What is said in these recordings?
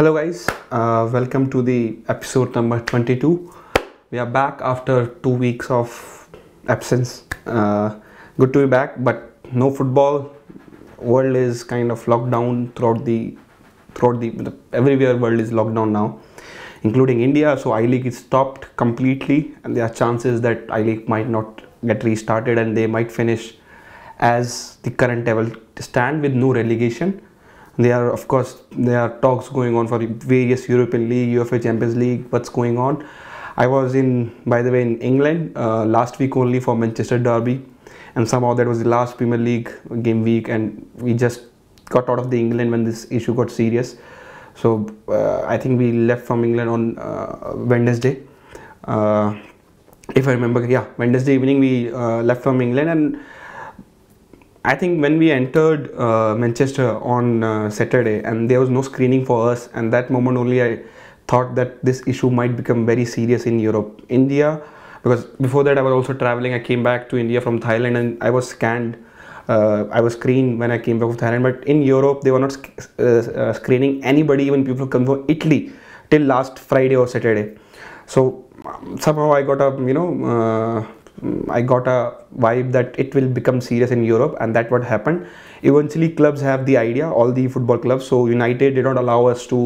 Hello guys, welcome to the episode number 22. We are back after 2 weeks of absence. Good to be back, but no football. World is kind of locked down throughout the everywhere. World is locked down now, including India. So I-League is stopped completely, and there are chances that I-League might not get restarted, and they might finish as the current level stand with no relegation. There are talks going on for various European League, UEFA Champions League, what's going on. I was by the way in England last week only for Manchester Derby, and somehow that was the last Premier League game week, and we just got out of the England when this issue got serious. So I think we left from England on Wednesday. If I remember, yeah, Wednesday evening we left from England, and I think when we entered Manchester on Saturday, and there was no screening for us, and that moment only I thought that this issue might become very serious in Europe. India, because before that I was also traveling. I came back to India from Thailand, and I was screened when I came back from Thailand. But in Europe they were not screening anybody, even people who come from Italy, till last Friday or Saturday. So somehow I got a, vibe that it will become serious in Europe, and that what happened. Eventually clubs have the idea, all the football clubs. So United did not allow us to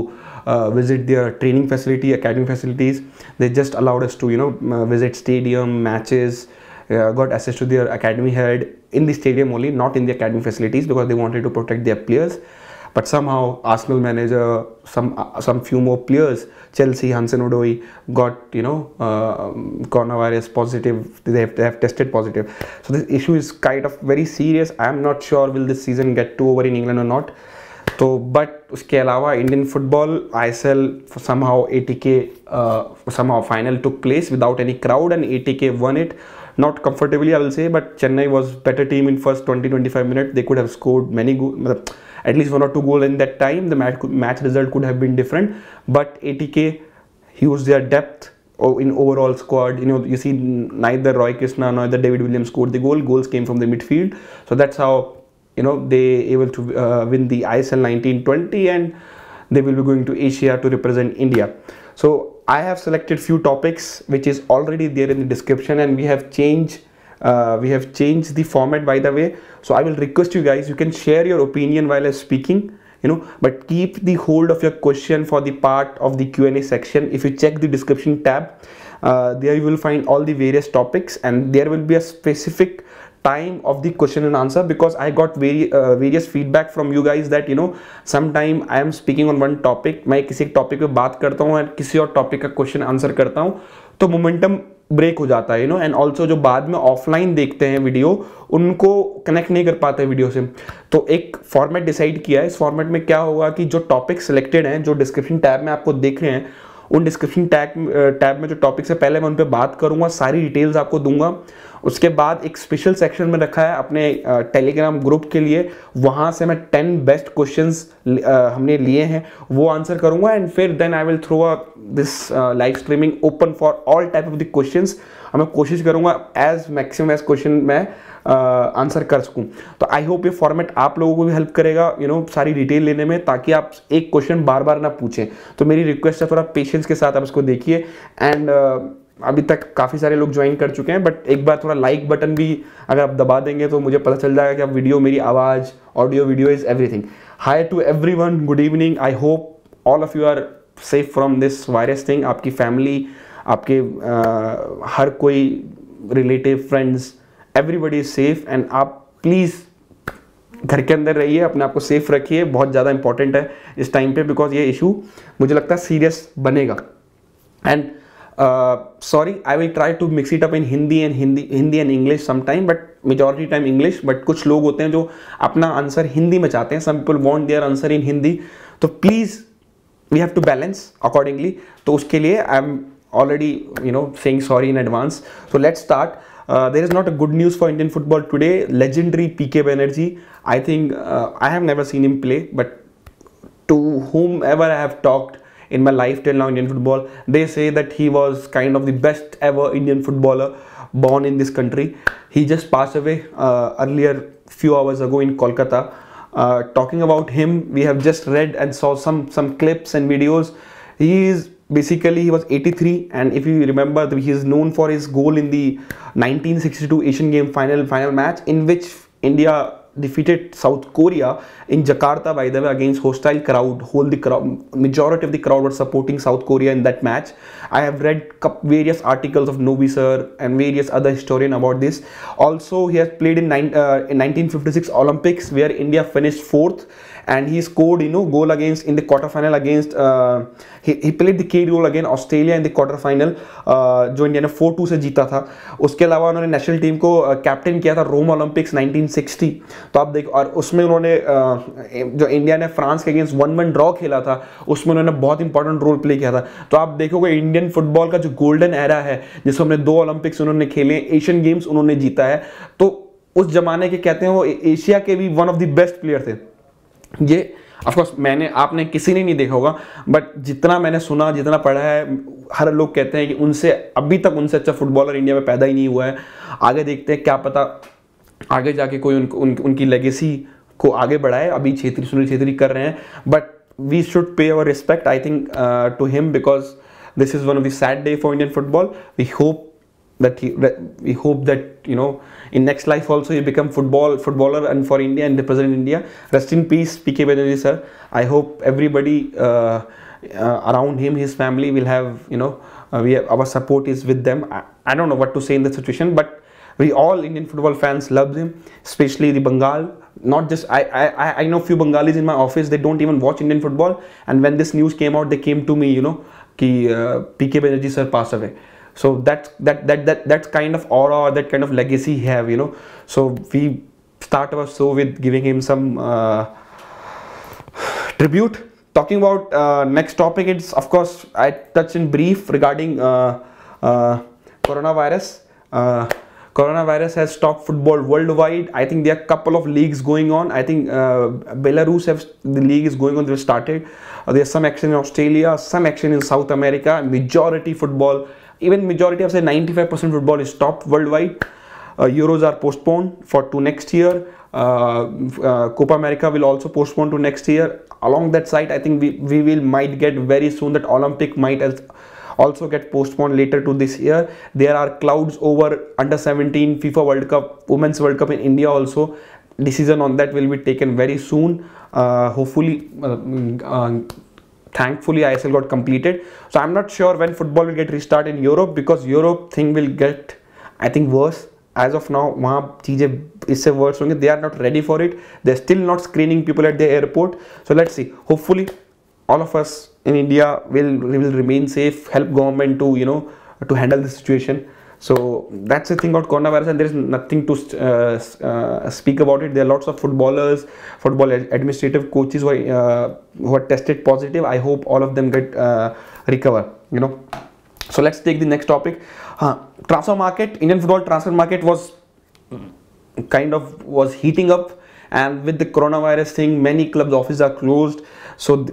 visit their training facility, academy facilities. They just allowed us to visit stadium, matches, got access to their academy head in the stadium only, not in the academy facilities, because they wanted to protect their players. But somehow Arsenal manager, some few more players, Chelsea, Hansen Odoi got coronavirus positive. They have tested positive. So this issue is kind of very serious. I am not sure will this season get to over in England or not. So but uske alawa Indian football, ISL somehow ATK final took place without any crowd, and ATK won it. Not comfortably, I will say, but Chennai was better team in first 20-25 minutes. They could have scored many goals, at least 1 or 2 goals in that time. The match result could have been different, but ATK used their depth in overall squad. You see, neither Roy Krishna nor the David Williams scored the goal. Goals came from the midfield, so that's how they able to win the ISL 19-20, and they will be going to Asia to represent India. So I have selected few topics which is already there in the description, and we have changed the format, by the way. So I will request you guys, you can share your opinion while I'm speaking, but keep the hold of your question for the part of the Q&A section. If you check the description tab, there you will find all the various topics, and there will be a specific time of the question and answer, because I got various feedback from you guys that sometime I am speaking on one topic, मैं किसी topic पे बात करता हूँ और किसी और topic का question answer करता हूँ, तो momentum break हो जाता है, and also जो बाद में offline देखते हैं video, उनको connect नहीं कर पाते video से. तो एक format decide किया है. इस format में क्या होगा कि जो topic selected हैं, जो description tab में आपको देख रहे हैं, उन description tab में जो topic से पहले मैं उन पे बात करूँगा, सारी details आपको दूँगा. उसके बाद एक स्पेशल सेक्शन में रखा है अपने टेलीग्राम ग्रुप के लिए, वहाँ से मैं 10 बेस्ट क्वेश्चंस हमने लिए हैं वो आंसर करूँगा, एंड फिर then I will throw a this live streaming open for all type of the questions. मैं कोशिश करूँगा एज मैक्सिमम एज क्वेश्चन मैं आंसर कर सकूँ. तो आई होप ये फॉर्मेट आप लोगों को भी हेल्प करेगा सारी डिटेल लेने में, ताकि आप एक क्वेश्चन बार बार ना पूछें. तो मेरी रिक्वेस्ट है थोड़ा पेशेंस के साथ आप इसको देखिए, एंड अभी तक काफ़ी सारे लोग ज्वाइन कर चुके हैं, बट एक बार थोड़ा लाइक बटन भी अगर आप दबा देंगे तो मुझे पता चल जाएगा कि आप वीडियो, मेरी आवाज़, audio, video is everything. Hi to everyone, good evening. I hope all of you are safe from this virus thing. आपकी फैमिली, आपके हर कोई, relative, friends, everybody is safe, and आप प्लीज़ घर के अंदर रहिए, अपने आप को सेफ रखिए. बहुत ज़्यादा इंपॉर्टेंट है इस टाइम पर, बिकॉज ये इशू मुझे लगता है सीरियस बनेगा. And sorry, I will try to mix it up in Hindi and English sometime, but majority time English. But कुछ लोग होते हैं जो अपना आंसर हिंदी में चाहते हैं. Some people want their answer in Hindi. तो please we have to balance accordingly. तो उसके लिए I am already saying sorry in advance. So let's start. There is not a good news for Indian football today. Legendary PK Banerjee. I think I have never seen him play, but to whomever I have talked in my life till now, Indian football, they say that he was kind of the best ever Indian footballer born in this country. He just passed away earlier few hours ago in Kolkata. talking about him, we have just read and saw some clips and videos. He was 83, and if you remember, he is known for his goal in the 1962 Asian Game final match, in which India defeated South Korea in Jakarta, by the way, against hostile crowd. Majority of the crowd were supporting South Korea in that match. I have read various articles of Novi sir and various other historians about this. Also, he has played in 1956 Olympics, where India finished 4th, and he scored goal against in the quarterfinal against he played the key role against Australia in the quarterfinal, जो India ने 4-2 से जीता था. उसके अलावा उन्होंने national team को captain किया था रोम ओलंपिक्स 1960. तो आप देखो, और उसमें उन्होंने जो इंडिया ने फ्रांस के अगेंस्ट 1-1 ड्रॉ खेला था, उसमें उन्होंने बहुत इंपॉर्टेंट रोल प्ले किया था. तो आप देखोगे इंडियन फुटबॉल का जो गोल्डन एरा है, जिसमें हमने 2 ओलंपिक्स उन्होंने खेले, एशियन गेम्स उन्होंने जीता है, तो उस जमाने के कहते हैं वो एशिया के भी one of the best player थे. ये ऑफ कोर्स आपने किसी ने नहीं देखा होगा, बट जितना मैंने सुना, जितना पढ़ा है, हर लोग कहते हैं कि उनसे अभी तक उनसे अच्छा फुटबॉलर इंडिया में पैदा ही नहीं हुआ है. आगे देखते हैं, क्या पता आगे जाके कोई उनकी लेगेसी को आगे बढ़ाए. अभी सुनील छेत्री कर रहे हैं, but we should pay our respect I think to him, because this is one of the sad day for Indian football. We hope that in next life also he become footballer and for India and represent India. Rest in peace, PK Banerjee sir. I hope everybody around him, his family will have our support is with them. I don't know what to say in the situation, but we all Indian football fans love him, especially the Bengal. Not just I know few Bengalis in my office, they don't even watch Indian football, and when this news came out, they came to me ki PK Banerjee sir passed away. So that kind of aura or that kind of legacy he have, so we start our show with giving him some tribute. Talking about next topic, it's of course I touched in brief regarding coronavirus. Coronavirus has stopped football worldwide. I think there are a couple of leagues going on. I think Belarus, the league is going on, they've started. There's some action in Australia, some action in South America. Majority football, even majority of say 95% football is stopped worldwide. Euros are postponed to next year. Copa America will also postpone to next year. Along that side, I think we might get very soon that Olympic might also get postponed later to this year. There are clouds over under-17 FIFA World Cup, Women's World Cup in India also. Decision on that will be taken very soon. Hopefully, thankfully, ISL got completed. So I'm not sure when football will get restart in Europe, because Europe thing will get, I think, worse. As of now, they are not ready for it. They're still not screening people at the airport. So let's see. Hopefully, all of us in India will remain safe, help government to handle the situation. So that's the thing about coronavirus, and there is nothing to speak about it. There are lots of footballers, football administrative coaches who are tested positive. I hope all of them get recover. So let's take the next topic. Transfer market. Indian football transfer market was heating up, and with the coronavirus thing, many clubs' offices are closed. So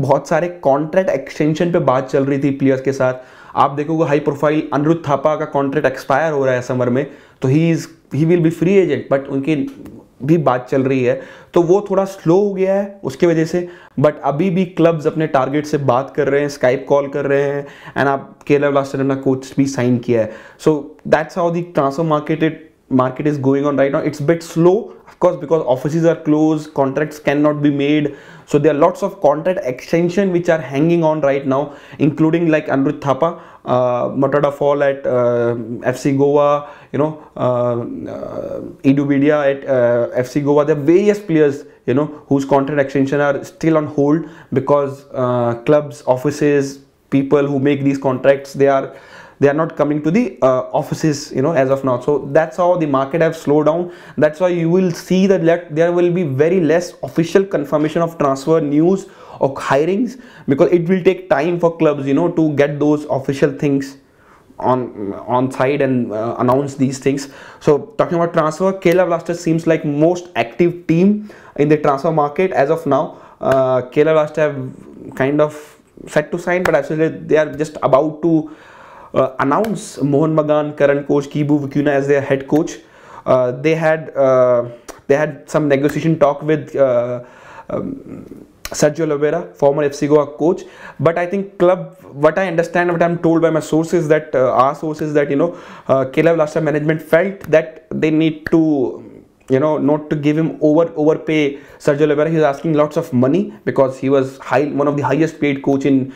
बहुत सारे contract extension पे बात चल रही थी players के साथ. आप देखोगे हाई प्रोफाइल अनिरुद्ध थापा का कॉन्ट्रैक्ट एक्सपायर हो रहा है समर में, तो he will be free agent, but उनकी भी बात चल रही है, तो वो थोड़ा स्लो हो गया है उसके वजह से. बट अभी भी क्लब्स अपने टारगेट से बात कर रहे हैं, स्काइप कॉल कर रहे हैं, एंड आप केरला ब्लास्टर्स ने कोच भी साइन किया है. So that's how the transfer market is going on right now. It's a bit slow, of course, because offices are closed, contracts cannot be made, so there are lots of contract extension which are hanging on right now, including like Anuruddh Thapa, Matada Fall at FC Goa, Edu Bedia at FC Goa. There are various players whose contract extension are still on hold, because clubs, offices, people who make these contracts, they are not coming to the offices as of now. So that's how the market have slowed down. That's why you will see that there will be very less official confirmation of transfer news or hirings, because it will take time for clubs to get those official things on side and announce these things. So talking about transfer, Kerala Blasters seems like most active team in the transfer market as of now. Kerala Blasters have kind of set to sign, but actually they are just about to announce Mohan Bagan, current coach, Kibu Vicuna as their head coach. They had They had some negotiation talk with Sergio Oliveira, former FC Goa coach, but I think club, what I understand, what I'm told by my sources, that our sources, that Kerala Blasters management felt that they need to, not to give him overpay Sergio Oliveira. He's asking lots of money because he was one of the highest paid coach in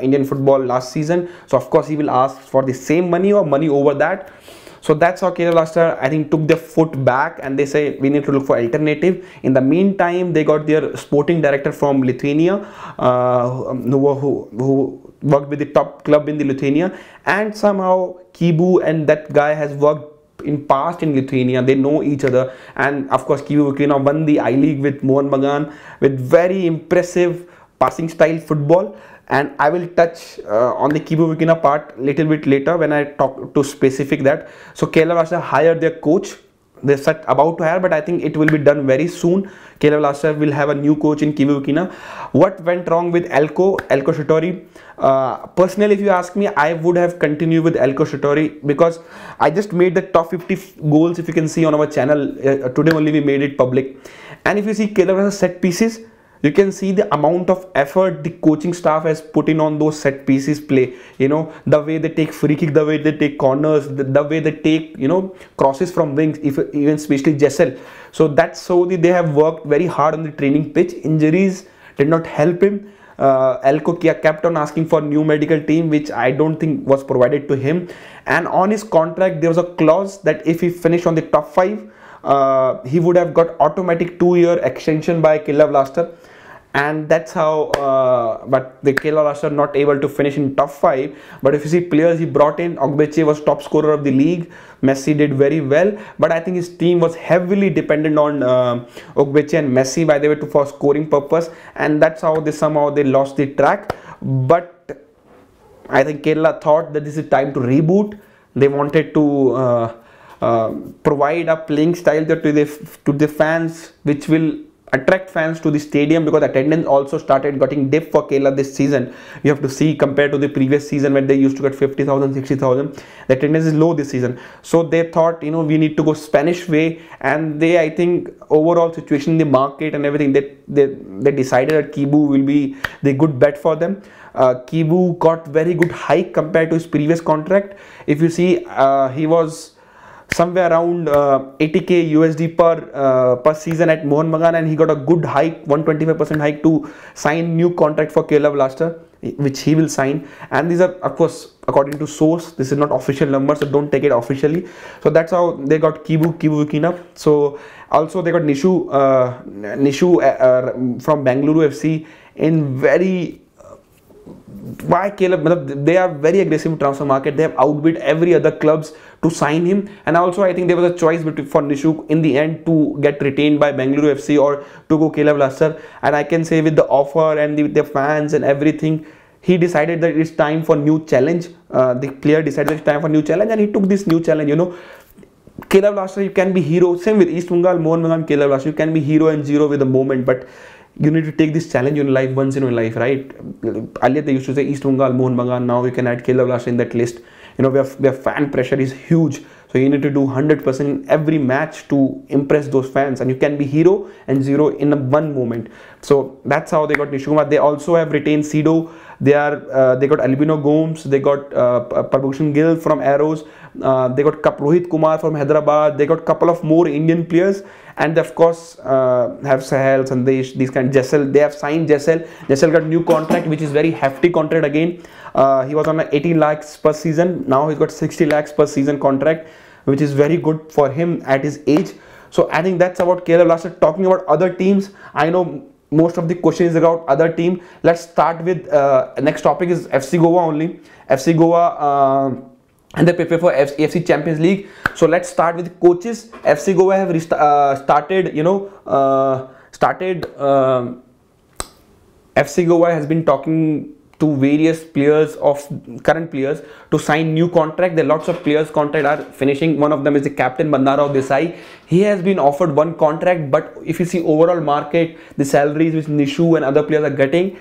Indian football last season. So of course he will ask for the same money or money over that. So that's how Kerala Blasters, I think, took their foot back and they say we need to look for alternative. In the meantime, they got their sporting director from Lithuania, who worked with the top club in the Lithuania, and somehow Kibu and that guy has worked in past in Lithuania. They know each other, and of course Kivu Vukinov won the I-League with Mohan Bagan with very impressive passing style football, and I will touch on the Kivu Vukinov part little bit later when I talk to specific that. So Kerala Blasters hired their coach. They're about to hire, but I think it will be done very soon. Kerala Blasters will have a new coach in Kivu Vukinov. What went wrong with Elko Shatori? Personally, if you ask me, I would have continued with Elko Shatori because I just made the top 50 goals, if you can see on our channel. Today only we made it public. And if you see Kerala Blasters set pieces, you can see the amount of effort the coaching staff has put in on those set pieces play. The way they take free kick, the way they take corners, the way they take, crosses from wings, even especially Jessel. So that's so they have worked very hard on the training pitch. Injuries did not help him. Elko kept on asking for new medical team, which I don't think was provided to him. And on his contract, there was a clause that if he finished on the top 5, he would have got automatic 2-year extension by Kerala Blasters. And that's how, but the Kerala Blasters not able to finish in top 5. But if you see players he brought in, Ogbeche was top scorer of the league. Messi did very well, but I think his team was heavily dependent on Ogbeche and Messi, by the way, for scoring purpose. And that's how somehow they lost the track. But I think Kerala thought that this is time to reboot. They wanted to provide a playing style to the fans, which will attract fans to the stadium, because attendance also started getting dip for Kerala this season. You have to see, compared to the previous season when they used to get 50,000, 60,000, the attendance is low this season. So they thought, we need to go Spanish way, and they, I think, overall situation in the market and everything, they decided that Kibu will be the good bet for them. Kibu got very good hike compared to his previous contract. If you see, he was somewhere around $80K USD per season at Mohan Bagan, and he got a good hike, 125% hike, to sign new contract for Kerala Blasters, which he will sign. And these are, of course, according to source. This is not official number, so don't take it officially. So that's how they got Kivu Vukinov. So also they got Nishu from Bengaluru FC in very. Why Kerala? They are very aggressive in transfer market. They have outbid every other clubs to sign him. And also I think there was a choice for Nishu in the end to get retained by Bengaluru FC or to go Kerala Blasters. And I can say, with the offer and the fans and everything, he decided that it's time for new challenge. The player decided it's time for new challenge, and he took this new challenge. Kerala Blasters, you can be hero. Same with East Bengal, Mohan Bagan, Kerala Blasters. You can be hero and zero with the moment, but you need to take this challenge in life once in your life, right? Earlier they used to say East Bengal, Mohan Bagan. Now you can add Kerala Blasters in that list. Their fan pressure is huge, so you need to do 100% in every match to impress those fans, and you can be hero and zero in one moment. So that's how they got Nishu Kumar. They also have retained Sido. They got Albino Gomes. They got Prabhushan Gill from Arrows. They got Rohit Kumar from Hyderabad. They got couple of more Indian players, and of course have Sahel, Sandesh, these kind of Jessel. They have signed Jessel. Jessel got new contract, which is very hefty contract again. He was on 18 lakhs per season. Now he's got 60 lakhs per season contract, which is very good for him at his age. So I think that's about Kerala Blasters. Talking about other teams, I know most of the question is about other team. Let's start with next topic is FC Goa only. FC Goa and they prepare for AFC Champions League. So let's start with coaches. FC Goa have FC Goa has been talking to various players of current players to sign new contract. There are lots of players contract are finishing. One of them is the captain Bandara Desai. He has been offered one contract, but if you see overall market, the salaries which Nishu and other players are getting,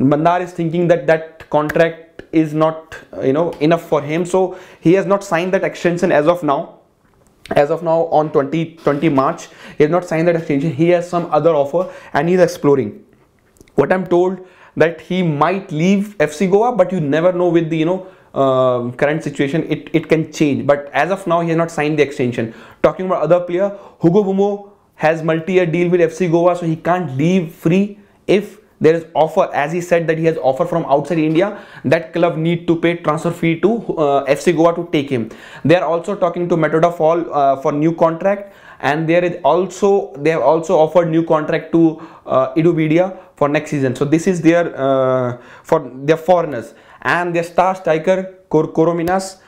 Bandar is thinking that that contract is not enough for him, so he has not signed that extension as of now. as of now on 20 March. He has not signed that extension. He has some other offer and he is exploring. What I'm told that he might leave FC Goa, but you never know with the current situation, it can change. But as of now, he has not signed the extension. Talking about other player, Hugo Bumo has multi-year deal with FC Goa, so he can't leave free. If there is offer, as he said that he has offer from outside India, that club need to pay transfer fee to FC Goa to take him. They are also talking to Metoda Fall for new contract, and they have also offered new contract to Edu Bedia for next season. So this is their for their foreigners. And their star striker Korominas,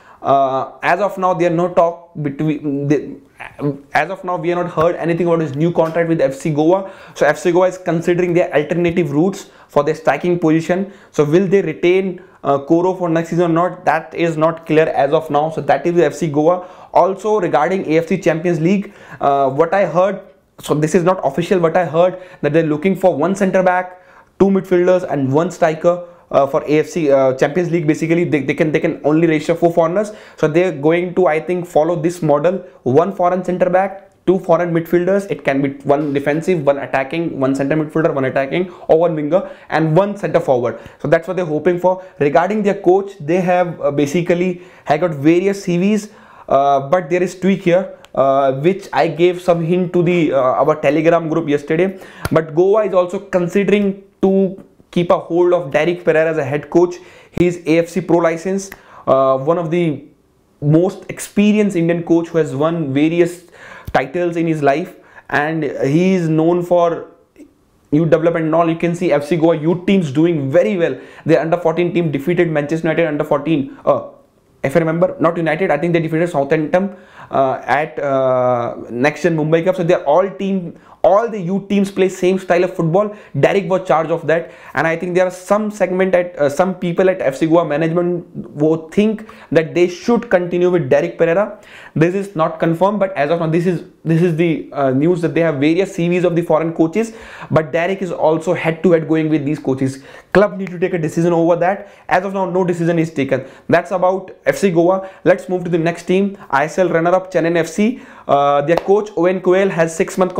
as of now there are no talk between as of now we have not heard anything about his new contract with FC Goa. So FC Goa is considering their alternative routes for their striking position. So will they retain Koro for next season or not, that is not clear as of now. So that is FC Goa. Also regarding AFC Champions League, what I heard, so this is not official, but I heard that they're looking for one center back, two midfielders and one striker. For AFC Champions League, basically they can only register 4 foreigners. So they're going to, I think, follow this model: 1 foreign centre back, 2 foreign midfielders. It can be 1 defensive, 1 attacking, 1 centre midfielder, 1 attacking, or 1 winger, and 1 centre forward. So that's what they're hoping for. Regarding their coach, they have basically have got various CVs, but there is tweak here. Which I gave some hint to the our Telegram group yesterday. But Goa is also considering to keep a hold of Derek Pereira as a head coach. He is AFC Pro license, one of the most experienced Indian coach who has won various titles in his life, and he is known for youth development and all. You can see FC Goa youth teams doing very well. Their under 14 team defeated Manchester United under 14. If I remember, not United, I think they defeated Southampton at next gen Mumbai Cup. So they are all the youth teams play same style of football. Derek was charged of that, and I think there are some segment at some people at FC Goa management who think that they should continue with Derek Pereira. This is not confirmed, but as of now, this is the news that they have various CVs of the foreign coaches. But Derek is also head-to-head going with these coaches. Club need to take a decision over that. As of now, no decision is taken. That's about FC Goa. Let's move to the next team. ISL runner-up Chennai FC. Their coach Owen Coyle has 6-month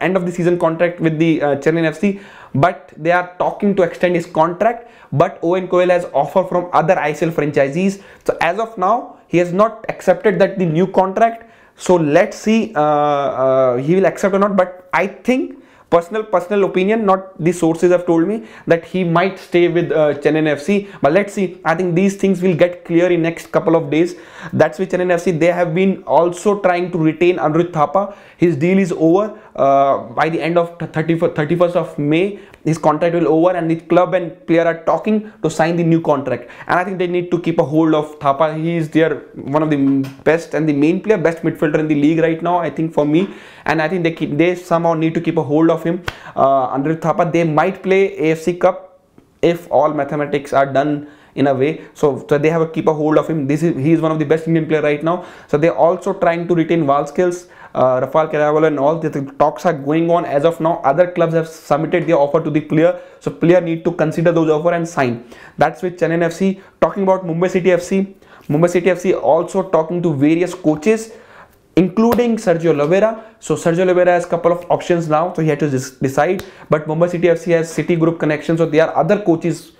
end of the season contract with the Chennai FC, but they are talking to extend his contract. But Owen Coyle has offer from other ISL franchisees. So as of now, he has not accepted that the new contract. So let's see he will accept or not. But I think personal opinion, not the sources have told me, that he might stay with Chennai FC. But let's see. I think these things will get clear in next couple of days. That's with Chennai FC. They have been also trying to retain Anurudh Thapa. His deal is over by the end of 31st of May. His contract will over, and the club and player are talking to sign the new contract. And I think they need to keep a hold of Thapa. He is their one of the best and the main player, best midfielder in the league right now, I think, for me. And I think they somehow need to keep a hold of him, Anurudh Thapa. They might play AFC Cup if all mathematics are done in a way. So they have a keep a hold of him. He is one of the best Indian player right now. So they're also trying to retain Valskels, Rafael Caravalho and all. The talks are going on as of now. Other clubs have submitted their offer to the player, so player need to consider those offer and sign. That's with Chennai FC. Talking about Mumbai City FC. Mumbai City FC also talking to various coaches, including Sergio Oliveira. So Sergio Oliveira has a couple of options now, so he had to decide. But Mumbai City FC has City Group connection, so there are other coaches.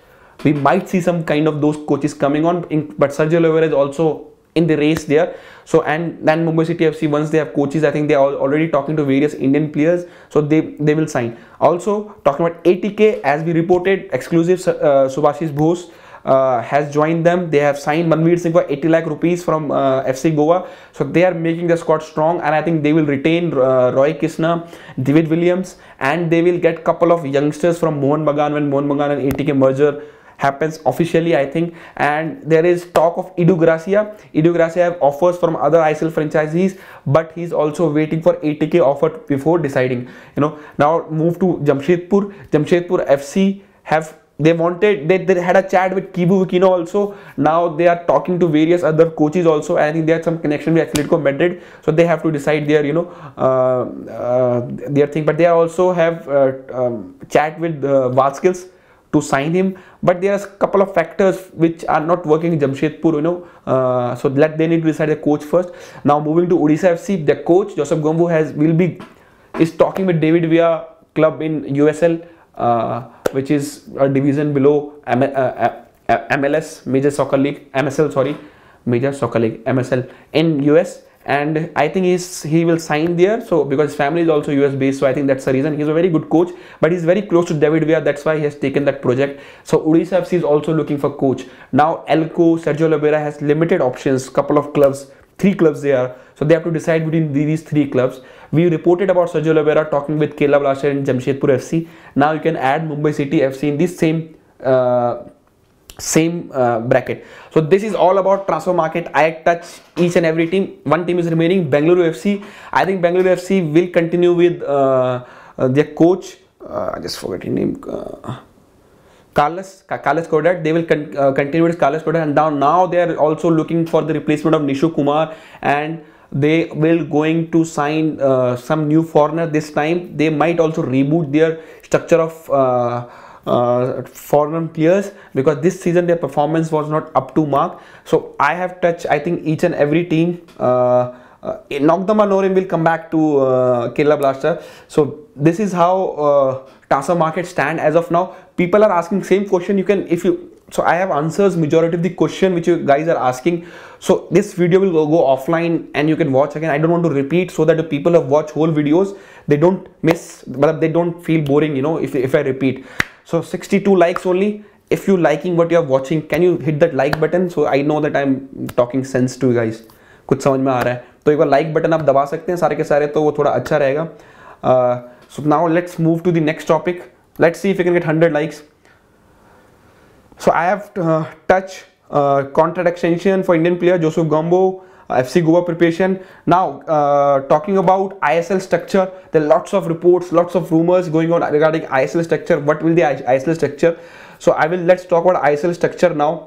We might see some kind of those coaches coming on, but Sergio Oliveira is also in the race there. So and then Mumbai City FC, once they have coaches, I think they are already talking to various Indian players, so they will sign. Also talking about ATK, as we reported, exclusive Subhashis Bose has joined them. They have signed Manveer Singh for 80 lakh rupees from FC Goa. So they are making the squad strong, and I think they will retain Roy Krishna, David Williams, and they will get couple of youngsters from Mohan Bagan when Mohan Bagan and ATK merger happens officially, I think. And there is talk of Edu Gracia. Edu Gracia have offers from other ISL franchisees, but he's also waiting for ATK offer before deciding. Now move to Jamshedpur. Jamshedpur FC have they had a chat with Kibu Vicino also. Now they are talking to various other coaches also. I think they had some connection with Atletico Madrid, so they have to decide their their thing. But they also have chat with Vasquez to sign him, but there are a couple of factors which are not working in Jamshedpur, so that they need to decide the coach first. Now moving to Odisha FC, the coach Joseph Gombo is talking with David Villa club in USL, which is a division below MLS, Major Soccer League, MSL in US, and I think he will sign there, so because his family is also US based, so I think that's the reason. He's a very good coach, but he's very close to David Villa, that's why he has taken that project. So Odisha FC is also looking for coach. Now Elko, Sergio Oliveira has limited options, couple of clubs, 3 clubs they are, so they have to decide between these 3 clubs. We reported about Sergio Oliveira talking with Kerala Blasters in Jamshedpur FC. Now you can add Mumbai City FC in this same bracket. So this is all about transfer market. I touch each and every team. One team is remaining, Bengaluru FC. I think Bengaluru FC will continue with their coach. I just forgot his name. Carlos Codad. They will continue with Carlos Codad, and now they are also looking for the replacement of Nishu Kumar, and they will going to sign some new foreigner this time. They might also reboot their structure of foreign players, because this season their performance was not up to mark. So I have touched, I think, each and every team. Nogdam Anorim will come back to Kerala Blasters. So this is how transfer market stand as of now. People are asking same question. So I have answers majority of the question which you guys are asking. So this video will go offline and you can watch again. I don't want to repeat, so that the people have watched whole videos, they don't miss, but they don't feel boring, if I repeat. So 62 likes only. If you liking what you are watching, can you hit that like button, so I know that I'm talking sense to you guys. कुछ समझ में आ रहा है तो एक बार like button आप दबा सकते हैं सारे के सारे, तो वो थोड़ा अच्छा रहेगा. So now let's move to the next topic. Let's see if we can get 100 likes. So I have touched contract extension for Indian player Joseph Gombo, FC Goa preparation. Now talking about ISL structure, there are lots of reports, lots of rumors going on regarding ISL structure. What will the ISL structure? So let's talk about ISL structure now.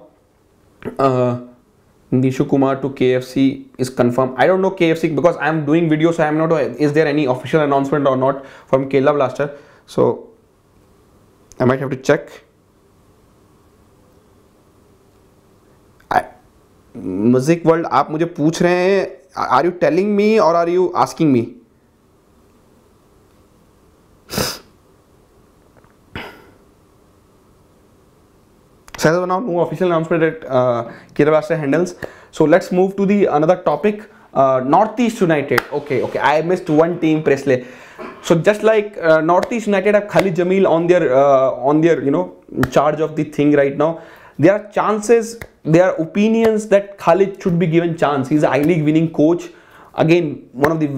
Nishu Kumar to KFC is confirmed. I don't know KFC because I am doing videos, so I am not. Is there any official announcement or not from Kerala Blasters? So I might have to check. Music world, आप मुझे पूछ रहे हैं are you telling me or are you asking me? Says now no official announcement at Kerala Blasters handles. So let's move to the another topic. Northeast United. Okay, I missed one team, Presley. So just like Northeast United have Khalid Jamil on their charge of the thing right now. There are chances, there are opinions that Khalid should be given chance. He's an I-League winning coach. Again, one of the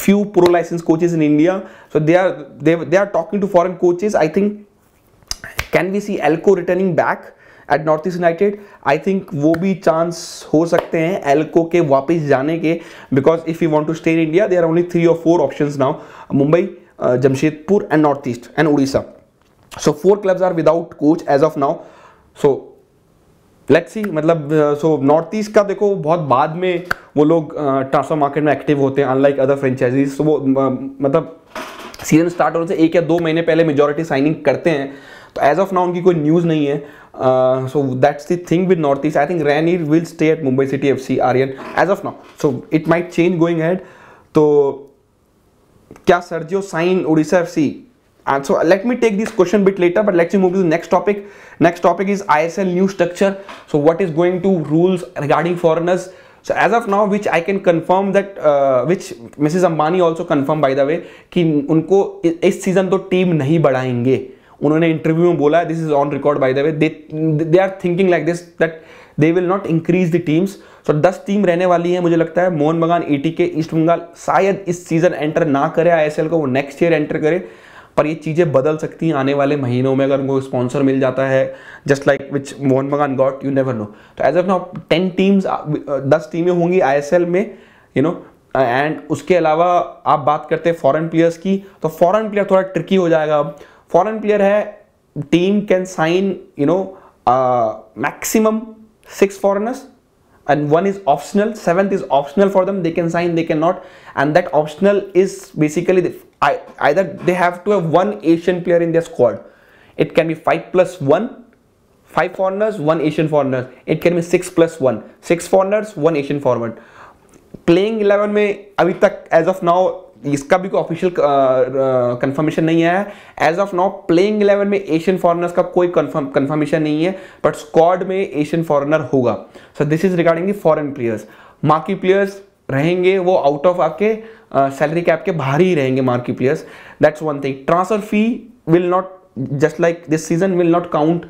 few pro-licensed coaches in India. So they are talking to foreign coaches. I think, can we see Elko returning back at Northeast United? I think वो भी chance हो सकते हैं Elko के वापस जाने के, because if you want to stay in India, there are only 3 or 4 options now: Mumbai, Jamshedpur, and Northeast and Odisha. So 4 clubs are without coach as of now. So let's see, मतलब so north east का देखो बहुत बाद में वो लोग transfer market में active होते हैं, अनलाइक अदर फ्रेंचाइजीज. तो वो मतलब सीजन स्टार्ट होने से 1 या 2 महीने पहले मेजॉरिटी साइनिंग करते हैं, तो एज ऑफ नाउ उनकी कोई न्यूज़ नहीं है. So that's the thing with north east. I think रैनीर will stay at Mumbai city F C आर्यन as of now, so it might change going ahead. तो क्या Sergio sign Odisha F C? And so let me take this question a bit later, but let's move to the next topic. Next topic is ISL new structure. So what is going to rules regarding foreigners? So as of now, which I can confirm that, which Mrs. Ambani also confirmed by the way, कि उनको इस season तो team नहीं बढ़ाएंगे. उन्होंने interview में बोला, this is on record by the way. They are thinking like this that they will not increase the teams. So 10 team रहने वाली है मुझे लगता है. मोहन बगान, एटीके, ईस्ट बंगाल शायद इस season enter ना करे ISL को, वो next year enter करे. पर ये चीज़ें बदल सकती हैं आने वाले महीनों में, अगर उनको स्पॉन्सर मिल जाता है, just like which Mohan Bagan got, you never know. तो एज ऑफ नाउ 10 टीमें होंगी आईएसएल में, एंड उसके अलावा आप बात करते हैं फॉरेन प्लेयर्स की, तो फॉरेन प्लेयर थोड़ा ट्रिकी हो जाएगा. अब फॉरेन प्लेयर है, team can sign maximum 6 foreigners and 1 is optional, 7th is optional for them. They can sign, they cannot, and that optional is basically either they have to have 1 Asian player in their squad. It can be 5 plus 1, 5 foreigners, 1 Asian foreigner. It can be 6 plus 1, 6 foreigners, 1 Asian foreigner. Playing 11 में अभी तक as of now इसका भी कोई official confirmation नहीं आया है। As of now playing 11 में एशियन फॉरेनर्स का कोई कंफर्मेशन नहीं है, बट स्क्वाड में एशियन फॉरेनर होगा। So this is regarding the foreign players. Marquee players रहेंगे वो आउट ऑफ आपके सैलरी कैप के बाहर ही रहेंगे marquee players, that's one thing. Transfer fee will not, just like this season, will not count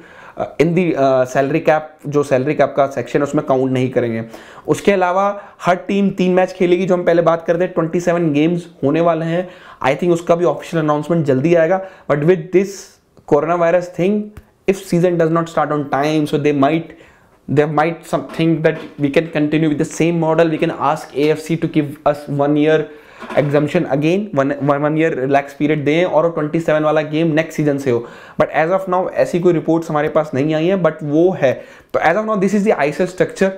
in the salary cap. जो salary cap का section है उसमें काउंट नहीं करेंगे। उसके अलावा हर टीम 3 मैच खेलेगी, जो हम पहले बात करते हैं। 27 गेम्स होने वाले हैं। आई थिंक उसका भी ऑफिशियल अनाउंसमेंट जल्दी आएगा, but with this corona virus thing, if season does not start on time, so they might something that we can continue with the same model. We can ask AFC to give us 1 year exemption again, 1 year relax period दें और 27 वाला game next season से हो। But as of now ऐसी कोई reports हमारे पास नहीं आई है, बट वो है। तो as of now this is the ICL structure.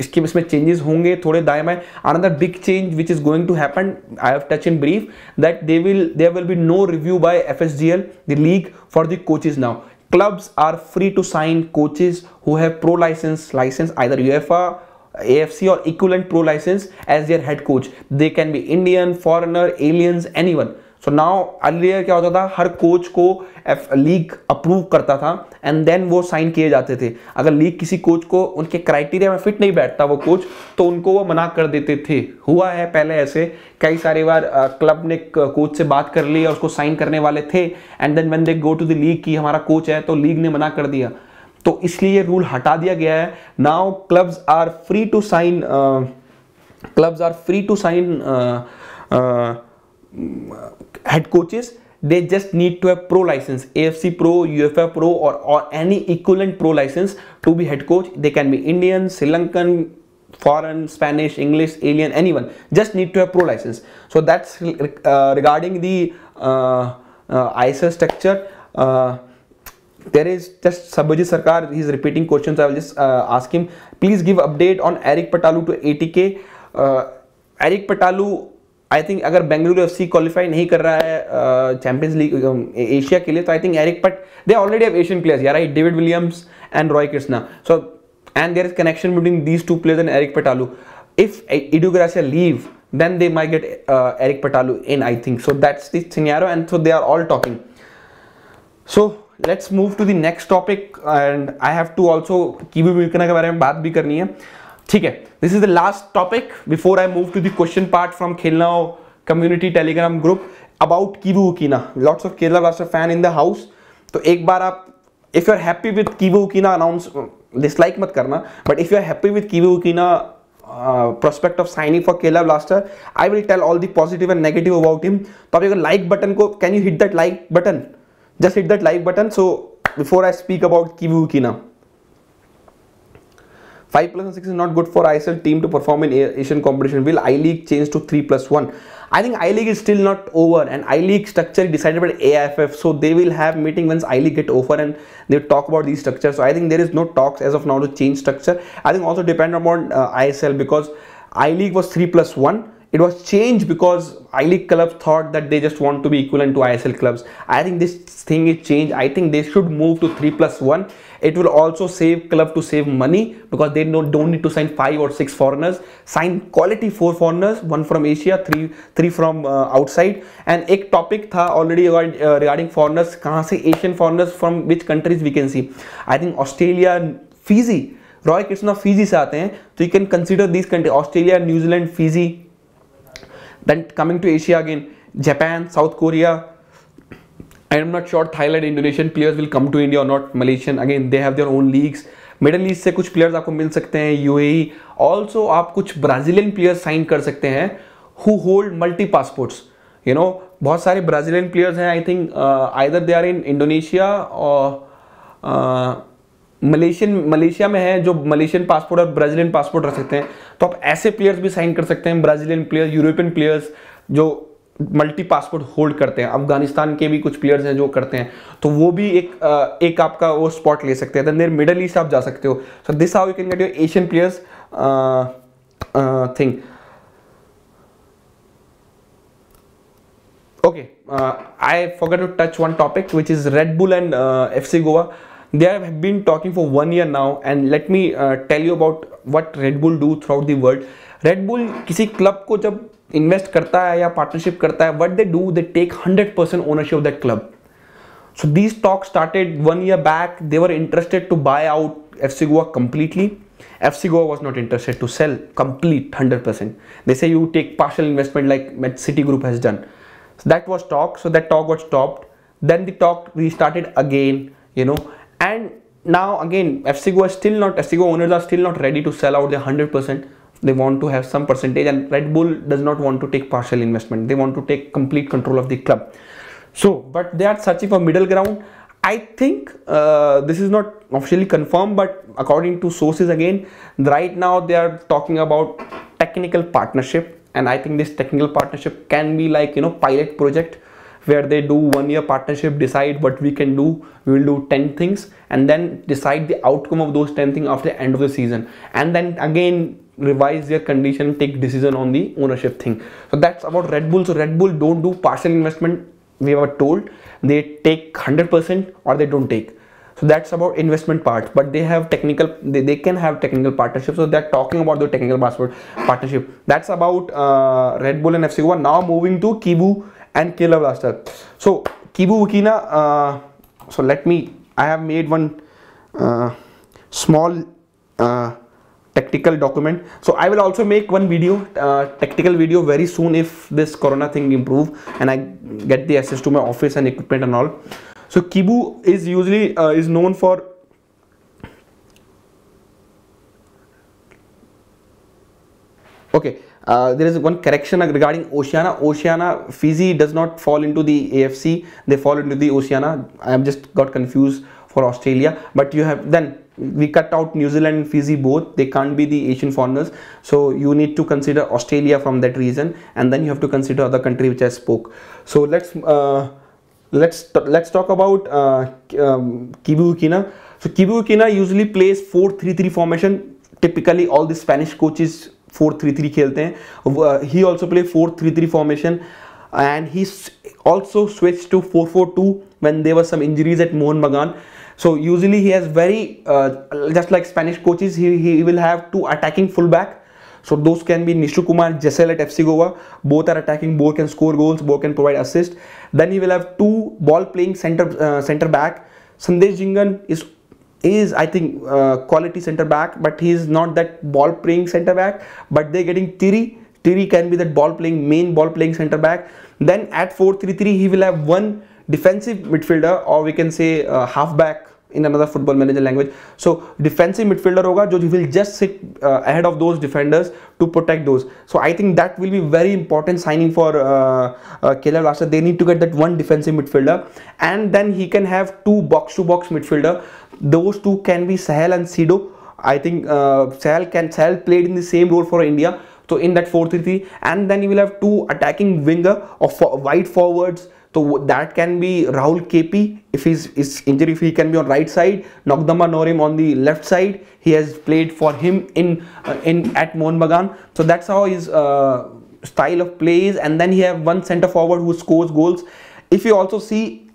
इसके इसमें चेंजेस होंगे थोड़े दाएं बाएं। Another big change which is going to happen, I have touch in brief that there will be no review by FSGL, the league, for the coaches. Now clubs are free to sign coaches who have pro licence either UEFA, AFC or equivalent pro license as their head coach. They can be Indian, foreigner, aliens, anyone. So now earlier क्या होता था, हर coach को league approve करता था and then वो sign किए जाते थे। अगर लीग किसी कोच को उनके क्राइटेरिया में फिट नहीं बैठता वो कोच, तो उनको वो मना कर देते थे। हुआ है पहले ऐसे कई सारे बार, क्लब ने कोच से बात कर ली और उसको साइन करने वाले थे and then when they go to the league कि हमारा कोच है, तो लीग ने मना कर दिया। तो इसलिए रूल हटा दिया गया है। Now clubs are free to sign head coaches. They just need to have pro licence, AFC pro, UEFA pro और any equivalent pro licence to be head coach. They can be Indian, Sri Lankan, foreign, Spanish, English, alien, anyone. Just need to have pro license. So that's regarding the ISL structure. There is just Sabajit Sarkar, he is repeating questions. I will just ask him, please give update on Eric Patalu to ATK. Eric Patalu, I think अगर Bengaluru FC qualify नहीं कर रहा है champions league Asia के लिए, तो I think Eric पट, they already have Asian players यार, right, David Williams and Roy Krishna, so and there is connection between these two players and Eric Patalu. If Edu Gracia leave, then they might get Eric Patalu in, I think. So that's the scenario and so they are all talking. So let's move to the next topic and I have to also Kibu Vicuna के बारे में बात भी करनी है, ठीक है। This is the last topic before I move to the question part from Khel Now community Telegram group about Kibu Vicuna. Lots of Kerala Blaster fan in the house. तो एक बार आप, if you are happy with Kibu Vicuna announce, dislike मत करना, but if you are happy with Kibu Vicuna prospect of signing for Kerala Blaster, I will tell all the positive and negative about him. तो आप अगर like button को, can you hit that like button, just hit that like button. So before I speak about Kibu Vicuna, 5+6 is not good for ISL team to perform in Asian competition. Will I-League change to 3+1? I think I-League is still not over and I-League structure is decided by AIFF. So they will have meeting once I-League get over and they will talk about these structures. So I think there is no talks as of now to change structure. I think also depend upon ISL, because I-League was 3+1. It was changed because I-League clubs thought that they just want to be equivalent to ISL clubs. I think this thing is changed. I think they should move to 3+1. It will also save club to save money, because they don't need to sign 5 or 6 foreigners. Sign quality 4 foreigners, 1 from Asia, three from outside. And एक topic था already regarding foreigners, कहाँ से Asian foreigners from which countries we can see. I think Australia, Fiji, Roy Krishna Fiji से आते हैं, तो you can consider these countries, Australia, New Zealand, Fiji. Then coming to Asia again, Japan, South Korea. I am not sure Thailand, Indonesian players will come to India or not. Malaysian again, they have their own leagues. Middle East से कुछ players आपको मिल सकते हैं, UAE. Also आप कुछ Brazilian players sign कर सकते हैं who hold multi passports. You know, बहुत सारे Brazilian players हैं. I think either they are in Indonesia or Malaysia में है, जो मलेशियन पासपोर्ट और ब्राज़ीलियन पासपोर्ट रख सकते हैं। तो आप ऐसे प्लेयर्स भी साइन कर सकते हैं, ब्राज़ीलियन प्लेयर्स, यूरोपियन प्लेयर्स जो मल्टी पासपोर्ट होल्ड करते हैं। अफगानिस्तान के भी कुछ प्लेयर्स हैं जो करते हैं, तो वो भी एक आपका वो स्पॉट ले सकते हैं। देन देयर मिडल ईस्ट आप जा सकते हो। So this how you can get your Asian players thing. Okay, I forgot to touch one topic, which is Red Bull and FC Goa. They have been talking for 1 year now, and let me tell you about what Red Bull do throughout the world. Red Bull किसी club को जब invest करता है या partnership करता है, what they do, they take 100% ownership of that club. So these talks started 1 year back. They were interested to buy out FC Goa completely. FC Goa was not interested to sell complete 100%. They say you take partial investment like Citigroup has done. So that was talk. So that talk got stopped. Then the talk restarted again, you know. And now again, FC Goa owners are still not ready to sell out the 100%. They want to have some percentage, and Red Bull does not want to take partial investment. They want to take complete control of the club. So, but they are searching for middle ground. I think this is not officially confirmed, but according to sources again, right now they are talking about technical partnership, and I think this technical partnership can be like, you know, pilot project where they do 1 year partnership, decide what we can do, we will do 10 things and then decide the outcome of those 10 things after the end of the season, and then again revise their condition, take decision on the ownership thing. So that's about Red Bull. So Red Bull don't do partial investment. We were told they take 100% or they don't take. So that's about investment part, but they have technical, they can have technical partnerships. So they're talking about the technical partnership. That's about Red Bull and FC Goa. Now moving to Kibu and Kerala Blaster. So Kibu Ukina, so let me, I have made one small tactical document. So I will also make one video, tactical video very soon if this corona thing improve and I get the access to my office and equipment and all. So Kibu is usually is known for okay. There is one correction regarding Oceania. Oceania, Fiji does not fall into the AFC. They fall into the Oceania. I have just got confused for Australia. But you have then we cut out New Zealand and Fiji both. They can't be the Asian foreigners. So you need to consider Australia from that reason, and then you have to consider other country which I spoke. So let's talk about Kibu Ukina. So Kibu Ukina usually plays 4-3-3 formation. Typically, all the Spanish coaches 4-3-3 खेलते हैं. He also play 4-3-3 formation, and he also switched to 4-4-2 when there were some injuries at Mohan Bagan. So usually he has very just like Spanish coaches, he will have two attacking fullback. So those can be Nishu Kumar, Jessel at FC Goa. Both are attacking. Both can score goals. Both can provide assist. Then he will have two ball playing center back. Sandesh Jingan is I think quality center back, but he is not that ball playing center back, but they're getting Tiri. Tiri can be that ball playing, main ball playing center back. Then at 4-3-3 he will have one defensive midfielder, or we can say halfback in another football manager language. So defensive midfielder hoga, jo he will just sit ahead of those defenders to protect those. So I think that will be very important signing for Kerala Blaster. They need to get that one defensive midfielder, and then he can have two box-to-box midfielder. Those two can be Sahel and Sido. I think Sahel played in the same role for India. So in that 4-3-3, and then you will have two attacking winger or wide forwards. So that can be Rahul KP if his injury free, can be on right side. Nogdama Norim on the left side. He has played for him in at Mohan Bagan. So that's how his style of plays. And then he have one centre forward who scores goals. If you also see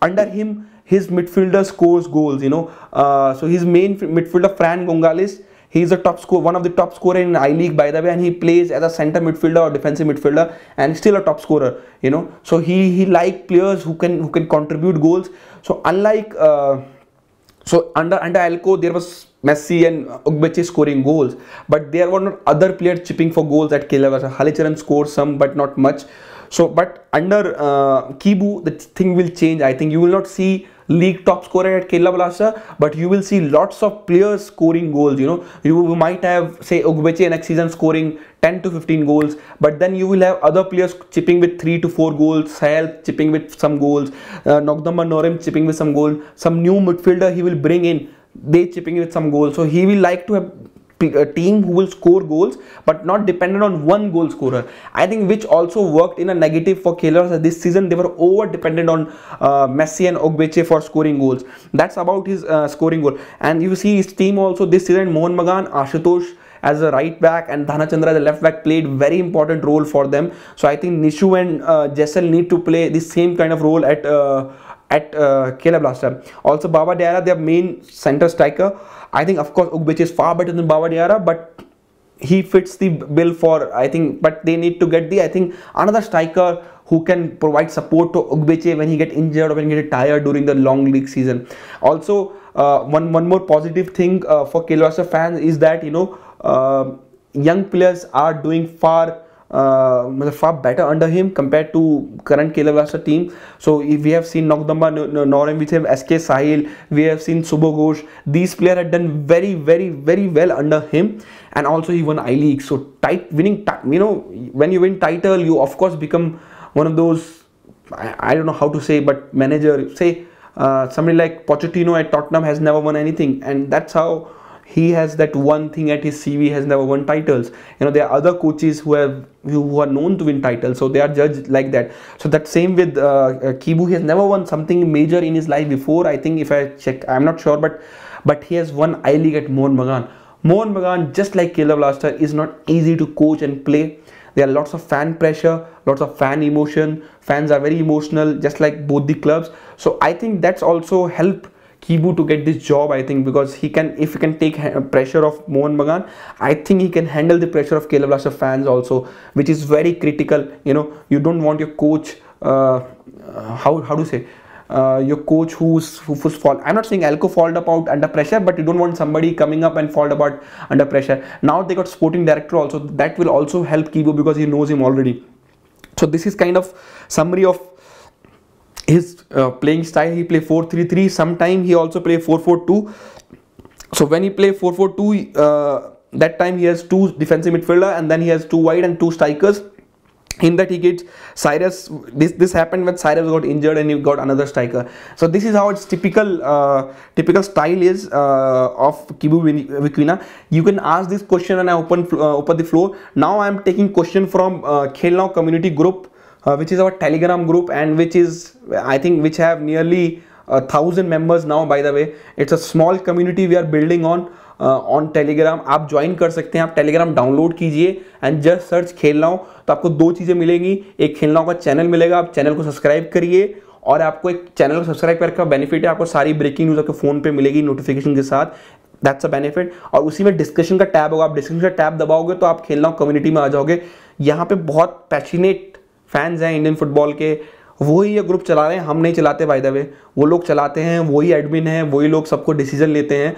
under him, his midfielder scores goals. You know, so his main midfielder Fran Gonzalez. He is a one of the top scorer in I-League, by the way, and he plays as a centre midfielder or defensive midfielder, and still a top scorer, you know. So he like players who can contribute goals. So unlike so under Alco there was Messi and Ogbeche scoring goals, but there were not other players chipping for goals at Kerala. So Halicharan scored some, but not much. So but under Kibu the thing will change. I think you will not see league top scorer at Kerala Blaster, but you will see lots of players scoring goals. You know, you might have say Ogbeche next season scoring 10 to 15 goals, but then you will have other players chipping with 3 to 4 goals. Sahel chipping with some goals, Nogdama Norim chipping with some goals. Some new midfielder he will bring in, they chipping with some goals. So he will like to have a team who will score goals but not dependent on one goal scorer. I think which also worked in a negative for Kerala this season. They were over dependent on Messi and Ogbeche for scoring goals. That's about his scoring goal. And you see his team also this season: Mohan Bagan, Ashutosh as a right back, and Dhanachandra as a left back played very important role for them. So I think Nishu and Jessel need to play the same kind of role at Kerala Blaster. Also Baba Diawara, their main center striker. I think of course Ugbeche is far better than Baba Diawara, but he fits the bill for, I think, but they need to get the, I think, another striker who can provide support to Ugbeche when he gets injured or when he gets tired during the long league season. Also, one more positive thing for Kerala Blaster fans is that, you know, young players are doing far better under him compared to current Kerala Blaster team. So we have seen Nogdamba Norem, with him SK Sahil, we have seen Subho Ghosh. These players had done very, very, very well under him, and also he won I-League. So when you win title, you of course become one of those, I don't know how to say, but manager, say somebody like Pochettino at Tottenham has never won anything, and that's how he has that one thing at his CV, has never won titles. You know, there are other coaches who are known to win titles, so they are judged like that. So that same with Kibu, he has never won something major in his life before. I think, if I check, I'm not sure, but he has won I-League at Mohun Bagan. Mohun Bagan, just like Kerala Blaster, is not easy to coach and play. There are lots of fan pressure, lots of fan emotion. Fans are very emotional, just like both the clubs. So I think that's also helped Kibu to get this job, I think, because he can, if he can take pressure of Mohun Bagan, I think he can handle the pressure of Kerala Blaster fans also, which is very critical. You know, you don't want your coach, how to say, your coach who's fall. I'm not saying Alco fall apart under pressure, but you don't want somebody coming up and fall apart under pressure. Now they got sporting director also, that will also help Kibu because he knows him already. So this is kind of summary of his playing style. He play 4-3-3. Sometime he also play 4-4-2. So when he play 4-4-2, that time he has two defensive midfielder, and then he has two wide and two strikers. In that he gets Cyrus. This happened when Cyrus got injured and he got another striker. So this is how its typical style is of Kibu Vikwina. You can ask this question, and I open the floor. Now I am taking question from Khel Now community group, which is our Telegram group, and which is, I think, which have nearly 1,000 members now. By the way, it's a small community we are building on Telegram. आप join कर सकते हैं, आप Telegram download कीजिए and just search Khel Now. तो आपको दो चीज़ें मिलेंगी, एक Khel Now का चैनल मिलेगा, आप चैनल को सब्सक्राइब करिए, और आपको एक चैनल को सब्सक्राइब करके बेनिफिट है, आपको सारी ब्रेकिंग न्यूज़ आपके फ़ोन पे मिलेगी नोटिफिकेशन के साथ. That's a benefit. और उसी में डिस्कशन का टैब होगा, आप डिस्कशन का टैब दबाओगे तो आप Khel Now कम्युनिटी में आ जाओगे. यहाँ पर बहुत पैशनेट फैंस हैं इंडियन फुटबॉल के, वही ये ग्रुप चला रहे हैं, हम नहीं चलाते बाय द वे, वो लोग चलाते हैं, वही एडमिन है, वही लोग सबको डिसीजन लेते हैं.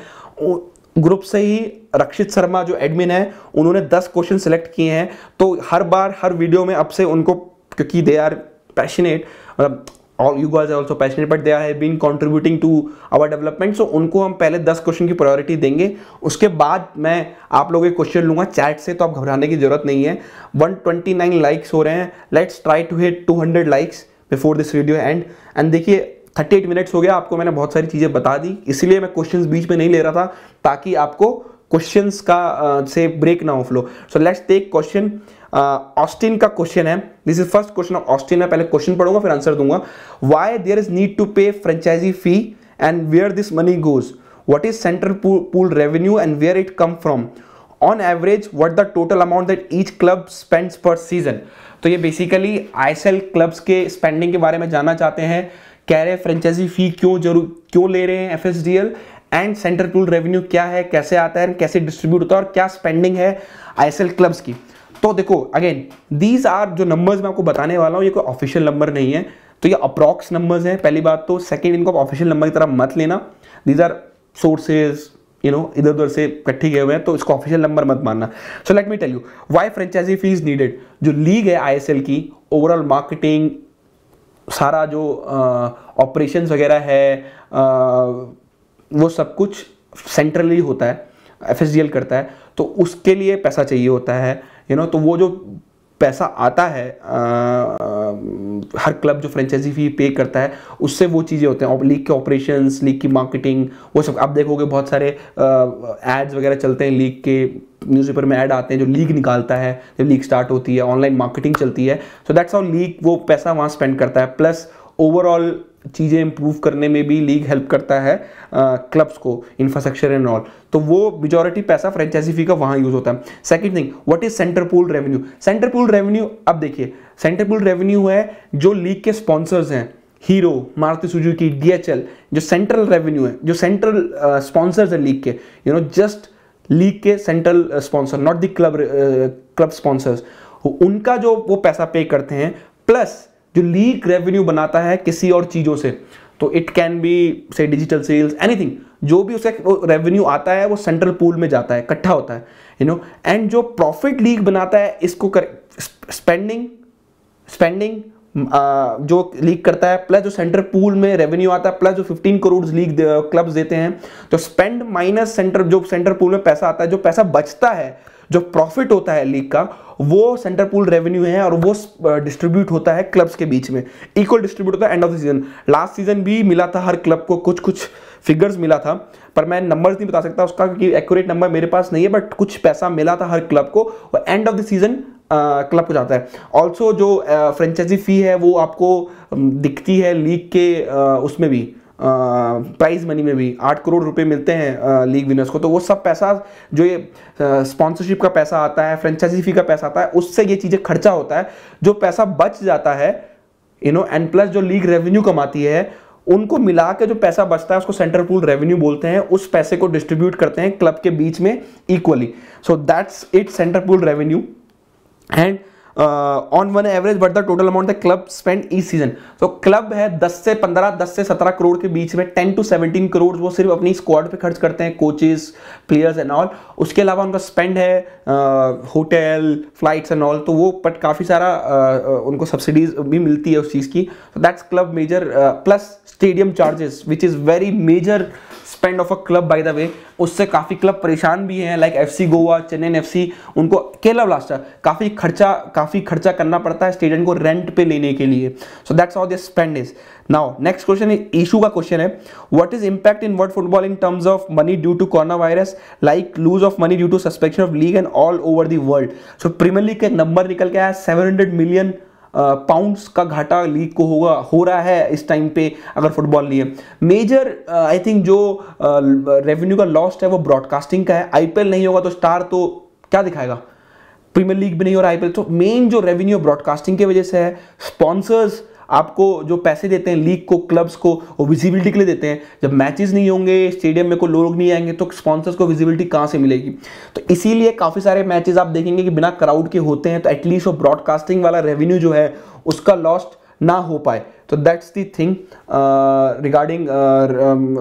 ग्रुप से ही रक्षित शर्मा जो एडमिन है, उन्होंने 10 क्वेश्चन सेलेक्ट किए हैं, तो हर बार हर वीडियो में अब से उनको, क्योंकि दे आर पैशनेट, मतलब all you guys are also passionate, but they have been contributing to our development. So उनको हम पहले 10 क्वेश्चन की प्रायोरिटी देंगे, उसके बाद मैं आप लोगों के क्वेश्चन लूँगा चैट से, तो आप घबराने की जरूरत नहीं है. 129 लाइक्स हो रहे हैं, let's try to hit 200 likes before this video and देखिए 38 मिनट्स हो गया, आपको मैंने बहुत सारी चीज़ें बता दी, इसलिए मैं क्वेश्चंस बीच में नहीं ले रहा था ताकि आपको क्वेश्चंस का से ब्रेक ना हो flow. So let's take question. Austin का क्वेश्चन है, this is first question of Austin. मैं पहले क्वेश्चन पढ़ूंगा फिर आंसर दूंगा. Why there is need to pay franchise fee and where this money goes, what is central pool revenue and where it come from, on average what the total amount that each club spends per season. तो ये basically ISL clubs के spending के बारे में जानना चाहते हैं, कह रहे हैं फ्रेंचाइजी फी क्यों ले रहे हैं FSDL, and central pool revenue क्या है, कैसे आता है, कैसे डिस्ट्रीब्यूट होता है, और क्या स्पेंडिंग है आईएसएल क्लब्स की. तो देखो अगेन, दीज आर जो नंबर्स मैं आपको बताने वाला हूँ, ये कोई ऑफिशियल नंबर नहीं है, तो ये अप्रॉक्स नंबर्स हैं पहली बात तो. सेकंड, इनको ऑफिशियल नंबर की तरह मत लेना, these are sources, you know, इधर उधर से इकट्ठे गए हुए हैं, तो इसको ऑफिशियल नंबर मत मानना. So let me tell you why franchise fee is needed. जो लीग है आईएसएल की, ओवरऑल मार्केटिंग, सारा जो ऑपरेशन वगैरह है, वो सब कुछ सेंट्रली होता है, एफएसडीएल करता है, तो उसके लिए पैसा चाहिए होता है, यू नो. तो वो जो पैसा आता है, हर क्लब जो फ्रेंचाइजी फी पे करता है, उससे वो चीज़ें होते हैं, लीग के ऑपरेशंस, लीग की मार्केटिंग, वो सब. आप देखोगे बहुत सारे एड्स वगैरह चलते हैं लीग के, न्यूज़पेपर में ऐड आते हैं जो लीग निकालता है जब लीग स्टार्ट होती है, ऑनलाइन मार्केटिंग चलती है. सो दैट्स हाउ लीग वो पैसा वहाँ स्पेंड करता है, प्लस ओवरऑल चीज़ें इंप्रूव करने में भी लीग हेल्प करता है क्लब्स को, इंफ्रास्ट्रक्चर एंड ऑल, तो वो मेजॉरिटी पैसा फ्रेंचाइजी फी का वहाँ यूज़ होता है। Second thing, what is centre pool revenue? Centre pool revenue, अब देखिए सेंटर पूल रेवेन्यू है जो लीग के स्पॉन्सर्स हैं, हीरो, मारुति सुजुकी, DHL, जो सेंट्रल रेवेन्यू है, जो सेंट्रल स्पॉन्सर्स हैं लीग के, यू नो, जस्ट लीग के central sponsor, not the club sponsors, उनका जो वो पैसा पे करते हैं, प्लस जो लीग रेवेन्यू बनाता है किसी और चीज़ों से, तो it can be say digital sales, anything, जो भी उसका रेवेन्यू आता है वो सेंट्रल पूल में जाता है, इकट्ठा होता है, यू नो। एंड जो प्रॉफिट लीग बनाता है इसको स्पेंडिंग जो लीग करता है, प्लस जो सेंट्रल पूल में रेवेन्यू आता है, प्लस जो 15 करोड़ लीग क्लब्स देते हैं, तो स्पेंड माइनस सेंटर, जो सेंट्रल पूल में पैसा आता है, जो पैसा बचता है, जो प्रॉफिट होता है लीग का, वो सेंटर पूल रेवेन्यू है, और वो डिस्ट्रीब्यूट होता है क्लब्स के बीच में, इक्वल डिस्ट्रीब्यूट होता है end of the season. Last season भी मिला था हर क्लब को, कुछ कुछ फिगर्स मिला था, पर मैं नंबर्स नहीं बता सकता उसका क्योंकि एक्यूरेट नंबर मेरे पास नहीं है, बट कुछ पैसा मिला था हर क्लब को, और end of the season club को जाता है। ऑल्सो जो फ्रेंचाइजी फी है वो आपको दिखती है लीग के उसमें भी, प्राइज मनी में भी 8 करोड़ रुपए मिलते हैं लीग विनर्स को, तो वो सब पैसा जो ये स्पॉन्सरशिप का पैसा आता है, फ्रेंचाइजी फी का पैसा आता है, उससे ये चीज़ें खर्चा होता है, जो पैसा बच जाता है, यू नो, एंड प्लस जो लीग रेवेन्यू कमाती है उनको मिला के जो पैसा बचता है उसको सेंट्रल पूल रेवेन्यू बोलते हैं, उस पैसे को डिस्ट्रीब्यूट करते हैं क्लब के बीच में equally. So that's it, central pool revenue and on one average but the total amount the club spent each season। तो क्लब है 10 से 15, 10 से 17 करोड़ के बीच में, 10 to 17 करोड़ वो सिर्फ अपनी स्क्वाड पे खर्च करते हैं, कोचेस, प्लेयर्स एंड ऑल, उसके अलावा उनका स्पेंड है होटल, फ्लाइट्स एंड ऑल, तो वो बट काफ़ी सारा उनको सब्सिडीज भी मिलती है उस चीज़ की। That's club major, plus stadium charges which is very major spend of a club by the way, उससे काफ़ी क्लब परेशान भी हैं, like FC Goa, Chennai FC, उनको केरला ब्लास्टर काफ़ी खर्चा करना पड़ता है स्टेडियम को रेंट पे लेने के लिए। So that's how this spend is. Now next question, Ishu का क्वेश्चन है, what is impact in world football in terms of money due to corona virus, like loose of money due to सस्पेक्शन of league and all over the world. So premiere league का number निकल के आया, 700 million pounds का घाटा league को होगा, हो रहा है इस टाइम पे अगर फुटबॉल लिए। मेजर आई थिंक जो रेवेन्यू का लॉस्ट है वो ब्रॉडकास्टिंग का है। IPL नहीं होगा तो स्टार तो क्या दिखाएगा, प्रीमियर लीग भी नहीं हो रहा IPL, तो मेन जो रेवेन्यू ब्रॉडकास्टिंग की वजह से है। स्पॉन्सर्स आपको जो पैसे देते हैं लीग को, क्लब्स को, वो विजिबिलिटी के लिए देते हैं, जब मैचेस नहीं होंगे, स्टेडियम में कोई लोग नहीं आएंगे, तो स्पॉन्सर्स को विजिबिलिटी कहाँ से मिलेगी। तो इसीलिए काफ़ी सारे मैचेस आप देखेंगे कि बिना क्राउड के होते हैं, तो एटलीस्ट वो ब्रॉडकास्टिंग वाला रेवेन्यू जो है उसका लॉस्ट ना हो पाए। तो that's the thing regarding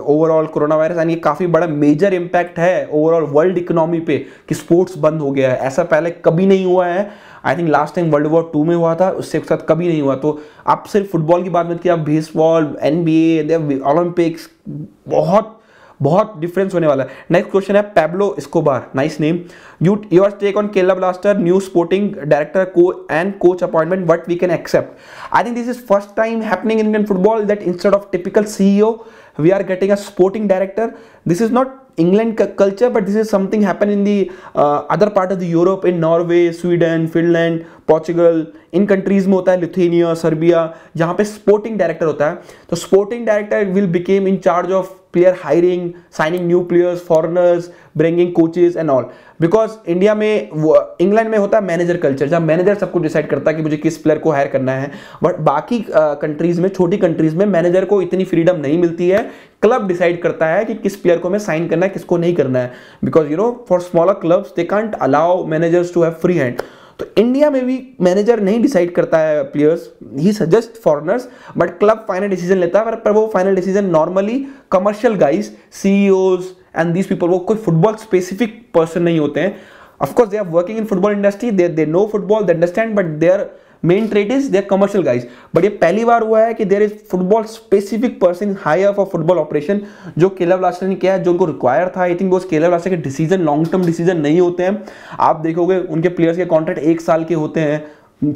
overall corona virus, यानी ये काफ़ी बड़ा मेजर इम्पैक्ट है ओवरऑल वर्ल्ड इकोनॉमी पे कि स्पोर्ट्स बंद हो गया है। ऐसा पहले कभी नहीं हुआ है, I think last time World War II में हुआ था, उससे एक साथ कभी नहीं हुआ। तो आप सिर्फ फुटबॉल की बात मत कीजिए, आप बेसबॉल, NBA, ओलंपिक्स, बहुत बहुत डिफरेंस होने वाला है। नेक्स्ट क्वेश्चन है, Pablo Escobar, nice name, your take on Kerala blaster new sporting director को and coach appointment, what we can accept. I think this is first time happening in Indian football that instead of typical CEO we are getting a sporting director. This is not England culture but this is something happened in the other part of the Europe, in Norway, Sweden, Finland, Portugal, in countries में होता है, Lithuania, Serbia, जहाँ पे sporting director होता है। तो sporting director will become in charge of player hiring, signing new players, foreigners, bringing coaches and all, because India में, England में होता है manager culture, जहाँ manager सब कुछ decide करता है कि मुझे किस player को hire करना है, but बाकी countries में, छोटी countries में manager को इतनी freedom नहीं मिलती है, क्लब डिसाइड करता है कि किस प्लेयर को हमें साइन करना है, किसको नहीं करना है, because you know for smaller clubs they can't allow managers to have free hand. तो इंडिया में भी मैनेजर नहीं डिसाइड करता है प्लेयर्स, ही suggest foreigners, but club final decision लेता है, पर वो final decision normally commercial guys, CEOs and these people, वो कोई फुटबॉल स्पेसिफिक पर्सन नहीं होते हैं। Of course they are working in football industry, they know football, they understand, but they are main trade is their commercial guys. But ये पहली बार हुआ है कि there is football specific person hire for football operation, जो Kerala blaster ने किया है, जो उनको रिक्वायर था। आई थिंक वो केरला ब्लास्टर के डिसीजन लॉन्ग टर्म डिसीजन नहीं होते हैं, आप देखोगे उनके प्लेयर्स के कॉन्ट्रैक्ट 1 साल के होते हैं,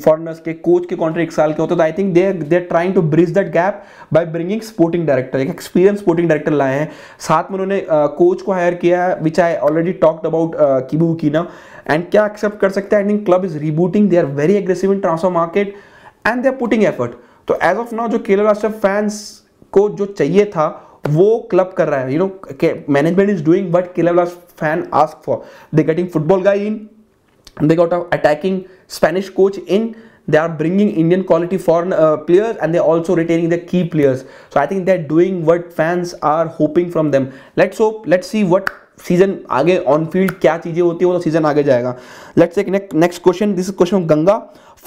फॉरेनर्स के, कोच के कॉन्ट्रैक्ट 1 साल के होते हैं। तो I think they are trying to bridge that gap by bringing sporting director, एक एक्सपीरियंस स्पोर्टिंग डायरेक्टर लाए हैं। साथ में उन्होंने कोच को हायर किया है, which I already talked about Kibu Vicuna. And क्या एक्सेप्ट कर सकते हैं, I think club is rebooting, they are very aggressive in transfer market and they are putting effort. तो एज ऑफ नाउ जो Kerala blaster fans को जो चाहिए था वो क्लब कर रहा है. You know, management is doing what Kerala Blast fan ask for. They getting football guy in, they got an attacking Spanish coach in, they are bringing Indian quality foreign players, and they are also retaining the key players. So I think they are doing what fans are hoping from them. Let's hope, let's see what season आगे on field क्या चीज़ें होती है वो तो season आगे जाएगा. Let's take next question. This is question from Ganga.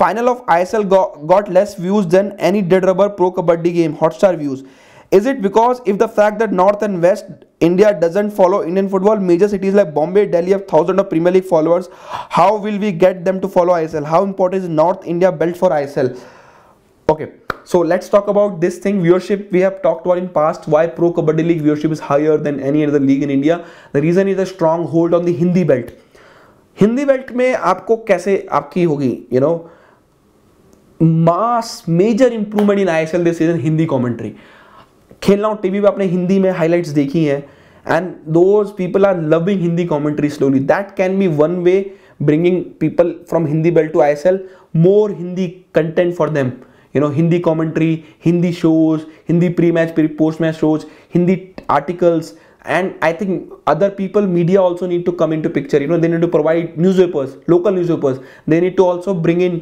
Final of ISL got less views than any dead rubber pro kabaddi game. Hotstar views. Is it because if the fact that North and West India doesn't follow Indian football, major cities like Bombay, Delhi have thousands of Premier League followers. How will we get them to follow ISL? How important is North India belt for ISL? Okay, so let's talk about this thing. Viewership we have talked about in past. Why Pro Kabaddi League viewership is higher than any other league in India? The reason is a strong hold on the Hindi belt. Hindi belt में आपको कैसे आपकी होगी? You know, mass major improvement in ISL this season. Hindi commentary. Khel Now TV पे आपने हिंदी में highlights देखी हैं and those people are loving Hindi commentary slowly. That can be one way bringing people from Hindi belt to ISL. More Hindi content for them, you know, Hindi commentary, Hindi shows, Hindi pre match, post match shows, Hindi articles. And I think other people, media also need to come into picture. You know, they need to provide newspapers, local newspapers. They need to also bring in,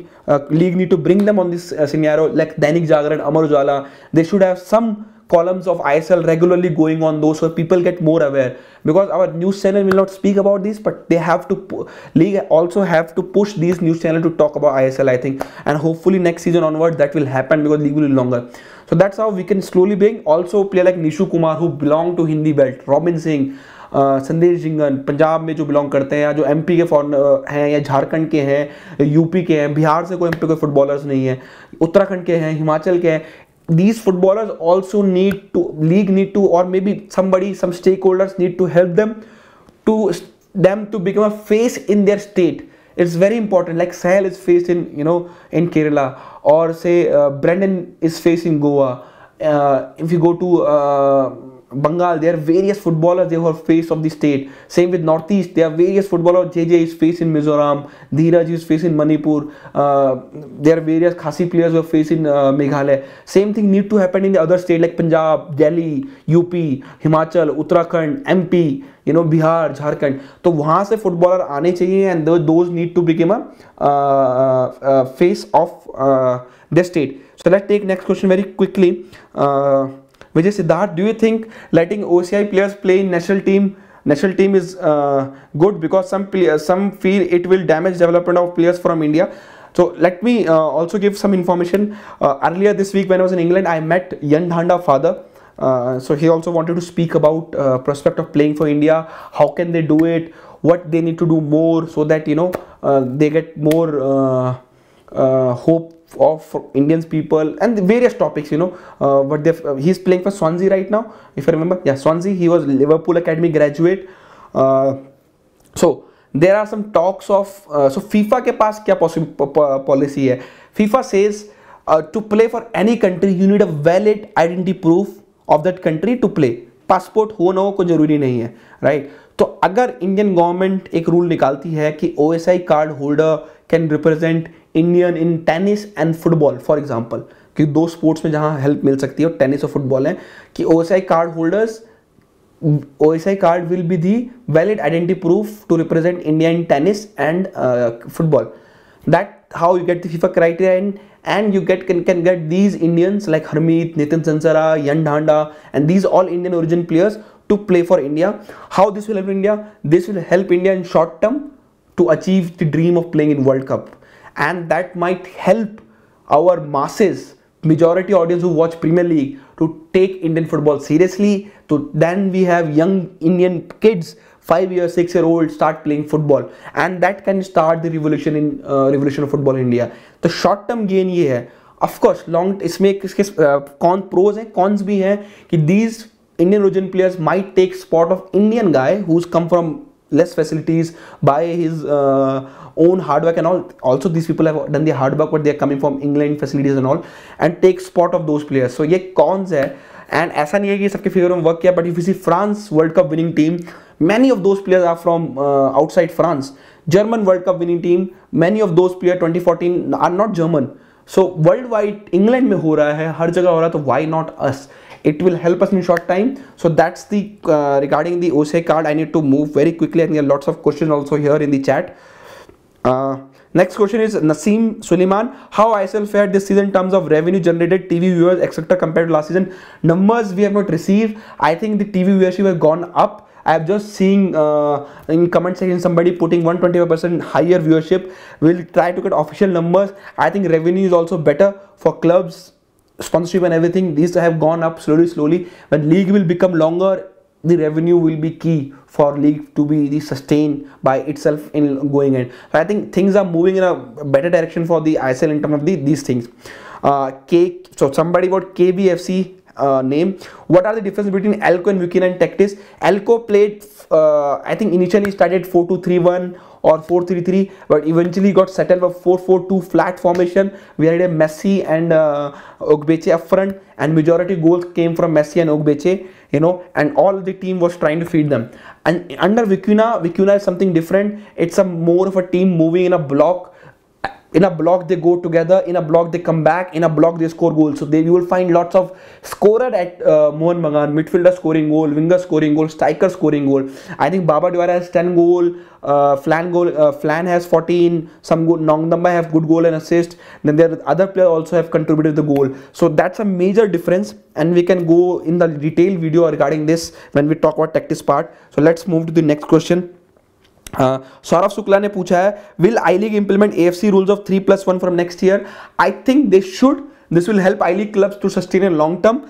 league need to bring them on this scenario like Dainik Jagran, Amar Ujala. They should have some columns of ISL regularly going on those so people get more aware. Because our news channel will not speak about this, but they have to, league also have to push these news channel to talk about ISL, I think. And hopefully next season onward that will happen because league will be longer. So that's how we can slowly bring also player like Nishu Kumar who belong to Hindi belt, Robin Singh, संदेश जिंगन पंजाब में जो belong करते हैं या जो MP के foreigner हैं या झारखंड के हैं, यूपी के हैं, बिहार से कोई एमपी के फुटबॉलर्स नहीं है, उत्तराखंड के हैं, हिमाचल के हैं. These footballers also need to, league need to, or maybe somebody, some stakeholders need to help them to become a face in their state. It's very important. Like Sahel is faced in, you know, in Kerala, or say Brendan is faced in Goa. If you go to Bengal, there are various footballers they are faced of the state. Same with Northeast, there are various footballers. JJ is faced in Mizoram, Dheeraj is faced in Manipur. There are various Khasi players who are faced in Meghalaya. Same thing need to happen in the other state like Punjab, Delhi, UP, Himachal, Uttarakhand, MP. You know, Bihar, Jharkhand. तो वहाँ से footballer आने चाहिए and those need to become a face of the state. So let's take next question very quickly. Vijay Siddharth, do you think letting OCI players play in national team is good because some feel it will damage development of players from India? So let me also give some information. Earlier this week when I was in England, I met Yan Dhanda father. So he also wanted to speak about prospect of playing for India, how can they do it, what they need to do more so that, you know, they get more hope of Indians people and the various topics, you know. But he's playing for Swansea right now, if I remember. Yeah, Swansea. He was Liverpool Academy graduate. So there are some talks of so FIFA ke paas kya policy hai? FIFA says to play for any country you need a valid identity proof of that country to play. Passport हो ना हो कोई ज़रूरी नहीं है, right? तो अगर Indian government एक रूल निकालती है कि OSI card holder can represent Indian in tennis and football for example, कि दो स्पोर्ट्स में जहां हेल्प मिल सकती है और टेनिस और फुटबॉल है, कि OSI card holders, OSI card will be the valid identity proof to represent India in tennis and football. That how you get the FIFA criteria and you can get these Indians like Harmeet, Nitin Sansara, Yan Dhanda, and these all Indian origin players to play for India. How this will help India? This will help India in short term to achieve the dream of playing in World Cup, and that might help our masses, majority audience who watch Premier League, to take Indian football seriously. So then we have young Indian kids, 5-year, 6-year-old, start playing football, and that can start the revolution in revolution of football in India. The short term gain ये है. Of course, long इसमें किसके pros हैं, cons भी हैं कि these Indian origin players might take spot of Indian guy who's come from less facilities by his own hard work and all. Also these people have done their hard work but they are coming from England facilities and all, and take spot of those players. So ये cons है. And ऐसा नहीं है कि सबके favour में work किया, but if you see France world cup winning team, many of those players are from outside France. German world cup winning team, many of those player 2014 are not German, so world wide England में हो रहा है, हर जगह हो रहा है, तो why not us? It will help us in short time. So that's the regarding the OSAI card. I need to move very quickly. And there are lots of questions also here in the chat. Next question is Nasim Suleiman. How ISL fared this season in terms of revenue generated, TV viewers, etc. compared to last season? Numbers we have not received. I think the TV viewership have gone up. I am just seeing in comment section somebody putting 125% higher viewership. We'll try to get official numbers. I think revenue is also better for clubs. Sponsorship and everything, these have gone up slowly. When league will become longer, the revenue will be key for league to be sustained by itself in going in. So I think things are moving in a better direction for the ISL in terms of these things. So somebody got KBFC name. What are the difference between Elko and Vikin and Tactics? Elko played, I think initially started 4-2-3-1 or 4-3-3, but eventually got settled with 4-4-2 flat formation. We had a Messi and Ogbeche up front, and majority goals came from Messi and Ogbeche, you know, and all the team was trying to feed them. And under Vicuna is something different. It's a more of a team moving in a block. In a block they go together, in a block they come back, in a block they score goals. So you will find lots of scorer at Mohan Bagan, midfielder scoring goal, winger scoring goal, striker scoring goal. I think Baba Diwara has 10 goal, Flan has 14, some good, Nongdamba have good goal and assist. Then there are other players also have contributed the goal. So that's a major difference, and we can go in the detailed video regarding this when we talk about tactics part. So let's move to the next question. Saurabh Shukla ने पूछा है, will I league implement AFC rules of 3+1 from next year? I think they should. This will help I league clubs to sustain in long term,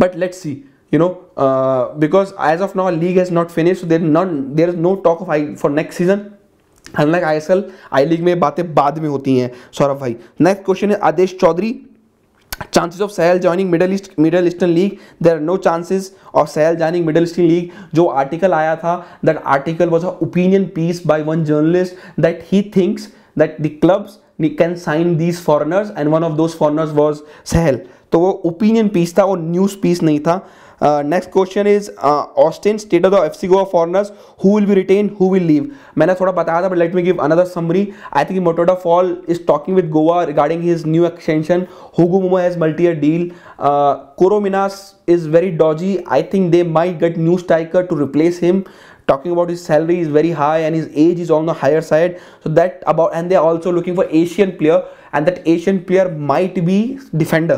but let's see, you know, because as of now league has not finished, so there is no talk of for next season. Unlike ISL, I league में बातें बाद में होती हैं सौरभ भाई. Next question है आदेश Chaudhary. Chances of Sahal joining middle eastern league. There are no chances of Sahal joining middle eastern league. जो article आया था, that article was a opinion piece by one journalist that he thinks that the clubs can sign these foreigners, and one of those foreigners was Sahal. तो वो opinion piece था, वो news piece नहीं था. Next question is Austin, state of the FC Goa foreigners, who will be retain, who will leave? मैंने थोड़ा बताया था, but let me give another summary. I think Mourtada Fall is talking with Goa regarding his new extension. Hugo momo has multi year deal. Corominas is very dodgy. I think they might get new striker to replace him. Talking about his salary is very high and his age is on the higher side, so that about, and they are also looking for Asian player, and that Asian player might be defender.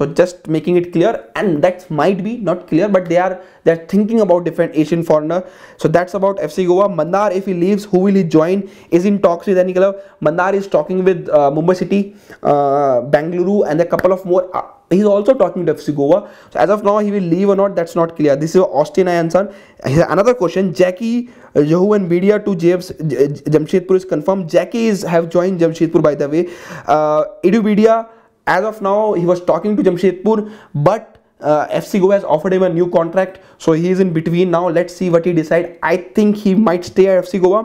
So just making it clear, and that might be not clear, but they are thinking about different Asian foreigner. So that's about FC Goa. Mandar, if he leaves, who will he join? Is in talks with any club. Mandar is talking with Mumbai City, Bengaluru, and a couple of more. He's also talking to FC Goa. So as of now, he will leave or not, that's not clear. This is Austin Ianson. Another question. Jackie Jahu and Bidia to Jamshedpur is confirmed. Jackie have joined Jamshedpur, by the way. Edu Bidia, as of now, he was talking to Jamshedpur, but FC Goa has offered him a new contract, so he is in between now. Let's see what he decides. I think he might stay at FC Goa.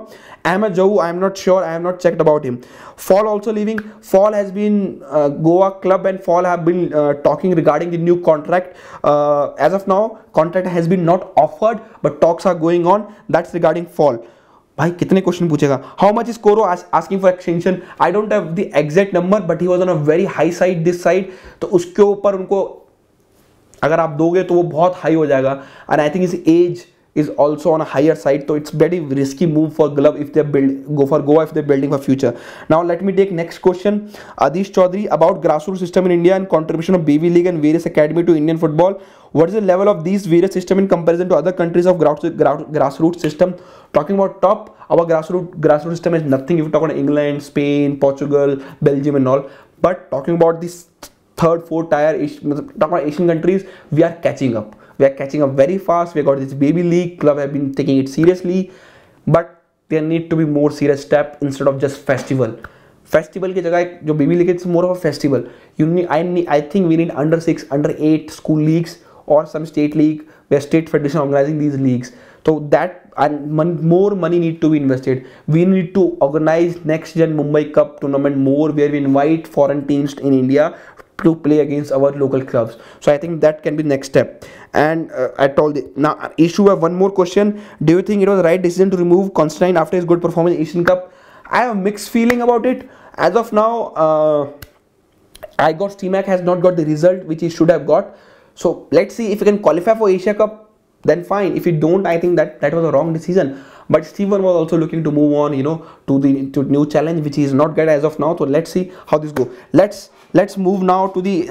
Ahmed Jahu, I am not sure. I have not checked about him. Fall also leaving. Fall has been Goa club and Fall have been talking regarding the new contract. As of now, contract has been not offered, but talks are going on. That's regarding Fall. भाई कितने question पूछेगा. How much is Coro asking for extension? I don't have the exact number, but he was on a very high side this side. तो उसके ऊपर उनको अगर आप दोगे तो वो बहुत हाई हो जाएगा, and I think his age is also on a higher side. तो it's very risky move for club if they build for Goa, if they building for future. Now let me take next question Adish Chaudhary about grassroot system in India and contribution of बीवी league and various academy to Indian football. What is the level of these various system in comparison to other countries of grassroots system? Talking about top, our grassroots system is nothing if you talk about England, Spain, Portugal, Belgium and all. But talking about this third, fourth tier, talking about Asian countries, we are catching up. We are catching up very fast. We got this baby league, club have been taking it seriously. But there need to be more serious step instead of just festival. Festival की जगह जो baby league is more of a festival. I think we need under 6, under 8 school leagues, or some state league where state federation organizing these leagues. So that and more money need to be invested. We need to organize next gen Mumbai Cup tournament more, where we invite foreign teams in India to play against our local clubs. So I think that can be next step. And I told you, now issue one more question. Do you think it was the right decision to remove Constantine after his good performance in Asian Cup? I have a mixed feeling about it. As of now, I got Steamac has not got the result which he should have got. So let's see if he can qualify for Asia Cup, then fine. If he don't, I think that was a wrong decision. But Steven was also looking to move on, you know, to new challenge, which he is not get as of now. So let's see how this go. Let's move now to the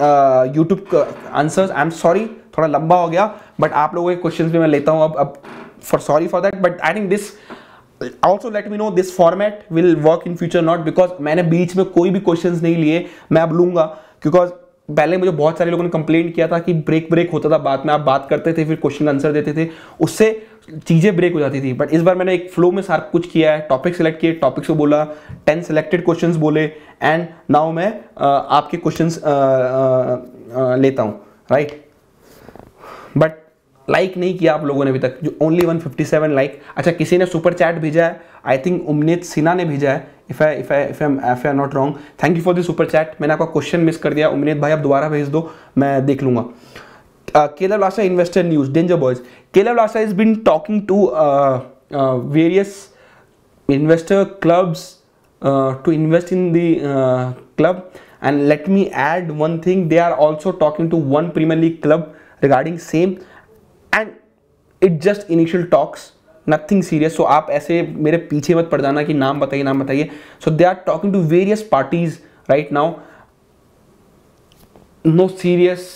YouTube answers. I'm sorry, थोड़ा लंबा हो गया, but आप लोगों के questions भी मैं लेता हूँ अब. For sorry for that, but I think this also let me know this format will work in future not, because मैंने बीच में कोई भी questions नहीं लिए, मैं अब लूँगा, because पहले मुझे बहुत सारे लोगों ने कंप्लेंट किया था कि ब्रेक होता था, बाद में आप बात करते थे फिर क्वेश्चन आंसर देते थे, उससे चीज़ें ब्रेक हो जाती थी. बट इस बार मैंने एक फ्लो में सारा कुछ किया है, टॉपिक सेलेक्ट किए, टॉपिक्स को बोला, 10 सिलेक्टेड क्वेश्चंस बोले, एंड नाउ मैं आपके क्वेश्चंस लेता हूँ, राइट. बट लाइक नहीं किया आप लोगों ने अभी तक, जो ओनली 157 लाइक. अच्छा, किसी ने सुपर चैट भेजा है, आई थिंक उम्नीत सिन्हा ने भेजा है, if I not wrong. Thank you for the super chat. मैंने आपका क्वेश्चन मिस कर दिया, उम्नीत भाई आप दोबारा भेज दो, मैं देख लूँगा. Caleb Lassa Investor News, Danger Boys. Caleb Lassa has been talking to various investor clubs to invest in the club. And let me add one thing, they are also talking to one Premier League club regarding same. And it just initial talks, nothing serious. So आप ऐसे मेरे पीछे मत पड़ जाना कि नाम बताइए नाम बताइए. So they are talking to various parties right now. No serious.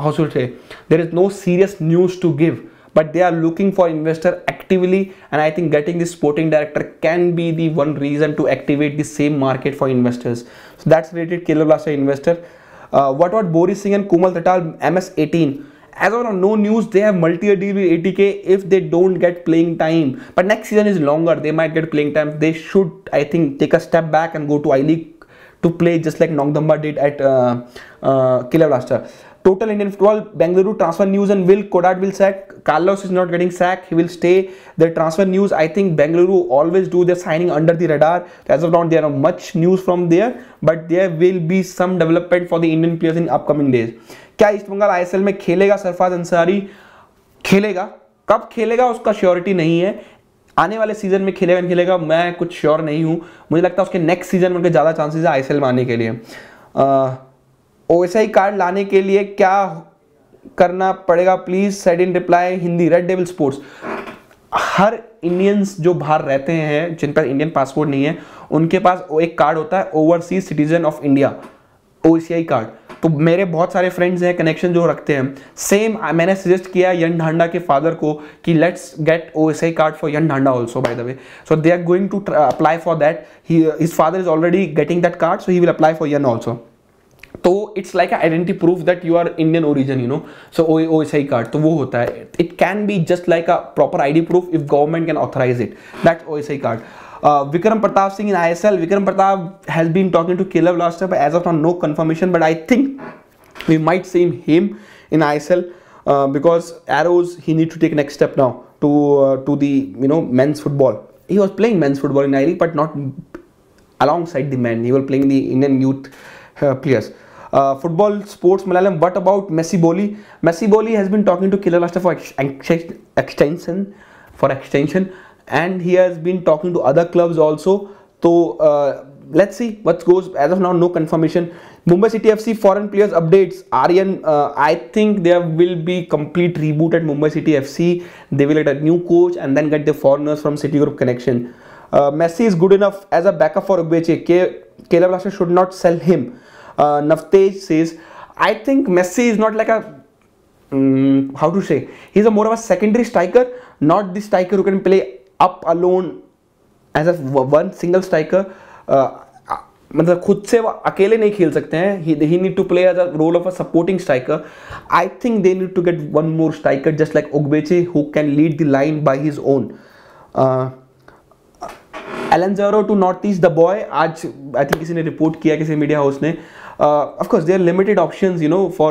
How should I say? There is no serious news to give, but they are looking for investor actively, and I think getting this sporting director can be the one reason to activate the same market for investors. So that's related Caleb Lassa Investor. What about Boris Singh and Komal Tatal MS18? As of now, no news. They have multi-year deal with ATK if they don't get playing time. But next season is longer. They might get playing time. They should, I think, take a step back and go to I-League to play just like Nongdamba did at Caleb Lassa. Total Indian football, Bengaluru transfer news and will Kodad will sack. Carlos is not getting sacked. He will stay. The transfer news, I think Bengaluru always do their signing under the radar. As of now, there are much news from there. But there will be some development for the Indian players in upcoming days. क्या east Bengal ISL में खेलेगा सरफराज अंसारी? खेलेगा. कब खेलेगा उसका surety नहीं है. आने वाले सीजन में खेलेगा नहीं खेलेगा मैं कुछ श्योर नहीं हूँ. मुझे लगता है उसके नेक्स्ट सीजन में उनके ज़्यादा चांसेस है ISL में आने के लिए. OSI कार्ड लाने के लिए क्या करना पड़ेगा please said in reply Hindi red devil sports. हर इंडियंस जो बाहर रहते हैं जिन पर इंडियन पासपोर्ट नहीं है उनके पास एक कार्ड होता है overseas citizen of India OSI card. तो मेरे बहुत सारे फ्रेंड्स हैं कनेक्शन जो रखते हैं सेम. मैंने सजेस्ट किया यन ढांडा के फादर को कि let's get OSI card for Yan Dhanda also by the way. So they are going to apply for that. His father is already getting that card so he will apply for Yan also. तो it's like identity proof that you are Indian origin you know. So OSI card तो वो होता है. It can be just like a proper ID proof if government can authorise it. That OSI card. Vikram Pratap Singh in ISL. Vikram Pratap has been talking to Caleb Lassa, but as of now no confirmation. But I think we might see him in ISL because Arrows he need to take next step now to the you know men's football. He was playing men's football in I-League but not alongside the men. He was playing the Indian youth players. Football sports Malayalam. What about Messiboli? Messiboli has been talking to Caleb Lassa for extension, and he has been talking to other clubs also. So let's see what goes. As of now, no confirmation. Mumbai City FC foreign players updates. Aryan, I think there will be complete reboot at Mumbai City FC. They will get a new coach and then get the foreigners from Citigroup connection. Messi is good enough as a backup for Ubeche. Caleb Lassa should not sell him. Navtej says, I think Messi is not like a, how to say, he's a more of a secondary striker, not the striker who can play up alone as a one single striker. मतलब खुद से वो अकेले नहीं खेल सकते हैं. He need to play as a role of a supporting striker. I think they need to get one more striker just like Ogbeche who can lead the line by his own. Alonso to Northeast the boy. आज I think किसी ने report किया किसी media house ने. Of course there are limited options you know for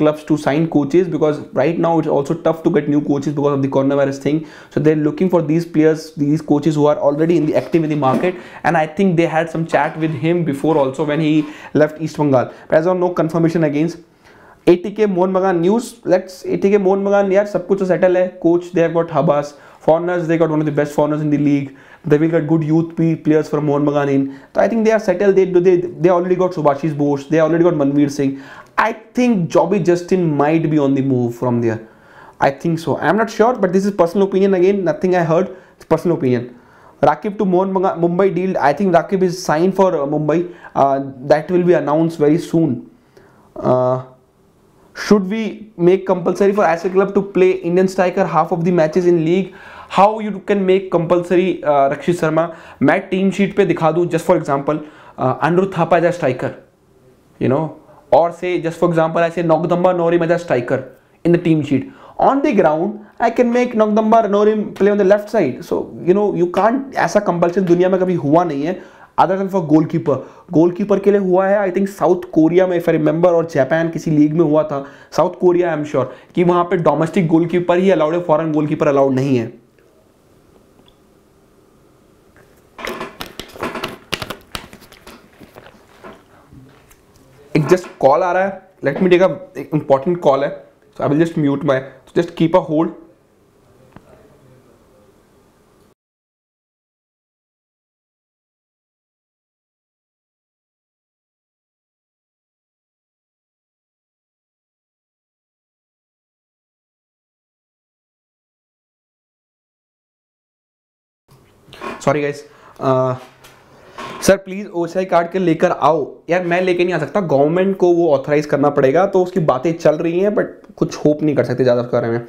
clubs to sign coaches because right now it's also tough to get new coaches because of the coronavirus thing. So they're looking for these players, these coaches who are already in the active in the market, and I think they had some chat with him before also when he left East Bengal. But as of now, no confirmation against. ATK Mohun Bagan news, let's ATK Mohun Bagan यार सब कुछ तो settle है. Coach they have got Habas, foreigners they got one of the best foreigners in the league, they will get good youth players from Mohan in, so I think they are settled. They already got Subhashis Bose, they already got Manveer Singh. I think Joby Justin might be on the move from there. I think so. I am not sure, but this is personal opinion again, nothing I heard, it's personal opinion. Rakib to Mumbai deal, I think Rakib is signed for Mumbai, that will be announced very soon. Should we make compulsory for Asset Club to play Indian striker half of the matches in league? How you can make compulsory Rakshit Sharma? मैं team sheet पे दिखा दूँ, just for example, Anirudh Thapa as a striker, you know, or say just for example I say Nogdamba Norim as a striker in the team sheet. On the ground, I can make Nogdamba Norim play on the left side. So you know you can't, ऐसा compulsion दुनिया में कभी हुआ नहीं है. Other than for goalkeeper के लिए हुआ है आई थिंक साउथ कोरिया में, इफ आई रिमेंबर, और जापान किसी लीग में हुआ था. South Korea I am sure कि वहां पे डोमेस्टिक गोलकीपर ही अलाउड है, फॉरेन गोलकीपर अलाउड नहीं है. एक जस्ट कॉल आ रहा है, let me take a important call है, so I will just mute my, just keep a hold. Sorry guys, sir please OSI card के लेकर आओ. यार मैं लेके नहीं आ सकता, गवर्नमेंट को वो ऑथराइज करना पड़ेगा, तो उसकी बातें चल रही हैं बट कुछ होप नहीं कर सकते ज़्यादा उसके बारे में.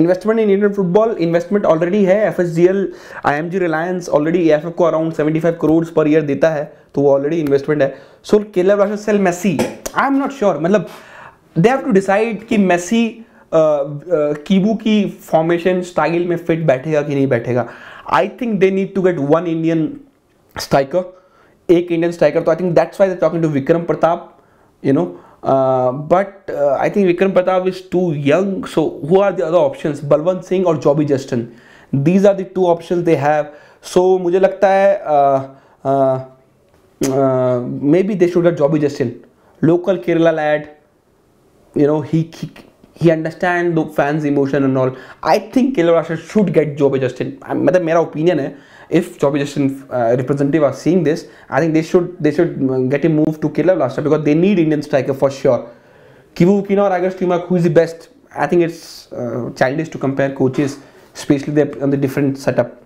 Investment in Indian football, investment already है, FSGL IMG Reliance already AFF को अराउंड 75 करोड़ पर ईयर देता है, तो वो ऑलरेडी इन्वेस्टमेंट है. So Keller versus cell Messi, I am not sure, मतलब दे हैव टू डिसाइड कि मेसी कीबू की फॉर्मेशन स्टाइल में फिट बैठेगा कि नहीं बैठेगा. I think they need to get one Indian striker, एक Indian striker. So I think that's why they're talking to Vikram Pratap, you know. But I think Vikram Pratap is too young. So who are the other options? Balwant Singh or Joby Justin. These are the two options they have. So मुझे लगता है maybe they should get Joby Justin, local Kerala lad. You know he understand the fans emotion and all. I think Kerala Blasters should get Joby Justin. मतलब मेरा opinion है, if Joby Justin representative are seeing this, I think they should get a move to Kerala Blasters because they need Indian striker for sure. Kivu Kina or Agus Timak, who is the best? I think it's childish to compare coaches, especially on the different setup.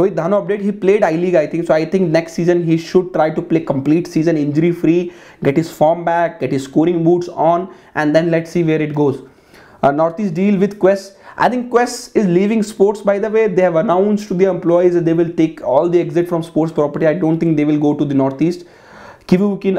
Rohit Dhano update, he played I-League I think, so I think next season he should try to play complete season injury free, get his form back, get his scoring boots on, and then let's see where it goes. Northeast deal with Quest, I think Quest is leaving sports, by the way. They have announced to their employees that they will take all the exit from sports property. I don't think they will go to the Northeast. Kivukin,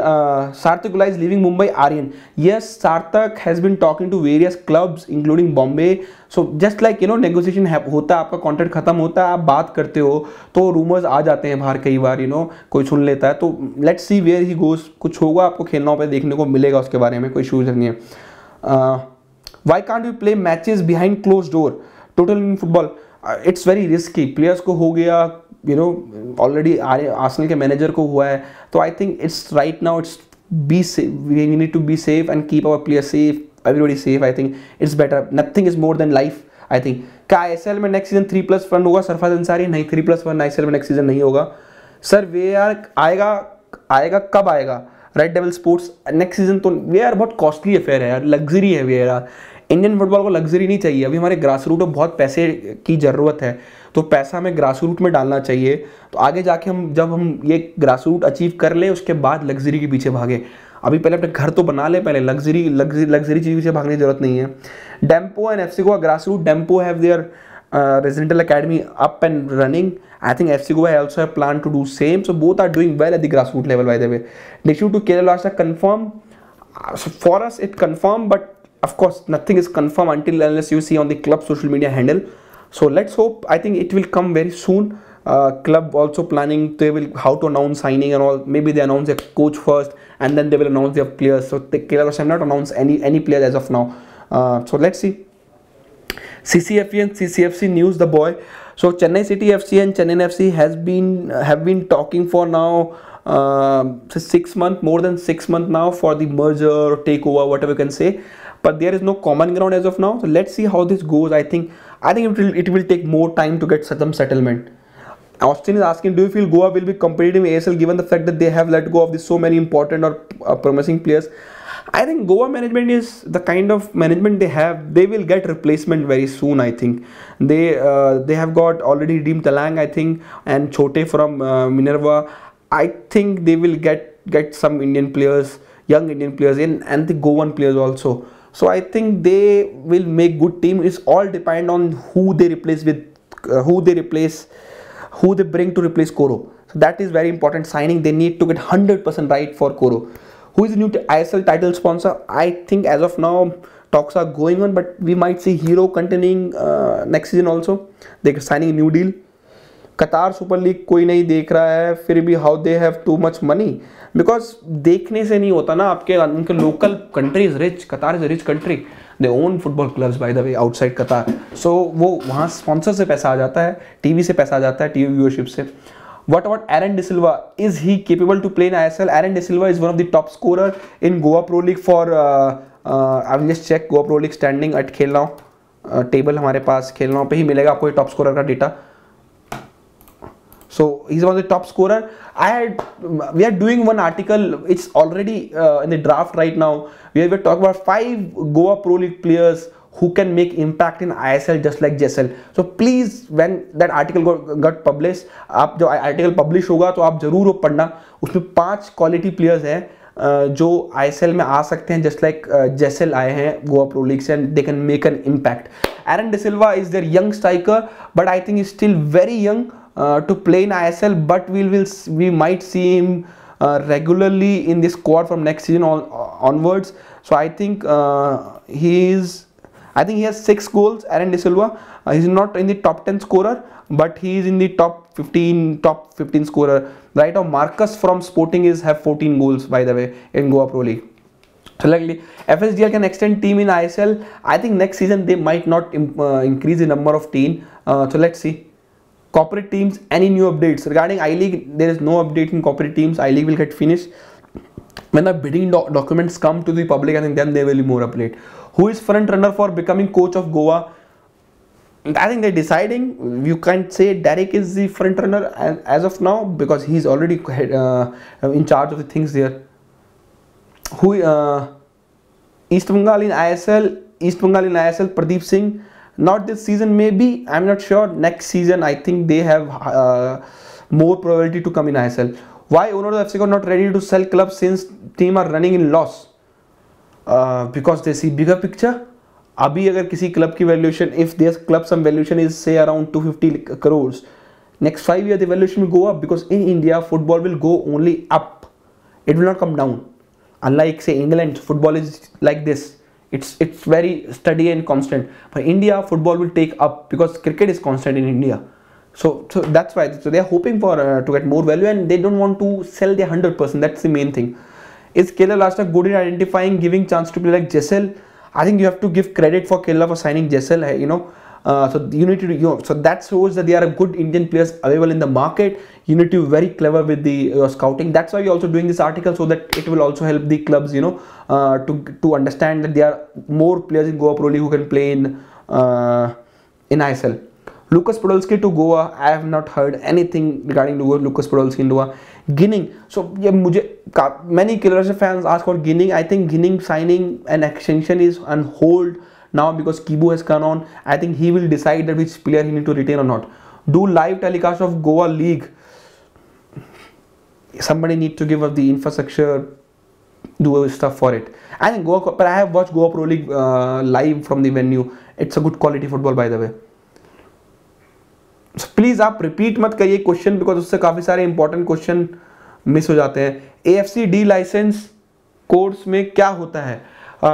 Sarthak Gulai is leaving Mumbai Aryan. Yes, Sarthak has been talking to various clubs including Bombay. So just like you know negotiation होता है, आपका contract खत्म होता है, आप बात करते हो तो rumors आ जाते हैं बाहर कई बार, you know कोई सुन लेता है, तो let's see where he goes. कुछ होगा, आपको खेलना पे देखने को मिलेगा उसके बारे में, कोई issues नहीं है. Why can't we play matches behind closed door? Total in football, it's very risky. Players को हो गया, you know, already Arsenal के manager को हुआ है. तो I think it's right now. It's be safe. We need to be safe and keep our players safe. Everybody safe. I think it's better. Nothing is more than life. I think. क्या ISL में next season 3+1 होगा? सरफराज अंसारी नहीं, 3+1 ISL में next season नहीं होगा. Sir VR आएगा कब आएगा? Red Devil Sports next season तो VR बहुत costly affair है यार, luxury है VR. इंडियन फुटबॉल को लग्जरी नहीं चाहिए, अभी हमारे ग्रासरूट में बहुत पैसे की ज़रूरत है, तो पैसा हमें ग्रासरूट में डालना चाहिए, तो आगे जाके जब हम ये ग्रासरूट अचीव कर ले उसके बाद लग्जरी के पीछे भागे. अभी पहले अपने घर तो बना ले, पहले लग्जरी चीज़ पीछे भागने की ज़रूरत नहीं है. Dempo and FC Goa grassroot, Dempo have their residential academy up and running. I think FC Goa also have planned to do same, so both are doing well at the grassroots level by the way. Issue to Kerala Blasters confirm, for us it confirmed, but of course nothing is confirmed until unless you see on the club social media handle, so let's hope. I think it will come very soon. Club also planning, they will how to announce signing and all, maybe they announce their coach first and then they will announce their players, so the Kerala Blasters have not announced any players as of now, so let's see. CCFE and CCFC news, the boy. So Chennai City FC and Chennai FC have been talking for now 6 months, more than 6 months now for the merger or takeover, whatever you can say. but there is no common ground as of now. So let's see how this goes. I think it will take more time to get some settlement. Austin is asking, do you feel Goa will be competitive in ASL given the fact that they have let go of so many important or promising players? I think Goa management is the kind of management they have. They will get replacement very soon. I think they have got already Reem Talang, I think, and Chote from Minerva. I think they will get some Indian players, young Indian players in, and the Goan players also. So I think they will make good team. It's all depend on who they replace with, who they bring to replace Koro. So that is very important signing. They need to get 100% right for Koro. Who is the new ISL title sponsor? I think as of now talks are going on, but we might see Hero continuing next season also. They are signing a new deal. Qatar Super League कोई नहीं देख रहा है, फिर भी how they have too much money, because देखने से नहीं होता ना. आपके उनके local country is rich. Qatar is a rich country. They own football clubs by the way outside Qatar. So वो वहाँ sponsor से पैसा आ जाता है, TV से पैसा आ जाता है, TV viewership से. What about Aaron De Silva? Is he capable to play in ISL? Aaron De Silva is one of the top scorer in Goa Pro League for I will just check Goa Pro League standing at Khelnao table. हमारे पास Khelnao पे ही मिलेगा आपको ये top scorer का data. So he's one of the top scorer. We are doing one article. It's already in the draft right now. We talk about 5 Goa Pro League players who can make impact in ISL just like JSL. So please, when that article got published, आप जो article publish होगा तो आप जरूर वो पढ़ना. उसमें 5 quality players हैं जो ISL में आ सकते हैं just like JSL आए हैं Goa Pro League से, and they can make an impact. Aaron De Silva is their young striker, but I think he's still very young to play in ISL, but we might see him regularly in this squad from next season onwards. So I think he has 6 goals, Aaron De Silva. He's not in the top 10 scorer, but he is in the top 15 scorer. Right now, Marcus from Sporting have 14 goals by the way in Goa Pro League. So likely, FSDL can extend team in ISL. I think next season they might not increase the number of team. So let's see. Corporate teams, any new updates? Regarding I-League, there is no update in corporate teams. I-League will get finished. When the bidding documents come to the public, I think then there will be more update. Who is front runner for becoming coach of Goa? I think they're deciding. You can't say Derek is the front runner as of now because he's already in charge of the things there. Who East Bengal in ISL? East Bengal in ISL, Pradeep Singh. Not this season, maybe. I'm not sure. Next season, I think they have more probability to come in ISL. Why owner of FCK not ready to sell club since team are running in loss? Because they see bigger picture. Abhi agar kisi club ki valuation, if their club some valuation is say around 250 crores, next 5 years the valuation will go up because in India football will go only up. It will not come down. Unlike say England, football is like this. It's very steady and constant. But India football will take up because cricket is constant in India. So that's why. So they are hoping for to get more value and they don't want to sell their 100%. That's the main thing. Is Kerala Blasters good in identifying, giving chance to play like JSL? I think you have to give credit for Kerala for signing JSL. You know, so you need to. So that shows that there are good Indian players available in the market. You need to be very clever with your scouting. That's why we're also doing this article so that it will also help the clubs. You know, to understand that there are more players in Goa Pro League who can play in ISL. Lucas Podolski to Goa. I have not heard anything regarding Lucas Podolski in Goa. Ginning. So yeah, many Kerala fans ask for Ginning. I think Ginning signing and extension is on hold now because Kibu has gone on. I think he will decide that which player he need to retain or not. Do live telecast of Goa League. Somebody need to give up the infrastructure, do stuff for it. I think Goa, but I have watched Goa Pro League live from the venue. It's a good quality football by the way. So please आप repeat मत करिए question because उससे काफी सारे important question miss हो जाते हैं. AFC-D license course में क्या होता है?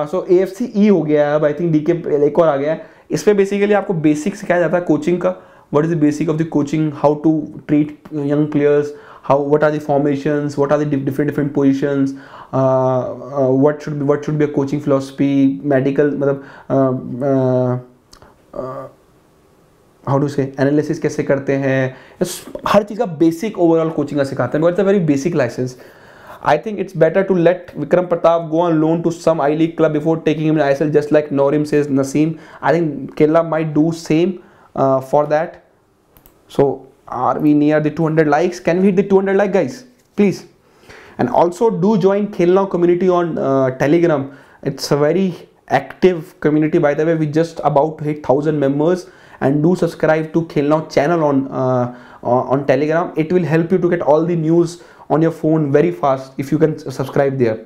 So AFC-E हो गया है अब. I think DK एक और आ गया है. इसमें basically आपको basic सिखाया जाता है coaching का. What is the basic of the coaching? How to treat young players? What are the formations? What are the different positions? What should be a coaching philosophy? Medical मतलब how to say analysis कैसे करते हैं, हर चीज़ का basic overall coaching का सिखाते हैं. It's a very basic license. I think it's better to let Vikram Pratap go on loan to some I-League club before taking him to ISL, just like Norim says Naseem. I think Kerala might do same for that. So are we near the 200 likes? Can we hit the 200 like, guys, please? And also do join Khelnao community on Telegram. It's a very active community, by the way. We just about to hit 1000 members, and do subscribe to Khelnao channel on Telegram. It will help you to get all the news on your phone very fast if you can subscribe there.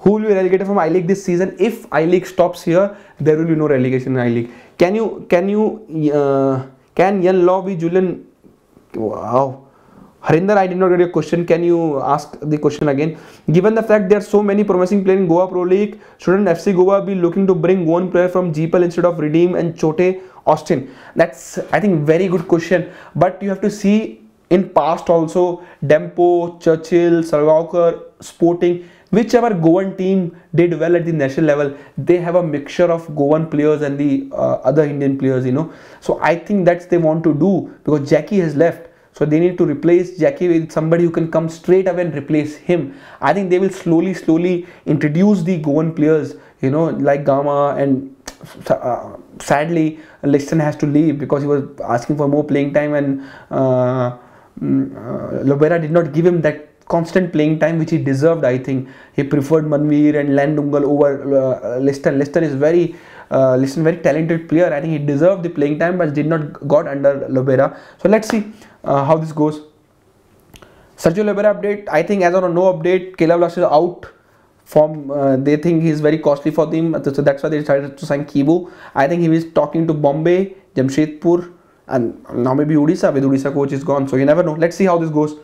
Who will be relegated from I-League this season? If I-League stops here, there will be no relegation in I-League. Can Yan Law be Julian? Wow. Harinder, I did not get your question. Can you ask the question again? Given the fact there are so many promising players in Goa Pro League, shouldn't FC Goa be looking to bring one player from GPL instead of Redeem and Chote Austin? That's, I think, very good question. But you have to see in past also, Dempo, Churchill, Salgaonkar, Sporting, whichever Goan team did well at the national level, they have a mixture of Goan players and the other Indian players, you know. So I think that's they want to do, because Jackie has left. So they need to replace Jackie with somebody who can come straight away and replace him. I think they will slowly introduce the Goan players, you know, like Gama, and sadly Liston has to leave because he was asking for more playing time, and Lobera did not give him that constant playing time which he deserved. I think he preferred Manveer and Landungal over Liston. Liston is very talented player. I think he deserved the playing time but did not got under Lobera. So let's see how this goes. Sergio Lobera update. I think as on a no update, Kerala Blasters is out from they think he's very costly for them, so that's why they decided to sign Kibu. I think he is talking to Bombay, Jamshedpur, and now maybe Odisha, with Odisha coach is gone, so you never know. Let's see how this goes.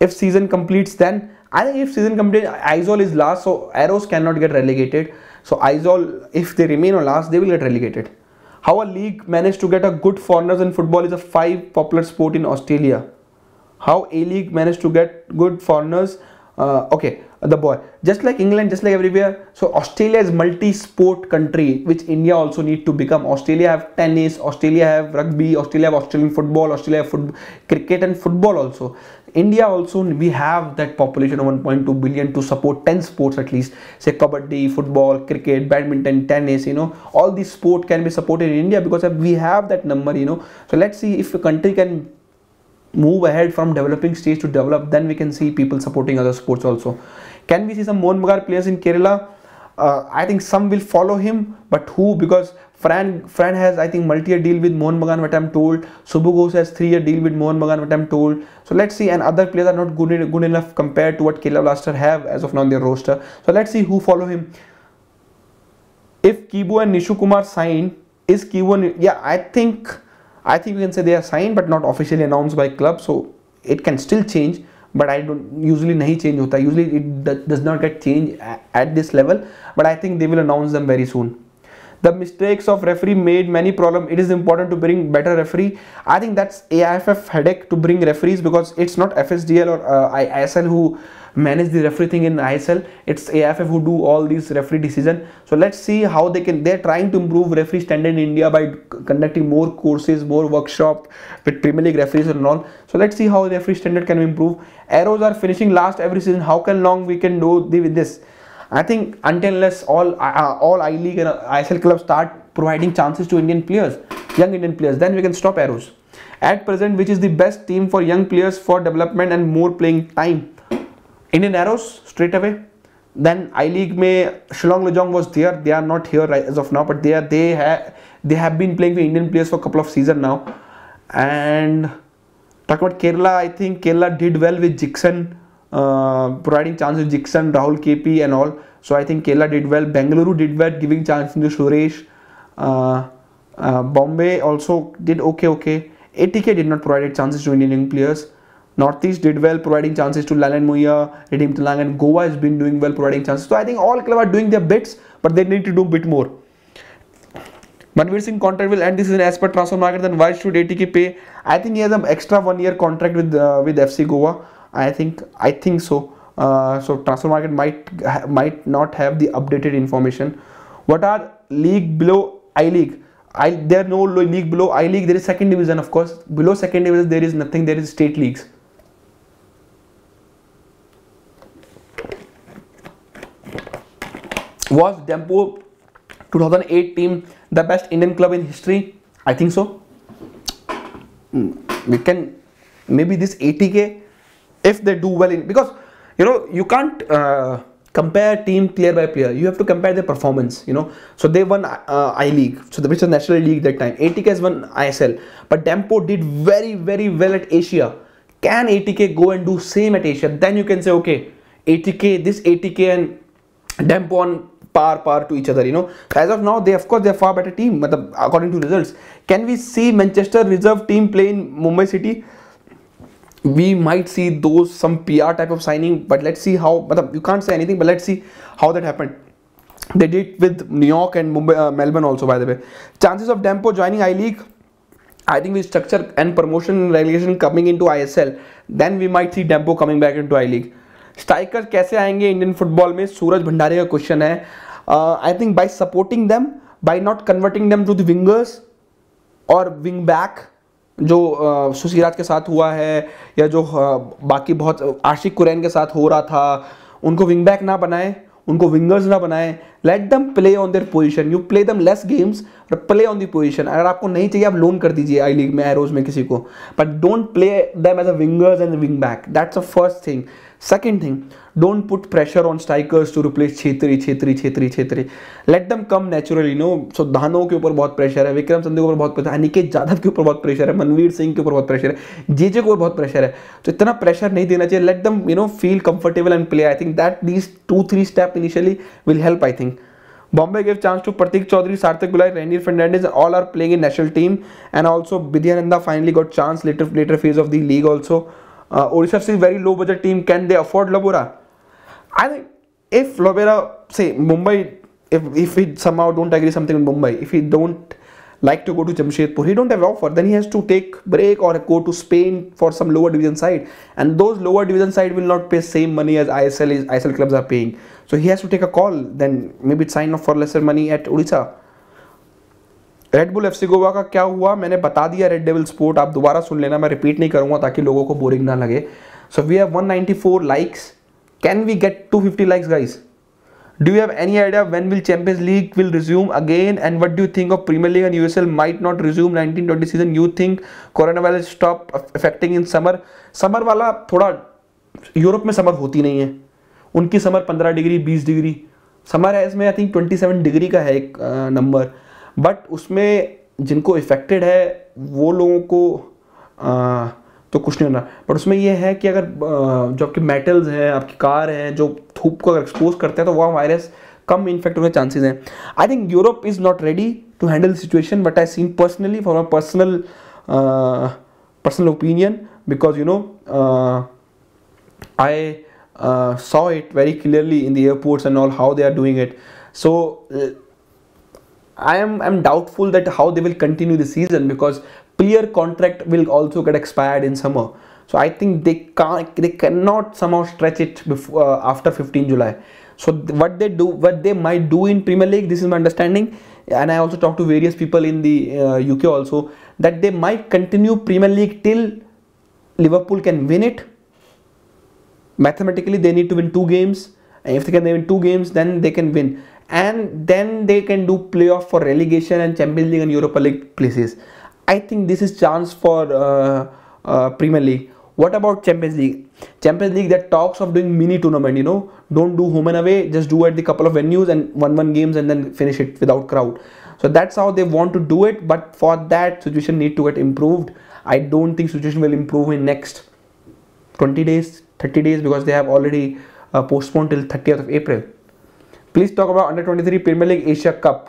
If season completes, then I think if season completes, Aizawl is last, so Arrows cannot get relegated. So Aizawl, if they remain on last, they will get relegated. How a league managed to get a good foreigners in football is a popular sport in Australia. How a league managed to get good foreigners, okay, the boy. Just like England, just like everywhere. So Australia is multi-sport country, which India also need to become. Australia have tennis, Australia have rugby, Australia have Australian football, Australia have cricket and football also. India also, we have that population of 1.2 billion to support 10 sports at least, say kabaddi, football, cricket, badminton, tennis, you know, all these sports can be supported in India because we have that number, you know. So let's see if a country can move ahead from developing stage to develop, then we can see people supporting other sports also. Can we see some Mohan Bagan players in Kerala? I think some will follow him, but who? Because Fran has, I think, multi-year deal with Mohan Bagan, what I'm told. Subbu Ghosh has 3-year deal with Mohan Bagan, what I'm told. So let's see, and other players are not good enough compared to what Kerala Blasters have as of now in their roster. So let's see who follow him. If Kibu and Nishu Kumar sign, is Kibu, yeah, I think we can say they are signed but not officially announced by club, so it can still change. But I don't usually nahi change hota. Usually it does not get changed at this level. But I think they will announce them very soon. The mistakes of referee made many problems. It is important to bring better referee. I think that's AIFF headache to bring referees, because it's not FSDL or ISL who manage the referee thing in ISL. It's AIFF who do all these referee decisions. So let's see how they can. They're trying to improve referee standard in India by conducting more courses, more workshops with Premier League referees and all. So let's see how the referee standard can improve. Arrows are finishing last every season. How can long we can do with this? I think until unless all I-League and ISL clubs start providing chances to Indian players, young Indian players, then we can stop Arrows. At present, which is the best team for young players for development and more playing time? Indian Arrows straight away. Then I-League mein Shillong Lojong was there. They are not here as of now, but they have been playing with Indian players for a couple of seasons now. And talk about Kerala, I think Kerala did well with Dixon. Providing chances to Dixon, Rahul KP and all. So I think Kerala did well. Bengaluru did well, giving chances to Suresh. Bombay also did okay. ATK did not provide chances to Indian players. Northeast did well, providing chances to Lalan Muya, Redeem Telang, and Goa has been doing well, providing chances. So I think all clubs are doing their bits, but they need to do a bit more. Manveer Singh contract will end this season as per transfer market. Then why should ATK pay? I think he has an extra 1-year contract with FC Goa. I think so. So transfer market might not have the updated information. What are league below I-League? There are no league below I-League. There is second division, of course. Below second division there is nothing. There is state leagues. Was Dempo 2008 team the best Indian club in history? I think so. We can maybe this 80K if they do well in, because you know you can't compare team player by player. You have to compare their performance, you know. So they won I League, so which was National League that time. ATK has won ISL, but Dempo did very well at Asia. Can ATK go and do same at Asia? Then you can say okay, ATK, this ATK and Dempo on par to each other, you know. As of now, they of course they are far better team, but according to results, can we see Manchester reserve team play in Mumbai City? We might see those some PR type of signing, but let's see how. But you can't say anything, but let's see how that happened. They did with New York and Mumbai, Melbourne also, by the way. Chances of Dempo joining I League, I think with structure and promotion relegation coming into ISL, then we might see Dempo coming back into I League. Striker कैसे आएंगे Indian football में? सूरज भंडारी का question है. I think by supporting them, by not converting them to the wingers और wing back, जो सुशीराज के साथ हुआ है या जो बाकी बहुत आशिक कुरैन के साथ हो रहा था. उनको विंग बैक ना बनाए, उनको विंगर्स ना बनाए. Let them play on their position. You play them less games और प्ले ऑन दी पोजीशन. अगर आपको नहीं चाहिए, आप लोन कर दीजिए आई लीग में, एरोज में किसी को, but don't play them as a wingers and wing back. That's a first thing. Second thing, don't put pressure on strikers to replace Chhetri. Let them come naturally, you know. So Dhano के ऊपर बहुत pressure है, विक्रम संधू के ऊपर बहुत pressure है, अनिकेत जाधव के ऊपर बहुत pressure है, मनवीर सिंह के ऊपर बहुत pressure है, जेजे को बहुत pressure है. तो इतना pressure नहीं देना चाहिए. Let them, you know, feel comfortable and play. I think that these 2-3 steps initially will help. I think Bombay gave chance to Pratik Chaudhary, Sarthak Gulai, Rainier Fernandez. All are playing in national team, and also Bidyananda finally got chance later phase of the league also. Odisha FC is very low budget team. Can they afford Labora? I think if Labora, say Mumbai, if he somehow don't agree something with Mumbai, if he don't like to go to Jamshedpur, he don't have offer, then he has to take break or go to Spain for some lower division side, and those lower division side will not pay same money as ISL clubs are paying. So he has to take a call. Then maybe sign off for lesser money at Odisha. Red Bull FC Goa का क्या हुआ? मैंने बता दिया. Red devil sport आप दोबारा सुन लेना, मैं रिपीट नहीं करूंगा ताकि लोगों को बोरिंग ना लगे. So we have 194 likes. Can we get 250 likes guys? Do you have any idea when will champions league will resume again and what do you think of premiere league and USL might not resume 19-20 season? You think corona virus stop affecting in summer? Summer वाला थोड़ा, Europe में summer होती नहीं है. उनकी summer 15 degree 20 degree summer है. इसमें I think 27 degree का है एक नंबर, बट उसमें जिनको इफेक्टेड है वो लोगों को तो कुछ नहीं होना. बट उसमें ये है कि अगर जो आपके मेटल्स हैं, आपकी कार हैं, जो धूप को अगर एक्सपोज करते हैं, तो वहाँ वायरस कम इन्फेक्ट होने के चांसेस हैं. I think Europe is not ready to handle situation, but I seen personally for my personal opinion, because you know I saw it very clearly in the airports and all, how they are doing it. So I am doubtful that how they will continue the season, because player contract will also get expired in summer. So I think they cannot somehow stretch it before after 15 July. So what they might do in Premier League, this is my understanding, and I also talked to various people in the UK also, that they might continue Premier League till Liverpool can win it. Mathematically, they need to win 2 games, and if they can win 2 games, then they can win. And then they can do playoff for relegation and Champions League and Europa League places. I think this is chance for Premier League. What about Champions League? Champions League, that talks of doing mini tournament, you know. Don't do home and away, just do at the couple of venues and 1-1 games and then finish it without crowd. So that's how they want to do it, but for that situation need to get improved. I don't think situation will improve in next 20 days, 30 days, because they have already postponed till 30th of April. Please talk about Under-23 Premier League Asia Cup.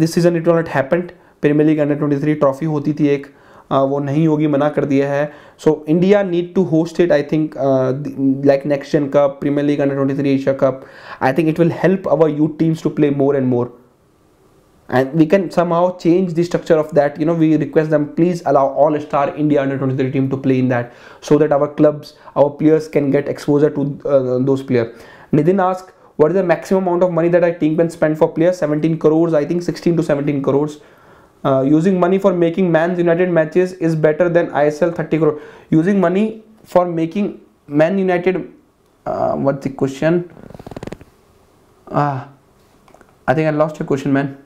This season it will not happen. Premier League Under-23 trophy होती थी एक, वो नहीं होगी, मना कर दिया है. So India need to host it, I think, like Next Gen Cup, Premier League Under-23 Asia Cup. I think it will help our youth teams to play more and more. And we can somehow change the structure of that. You know, we request them, please allow all-star India Under-23 team to play in that, so that our clubs, our players can get exposure to those players. Nidin asks, what is the maximum amount of money that a team can spend for players? 17 crores, I think 16 to 17 crores. Using money for making Man United matches is better than ISL 30 crore. Using money for making Man United, what's the question? I think I lost your question, man.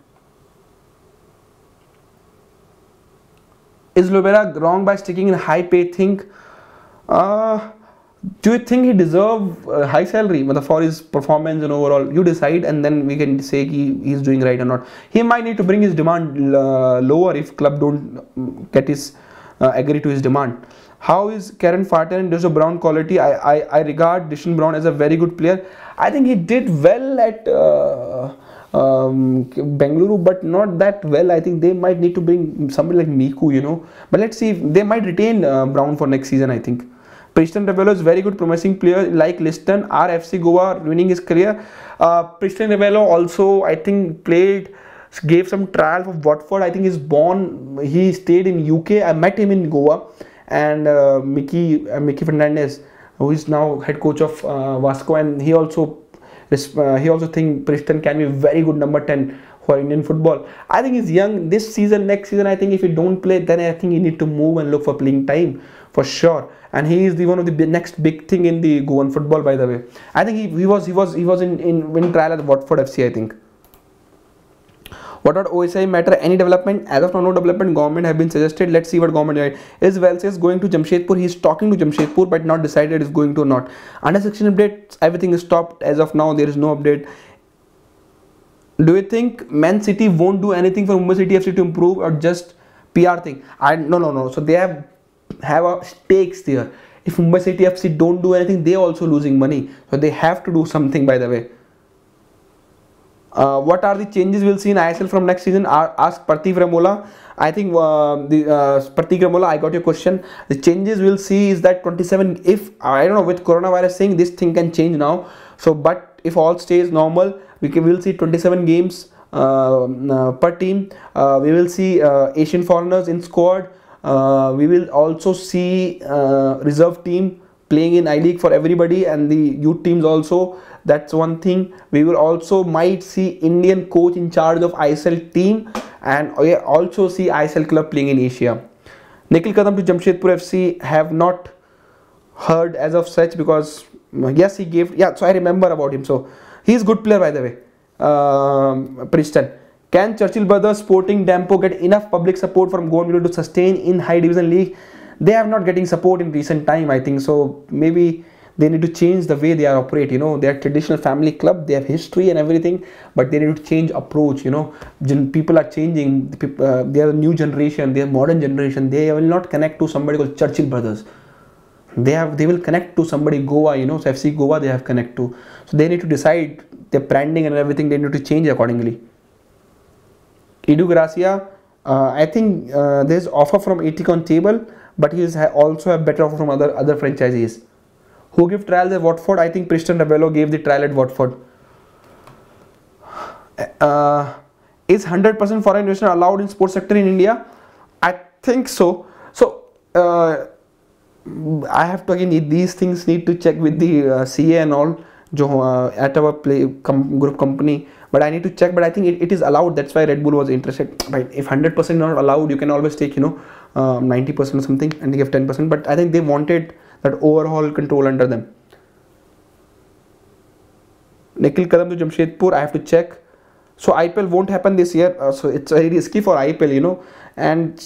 Is Lubera wrong by sticking in high paid thing? Do you think he deserve high salary for his performance and overall? You decide, and then we can say he's doing right or not. He might need to bring his demand lower if club don't get his agree to his demand. How is Karen Farter and Deshaun Brown quality? I regard Deshaun Brown as a very good player. I think he did well at Bengaluru, but not that well. I think they might need to bring somebody like Miku, you know. But let's see if they might retain Brown for next season, I think. Preston Ravelo is very good promising player like Liston. RFC Goa winning his career. Preston Ravelo also, I think, played, gave some trial for Watford. I think he's born, he stayed in UK. I met him in Goa. And Mickey Fernandez, who is now head coach of Vasco, and he also think Preston can be very good number 10 for Indian football. I think he's young. This season, next season, I think if he don't play, then I think he need to move and look for playing time for sure. And he is the one of the next big thing in the Goan football. By the way, I think he was in trial at Watford FC, I think. What about OSI matter? Any development? As of now, no development. Government have been suggested. Let's see what government did. Is Velses going to Jamshedpur? He's talking to Jamshedpur, but not decided is going to or not. Under section updates, everything is stopped. As of now, there is no update. Do you think Man City won't do anything for Mumbai City FC to improve, or just PR thing? No. So they have a stakes there. If Mumbai City FC don't do anything, they are also losing money. So they have to do something. By the way. What are the changes we'll see in ISL from next season? Ask Pratik Ramola. I think Pratik Ramola, I got your question. The changes we'll see is that 27. If I don't know, with coronavirus saying this thing can change now. So, but if all stays normal, we will see 27 games per team. We will see Asian foreigners in squad. We will also see reserve team playing in I-League for everybody, and the youth teams also. That's one thing. We will also might see Indian coach in charge of ISL team, and we also see ISL club playing in Asia. Nikhil Kadam to Jamshedpur FC, have not heard as of such, because yes, he gave, yeah, so I remember about him. So he's good player, by the way. Preston. Can Churchill Brothers, Sporting, Dampo get enough public support from Goan Bureau to sustain in high division league? They have not getting support in recent time, I think. So maybe they need to change the way they are operate, you know. They are traditional family club, they have history and everything, but they need to change approach, you know. People are changing, they are a new generation, they are modern generation. They will not connect to somebody called Churchill Brothers. They will connect to somebody Goa, you know. So FC Goa they have connect to. So they need to decide their branding and everything, they need to change accordingly. Edu Gracia, I think there is offer from Etik on table, but he is also have better offer from other franchises. Who give trials at Watford? I think Preston Ravelo gave the trial at Watford. Is 100% foreign investment allowed in sports sector in India? I think so. So I have to again, these things need to check with the CA and all at our group company. But I need to check. But I think it is allowed. That's why Red Bull was interested. But if 100% not allowed, you can always take 90% or something and they give 10%. But I think they wanted that overall control under them. Nikhil Kadam to Jamshedpur, I have to check. So IPL won't happen this year. So it's very risky for IPL, you know. And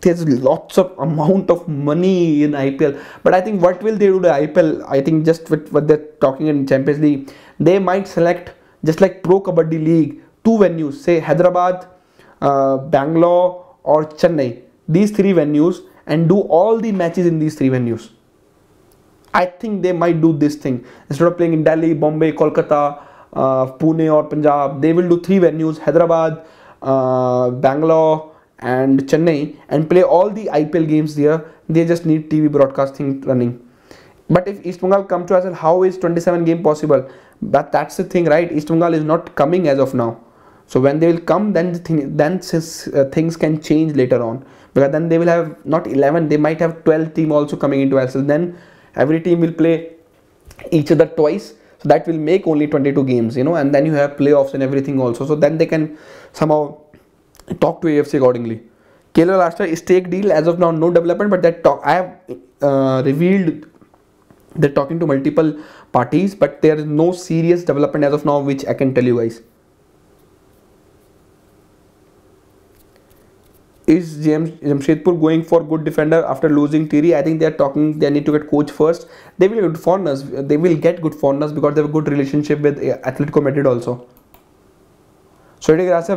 there's lots of amount of money in IPL. But I think what will they do to IPL? I think just with what they're talking in Champions League, they might select just like Pro Kabaddi League, 2 venues, say Hyderabad, Bangalore or Chennai. These 3 venues, and do all the matches in these 3 venues. I think they might do this thing. Instead of playing in Delhi, Bombay, Kolkata, Pune or Punjab, they will do 3 venues, Hyderabad, Bangalore and Chennai, and play all the IPL games there. They just need TV broadcasting running. But if East Bengal come to us, how is 27 game possible? But that's the thing, right? East Bengal is not coming as of now. So when they will come, then things can change later on. Because then they will have not 11, they might have 12 team also coming into ISL. Then every team will play each other twice. So that will make only 22 games, you know. And then you have playoffs and everything also. So then they can somehow talk to AFC accordingly. Kerala last year stake deal, as of now no development, but that talk I have revealed. They're talking to multiple parties, but there is no serious development as of now, which I can tell you guys. Is Jamshedpur going for good defender after losing Thierry? I think they are talking. They need to get coach first. They will get foreigners. They will get good foreigners because they have a good relationship with Atletico Madrid also. So Edu Gracia,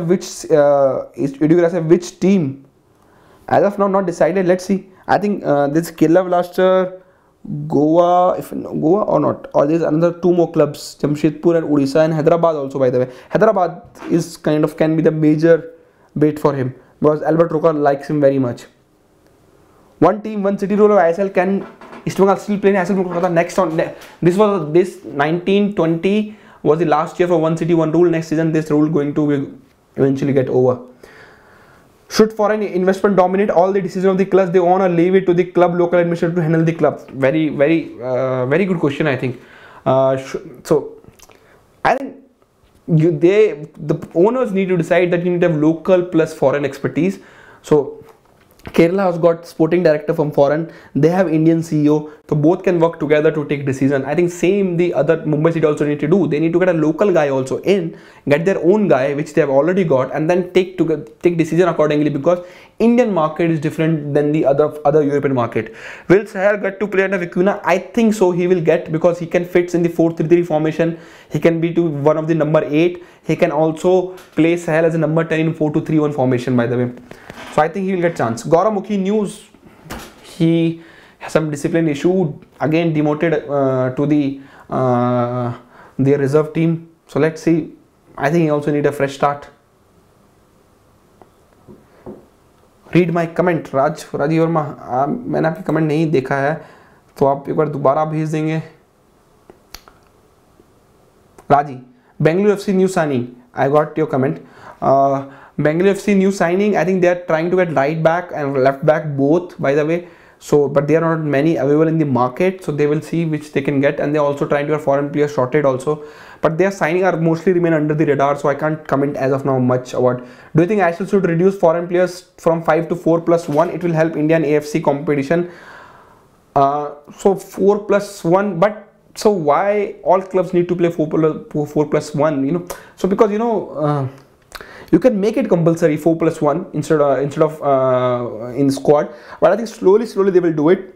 which team? As of now, not decided. Let's see. I think this Kerala Blasters, Goa, Goa or not, or there's another two more clubs, Jamshedpur and Odisha and Hyderabad also. By the way, Hyderabad is kind of can be the major bait for him, because Albert Roca likes him very much. One team, one city rule of ISL. Can East Bengal still play in ISL Kolkata next on? This 19-20 was the last year for one city, one rule. Next season, this rule going to eventually get over. Should foreign investment dominate all the decision of the club? They own or leave it to the club local administration to handle the club. Very, very good question, I think. I think the owners need to decide that you need to have local plus foreign expertise. So Kerala has got sporting director from foreign, they have Indian CEO, so both can work together to take decision. I think same the other Mumbai City also need to do. They need to get a local guy also in, get their own guy which they have already got, and then take decision accordingly, because Indian market is different than the other European market. Will Sahar get to play under Vicuna? I think so. He will get, because he can fit in the 4-3-3 formation. He can be to one of the number 8. He can also play Sahar as a number 10 in 4-2-3-1 formation, by the way. So I think he will get chance. Gaurav Mukhi news. He has some discipline issue. Again demoted to the reserve team. So let's see. I think he also need a fresh start. Read my comment Raji Verma, मैंने आपकी comment नहीं देखा है तो आप एक बार दोबारा भेज देंगे. Raji, Bengaluru F C new signing, I got your comment. Bengaluru F C new signing, I think they are trying to get right back and left back both, by the way. So, but there are not many available in the market, so they will see which they can get, and they are also trying to get foreign players shorted also. But their signing are mostly remain under the radar, so I can't comment as of now much about. Do you think ISL should reduce foreign players from 5 to 4+1? It will help Indian AFC competition. 4+1, but so why all clubs need to play 4+1? You know, so because you know. You can make it compulsory 4+1 instead of in squad, but I think slowly they will do it.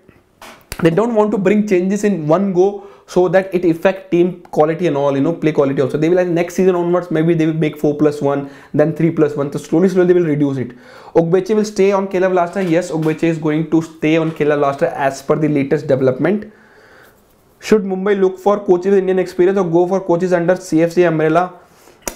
They don't want to bring changes in one go, so that it affect team quality and all, you know, play quality also. They will, like, next season onwards maybe they will make 4+1, then 3+1. So slowly they will reduce it. Ogbeche will stay on Kerala Blasters. Yes, Ogbeche is going to stay on Kerala Blasters as per the latest development. Should Mumbai look for coaches with Indian experience or go for coaches under CFC umbrella?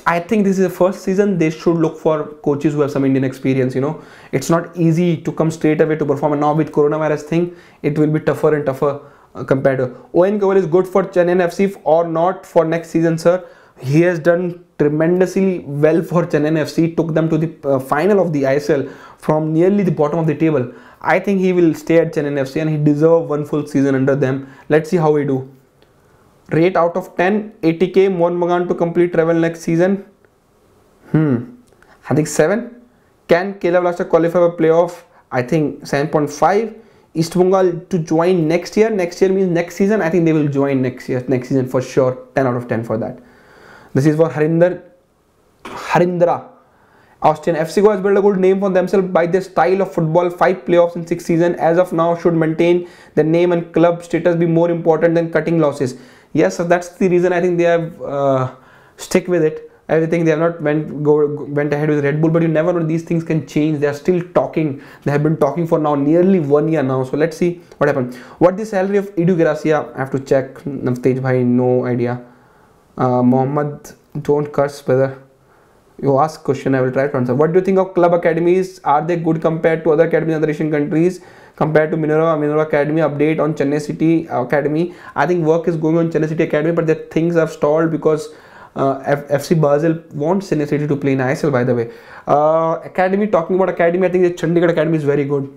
I think this is the first season. They should look for coaches who have some Indian experience, you know. It's not easy to come straight away to perform, and now with coronavirus thing, it will be tougher and tougher compared to. Owen Cowell is good for Chennai FC or not for next season, sir? He has done tremendously well for Chennai FC, took them to the final of the ISL from nearly the bottom of the table. I think he will stay at Chennai FC and he deserves one full season under them. Let's see how we do. Rate out of 10, 80K, Mohan Bagan to complete travel next season. I think 7. Can Kerala Blasters qualify for playoff? I think 7.5. East Bengal to join next year. Next year means next season. I think they will join next year. Next season for sure. 10 out of 10 for that. This is for Harindra. Austrian FC Go has built a good name for themselves by their style of football, 5 playoffs in 6 seasons. As of now, should maintain the name and club status be more important than cutting losses? Yes, so that's the reason I think they have stick with it. Everything they have not went ahead with Red Bull, but you never know, these things can change. They are still talking. They have been talking for now nearly 1 year now. So let's see what happens. What the salary of Edu Gracia? I have to check. Navtej bhai, no idea. Mohammed, don't curse, brother. You ask question, I will try to answer. What do you think of club academies? Are they good compared to other academies in other Asian countries? Compared to Minerva Academy, update on Chennai City Academy. I think work is going on Chennai City Academy, but the things have stalled because FC Basel wants Chennai City to play in ISL, by the way. Academy, talking about academy, I think the Chandigarh Academy is very good.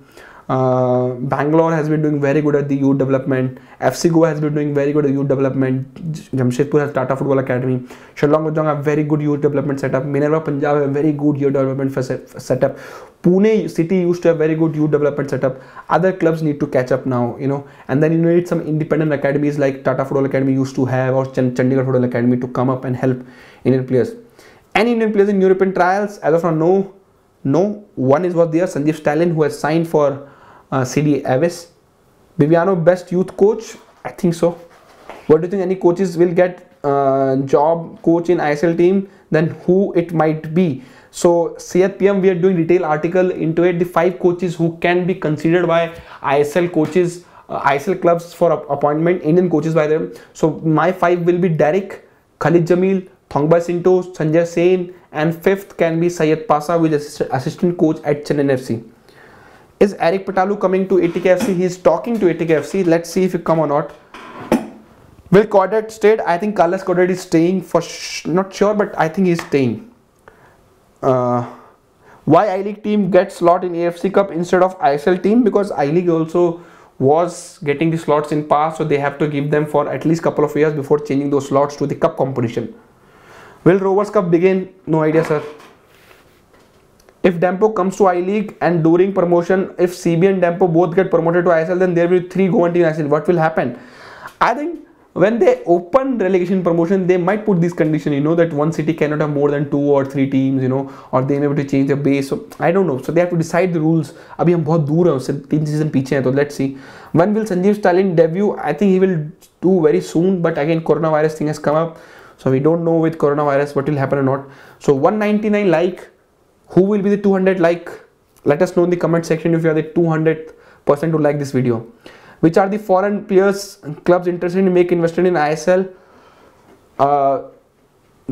Bangalore has been doing very good at the youth development. FC Goa has been doing very good at youth development. Jamshedpur has Tata Football Academy. Shillong Gojong have very good youth development setup. Minerva Punjab have very good youth development setup. Pune City used to have very good youth development setup. Other clubs need to catch up now, you know. And then you need some independent academies like Tata Football Academy used to have, or Chandigarh Football Academy, to come up and help Indian players. Any Indian players in European trials? As of now, no. No, one is was there, Sanjeev Stalin, who has signed for CD Aves. Viviano, best youth coach, I think so. What do you think, any coaches will get job coach in ISL team, then who it might be? So CFPM, we are doing detailed article into it, the 5 coaches who can be considered by ISL coaches, ISL clubs for appointment, Indian coaches by them. So my 5 will be Derek, Khalid Jamil, Thongba Sinto, Sanjay Sen, and 5th can be Syed Pasa, who is assistant coach at Chennai FC. Is Eric Patalu coming to ATK FC? He is talking to ATK FC. Let's see if he come or not. Will Caudet stay? I think Carlos Caudet is staying for not sure, but I think he is staying. Why I-League team gets slot in AFC Cup instead of ISL team? Because I-League also was getting the slots in past, so they have to give them for at least couple of years before changing those slots to the cup competition. Will Rovers Cup begin? No idea, sir. If Dempo comes to I-League and during promotion, if CB and Dempo both get promoted to ISL, then there will be 3 Goan team in ISL. What will happen? I think when they open relegation promotion, they might put this condition, you know, that one city cannot have more than 2 or 3 teams, you know, or they may have to change the base. So I don't know. So they have to decide the rules. Abhi hum bahut dur hai usse, 3 season piche hai, so let's see. When will Sanjeev Stalin debut? I think he will do very soon, but again, coronavirus thing has come up. So we don't know with coronavirus what will happen or not. So 199 like, who will be the 200 like? Let us know in the comment section if you are the 200% who like this video. Which are the foreign players and clubs interested in make investment in ISL?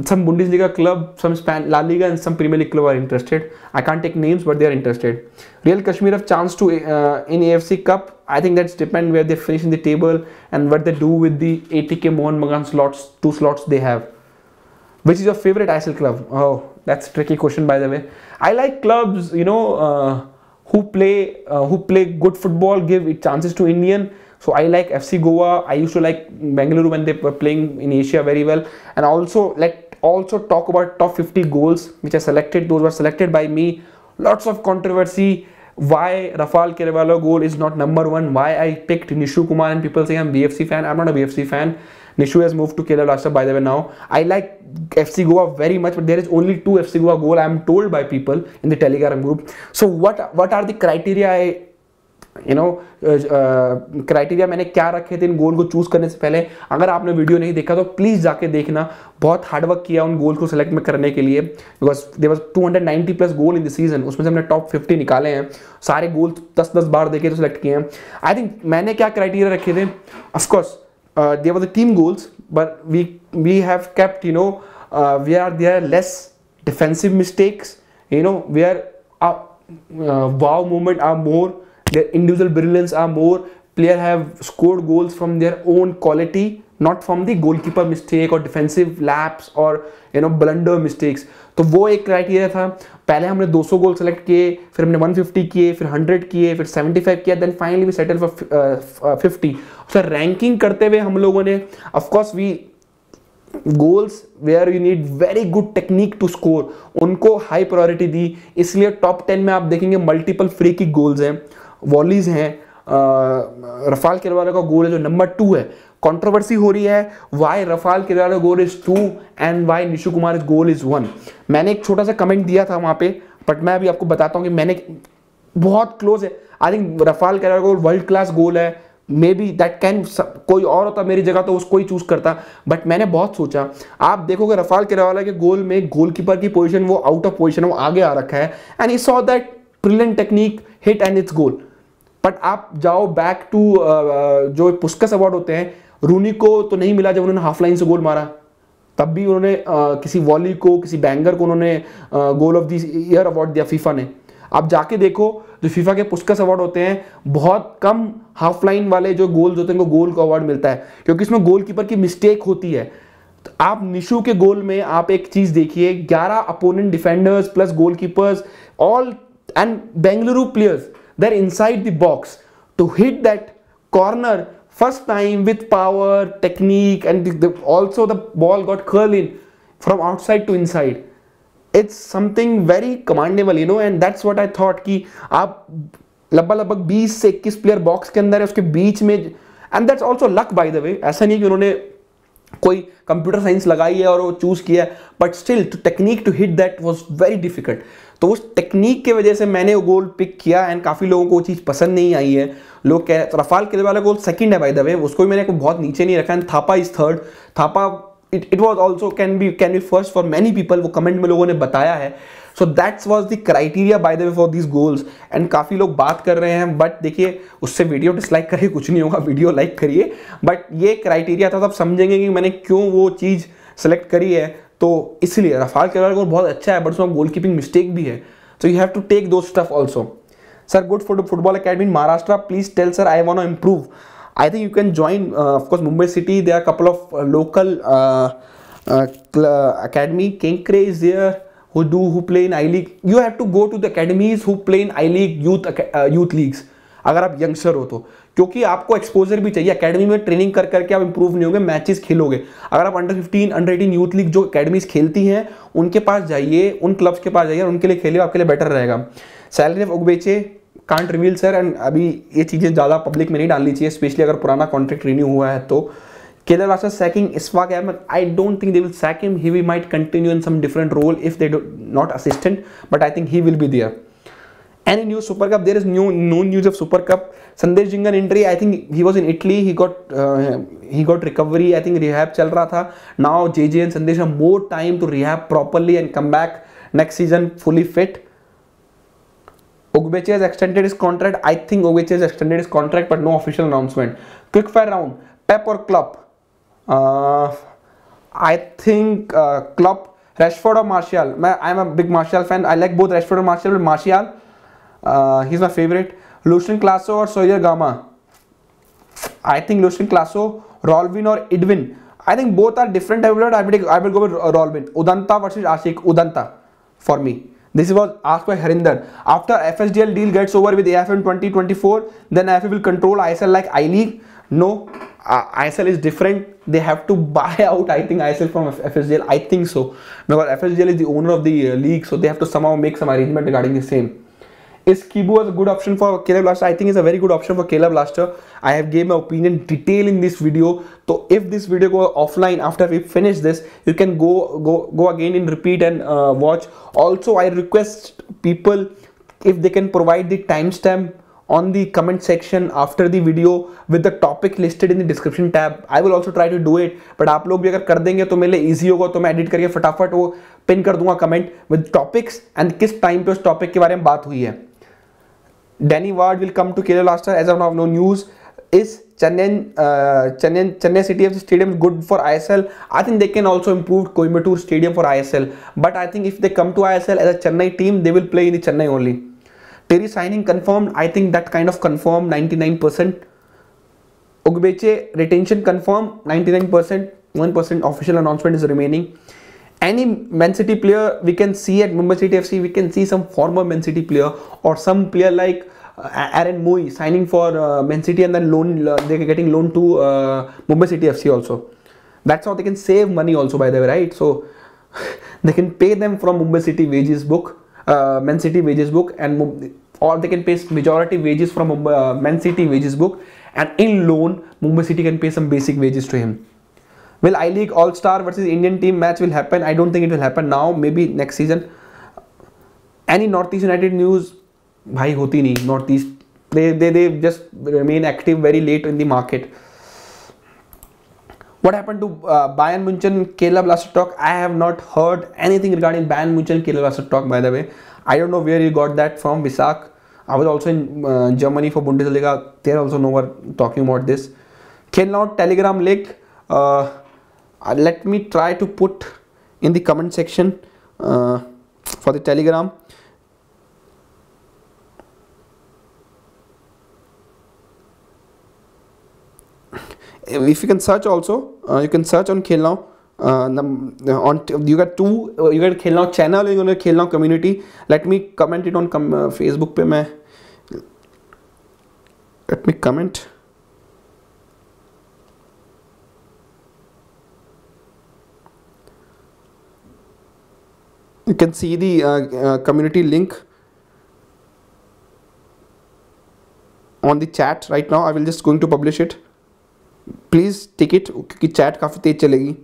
Some Bundesliga club, some La Liga and some Premier League club are interested. I can't take names, but they are interested. Real Kashmir have chance to in AFC Cup. I think that's depend where they finish in the table and what they do with the ATK Mohan Bagan slots, 2 slots they have. Which is your favorite ISL club? Oh, that's a tricky question, by the way. I like clubs, you know, who play good football, give it chances to Indian. So I like FC Goa. I used to like Bengaluru when they were playing in Asia very well. And also also talk about top 50 goals which I selected. Those were selected by me. Lots of controversy. Why Rafael Carvalho goal is not number 1? Why I picked Nishu Kumar and people say I'm BFC fan. I'm not a BFC fan. Nishu has moved to Kerala last year, by the way, now. I like FC Goa very much, but there is only 2 FC Goa goal, I am told by people in the Telegram group. So what are the criteria I, you know, criteria मैंने क्या रखे थे इन गोल को choose करने से पहले. अगर आपने वीडियो नहीं देखा तो प्लीज जाके देखना. बहुत हार्ड वर्क किया उन गोल को सेलेक्ट में करने के लिए, because there was 290 plus goal in the season. उसमें से हमने टॉप 50 निकाले हैं. सारे गोल 10-10 बार देखे तो सेलेक्ट किए हैं. आई थिंक मैंने क्या क्राइटेरिया रखे थे, of course there were the team goals, but we have kept, you know, where there are less defensive mistakes, you know, where our wow moment are more, their individual brilliance are more, player have scored goals from their own quality, not from the goalkeeper mistake or defensive lapse or, you know, blunder mistakes. तो वो एक criteria था. पहले हमने 200 goal select किए, फिर हमने 150 किए, फिर 100 किए, फिर 75 किया, then finally we settle for 50. So ranking करते हुए हम लोगों ने, of course we goals where you need very good technique to score, उनको हाई प्रायोरिटी दी. इसलिए टॉप 10 में आप देखेंगे मल्टीपल फ्री किक गोल्स हैं, वॉलीज हैं. रफाल केरवाला का गोल है जो नंबर 2 है. कंट्रोवर्सी हो रही है why Rafael Crivellaro goal is 2 and why Nishu Kumar is goal is 1. मैंने एक छोटा सा कमेंट दिया था वहाँ पे, बट मैं अभी आपको बताता हूँ कि मैंने बहुत क्लोज है. I think Rafael Crivellaro goal world class goal है. मे बी दैट कैन, कोई और होता मेरी जगह तो उसको ही चूज करता, बट मैंने बहुत सोचा. आप देखोगे रफाल केरवाला के गोल में गोलकीपर की पोजिशन, वो आउट ऑफ पोजिशन, वो आगे आ रखा है and he saw that brilliant technique hit and it's goal. But आप जाओ बैक टू जो पुस्कस अवार्ड होते हैं, रूनी को तो नहीं मिला जब उन्होंने हाफ लाइन से गोल मारा, तब भी उन्होंने किसी वॉली को, किसी बैंगर को उन्होंने goal of the year award दिया फीफा ने. आप जाके देखो जो फीफा के पुस्कस अवार्ड होते हैं, बहुत कम हाफ लाइन वाले जो गोल्स होते हैं उनको गोल का अवार्ड मिलता है, क्योंकि इसमें गोलकीपर की मिस्टेक होती है. तो आप निशु के गोल में आप एक चीज देखिए, 11 opponent defenders plus goalkeepers all and Bengaluru players, they're inside the box to hit that corner first time with power, technique, and also the ball got curled in from outside to inside. It's something very commendable, you know, and that's what I thought कि आप लगभग 20 से 21 player box के अंदर है, उसके बीच में, and that's also luck by the way. ऐसा नहीं कि उन्होंने कोई कंप्यूटर साइंस लगाई है और वो चूज किया, but still to technique to hit that was very difficult. तो उस टेक्निक के वजह से मैंने वो गोल पिक किया एंड काफ़ी लोगों को वो चीज़ पसंद नहीं आई है। लोग कह रफाल किलवाला गोल सेकंड है बाय द वे, उसको भी मैंने बहुत नीचे नहीं रखा and Thapa is third. Thapa it was also can be first for many people, वो कमेंट में लोगों ने बताया है। So that's was the criteria by the way for this goals and काफ़ी लोग बात कर रहे हैं, बट देखिए उससे वीडियो डिसलाइक करिए कुछ नहीं होगा, वीडियो लाइक करिए। बट ये क्राइटेरिया था, तब समझेंगे कि मैंने क्यों वो चीज़ सेलेक्ट करी है। तो इसलिए रफाल किलवाला गोल बहुत अच्छा है, बट उसमें गोल कीपिंग मिस्टेक भी है, so you have to take those stuff also. Sir good football academy Maharashtra, please tell sir I want to improve, I think you can join of course Mumbai City, they are couple of local academy, Kenkre is there who play in I league, you have to go to the academies who play in I league youth leagues अगर आप youngster हो तो, क्योंकि आपको exposure भी चाहिए। Academy में training कर करके आप इंप्रूव नहीं होंगे, मैचेस खेलोगे। अगर आप अंडर 15 अंडर 18 यूथ लीग जो एकेडमीज खेलती हैं उनके पास जाइए, उन क्लब्स के पास जाइए, उनके लिए खेलिए, आपके लिए बेटर रहेगा। Salary of उगबेचे can't reveal sir, and अभी ये चीज़ें ज़्यादा पब्लिक में नहीं डालनी चाहिए, स्पेशली अगर पुराना कॉन्ट्रैक्ट रिन्यू हुआ है तो। केदार आशा sacking Ishfaq Ahmed, I don't think they will sack him, he might continue in some different role if they not assistant, but I think he will be there. Any news Super Cup? There is no news of Super Cup. Sandesh Jingan injury. I think he was in Italy. He got recovery. I think rehab चल रहा था. Now JJ and Sandesh have more time to rehab properly and come back next season fully fit. Ogbeche has extended his contract. I think Ogbeche has extended his contract, but no official announcement. Quick fire round. Pep or Klopp? I think Klopp. Rashford or Martial? I am a big Martial fan. I like both Rashford and Martial, but Martial. He's my favorite. Lucian Claso or Sawyer Gama? I think Lucian Claso. Rolvin or Edwin? I think both are different developers. I will go with Rolvin. Udanta versus Ashik. Udanta for me. This was asked by Harinder. After FSDL deal gets over with AFL in 2024, then AFL will control ISL like I League. No, ISL is different. They have to buy out, I think, ISL from FSDL. I think so. Because FSDL is the owner of the league, so they have to somehow make some arrangement regarding the same. Is Kibu a good option for Caleb Laster? I think it's a very good option for Caleb Laster. I have gave my opinion detail in this video. So if this video goes offline after we finish this, you can go again in repeat and watch. Also, I request people if they can provide the timestamp on the comment section after the video with the topic listed in the description tab. I will also try to do it. But आप लोग भी अगर कर देंगे तो मेरे लिए easy होगा, तो मैं एडिट करके फटाफट वो पिन कर दूंगा कमेंट विद टॉपिक्स एंड किस टाइम पे उस टॉपिक के बारे में बात हुई है। Danny Ward will come to Kerala Blasters as of now no news. Is Chennai City FC Stadium good for ISL? I think they can also improve Coimbatore Stadium for ISL. But I think if they come to ISL as a Chennai team, they will play in the Chennai only. Terry signing confirmed. I think that kind of confirmed 99%. Ogbeche retention confirmed 99%. 1% official announcement is remaining. Any Man City player we can see at Mumbai City FC, we can see some former Man City player or some player like Aaron Moy signing for Man City and then they're getting loaned to Mumbai City FC also. That's how they can save money also, by the way, right? So they can pay them from Mumbai City wages book, Man City wages book, and or they can pay majority wages from Man City wages book, and in loan Mumbai City can pay some basic wages to him. Will I-League All-Star versus Indian team match will happen? I don't think it will happen now. Maybe next season. Any Northeast United news? भाई होती नहीं Northeast. They just remain active very late in the market. What happened to Bayern Munchen Kerala Blasters talk? I have not heard anything regarding Bayern Munchen Kerala Blasters talk. By the way, I don't know where you got that from, Visak. I was also in Germany for Bundesliga. There also no one talking about this. Kerala Telegram link. Let me try to put in the comment section for the Telegram. If you can search also, you can search on Khelnau. You got two. You got Khelnau channel and you got Khelnau community. Let me comment it on Facebook. Let me comment. You can see the community link on the chat right now. I will just going to publish it. Please take it क्योंकि chat काफी तेज चलेगी.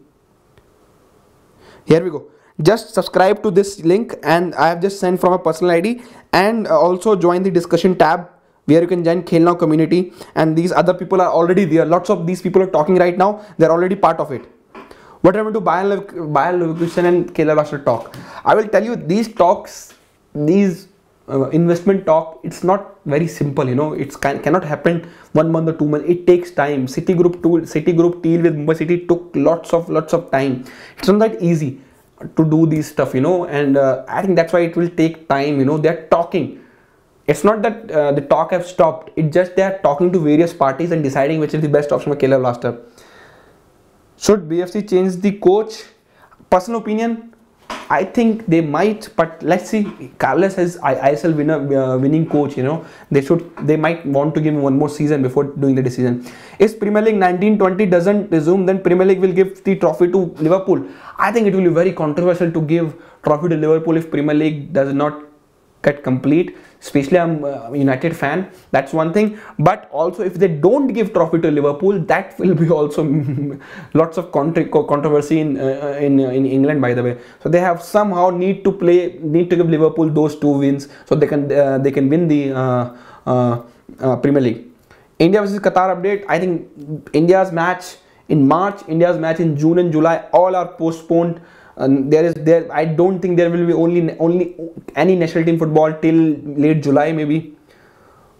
Here we go. Just subscribe to this link, and I have just sent from a personal ID, and also join the discussion tab where you can join Khelnao community, and these other people are already there. Lots of these people are talking right now. They're already part of it. What happened to Bayan Leverkusen and Keller Basler talk? I will tell you, these talks, these investment talk, it's not very simple, you know. It cannot happen 1 month or 2 months. It takes time. Citigroup deal with Mumbai City took lots of time. It's not that easy to do these stuff, you know, and I think that's why it will take time, you know. They're talking. It's not that the talk have stopped. It's just they are talking to various parties and deciding which is the best option for Keller Blaster. Should BFC change the coach? Personal opinion, I think they might, but let's see. Carles is ISL winning coach, you know. They might want to give him one more season before doing the decision. If Premier League 19-20 doesn't resume, then Premier League will give the trophy to Liverpool. I think it will be very controversial to give trophy to Liverpool if Premier League does not get complete. Especially I'm a United fan, that's one thing. But also if they don't give trophy to Liverpool, that will be also lots of controversy in England, by the way. So they have somehow need to give Liverpool those 2 wins so they can win the Premier League. India versus Qatar update. I think India's match in March, India's match in June and July, all are postponed. I don't think there will be only any national team football till late July maybe.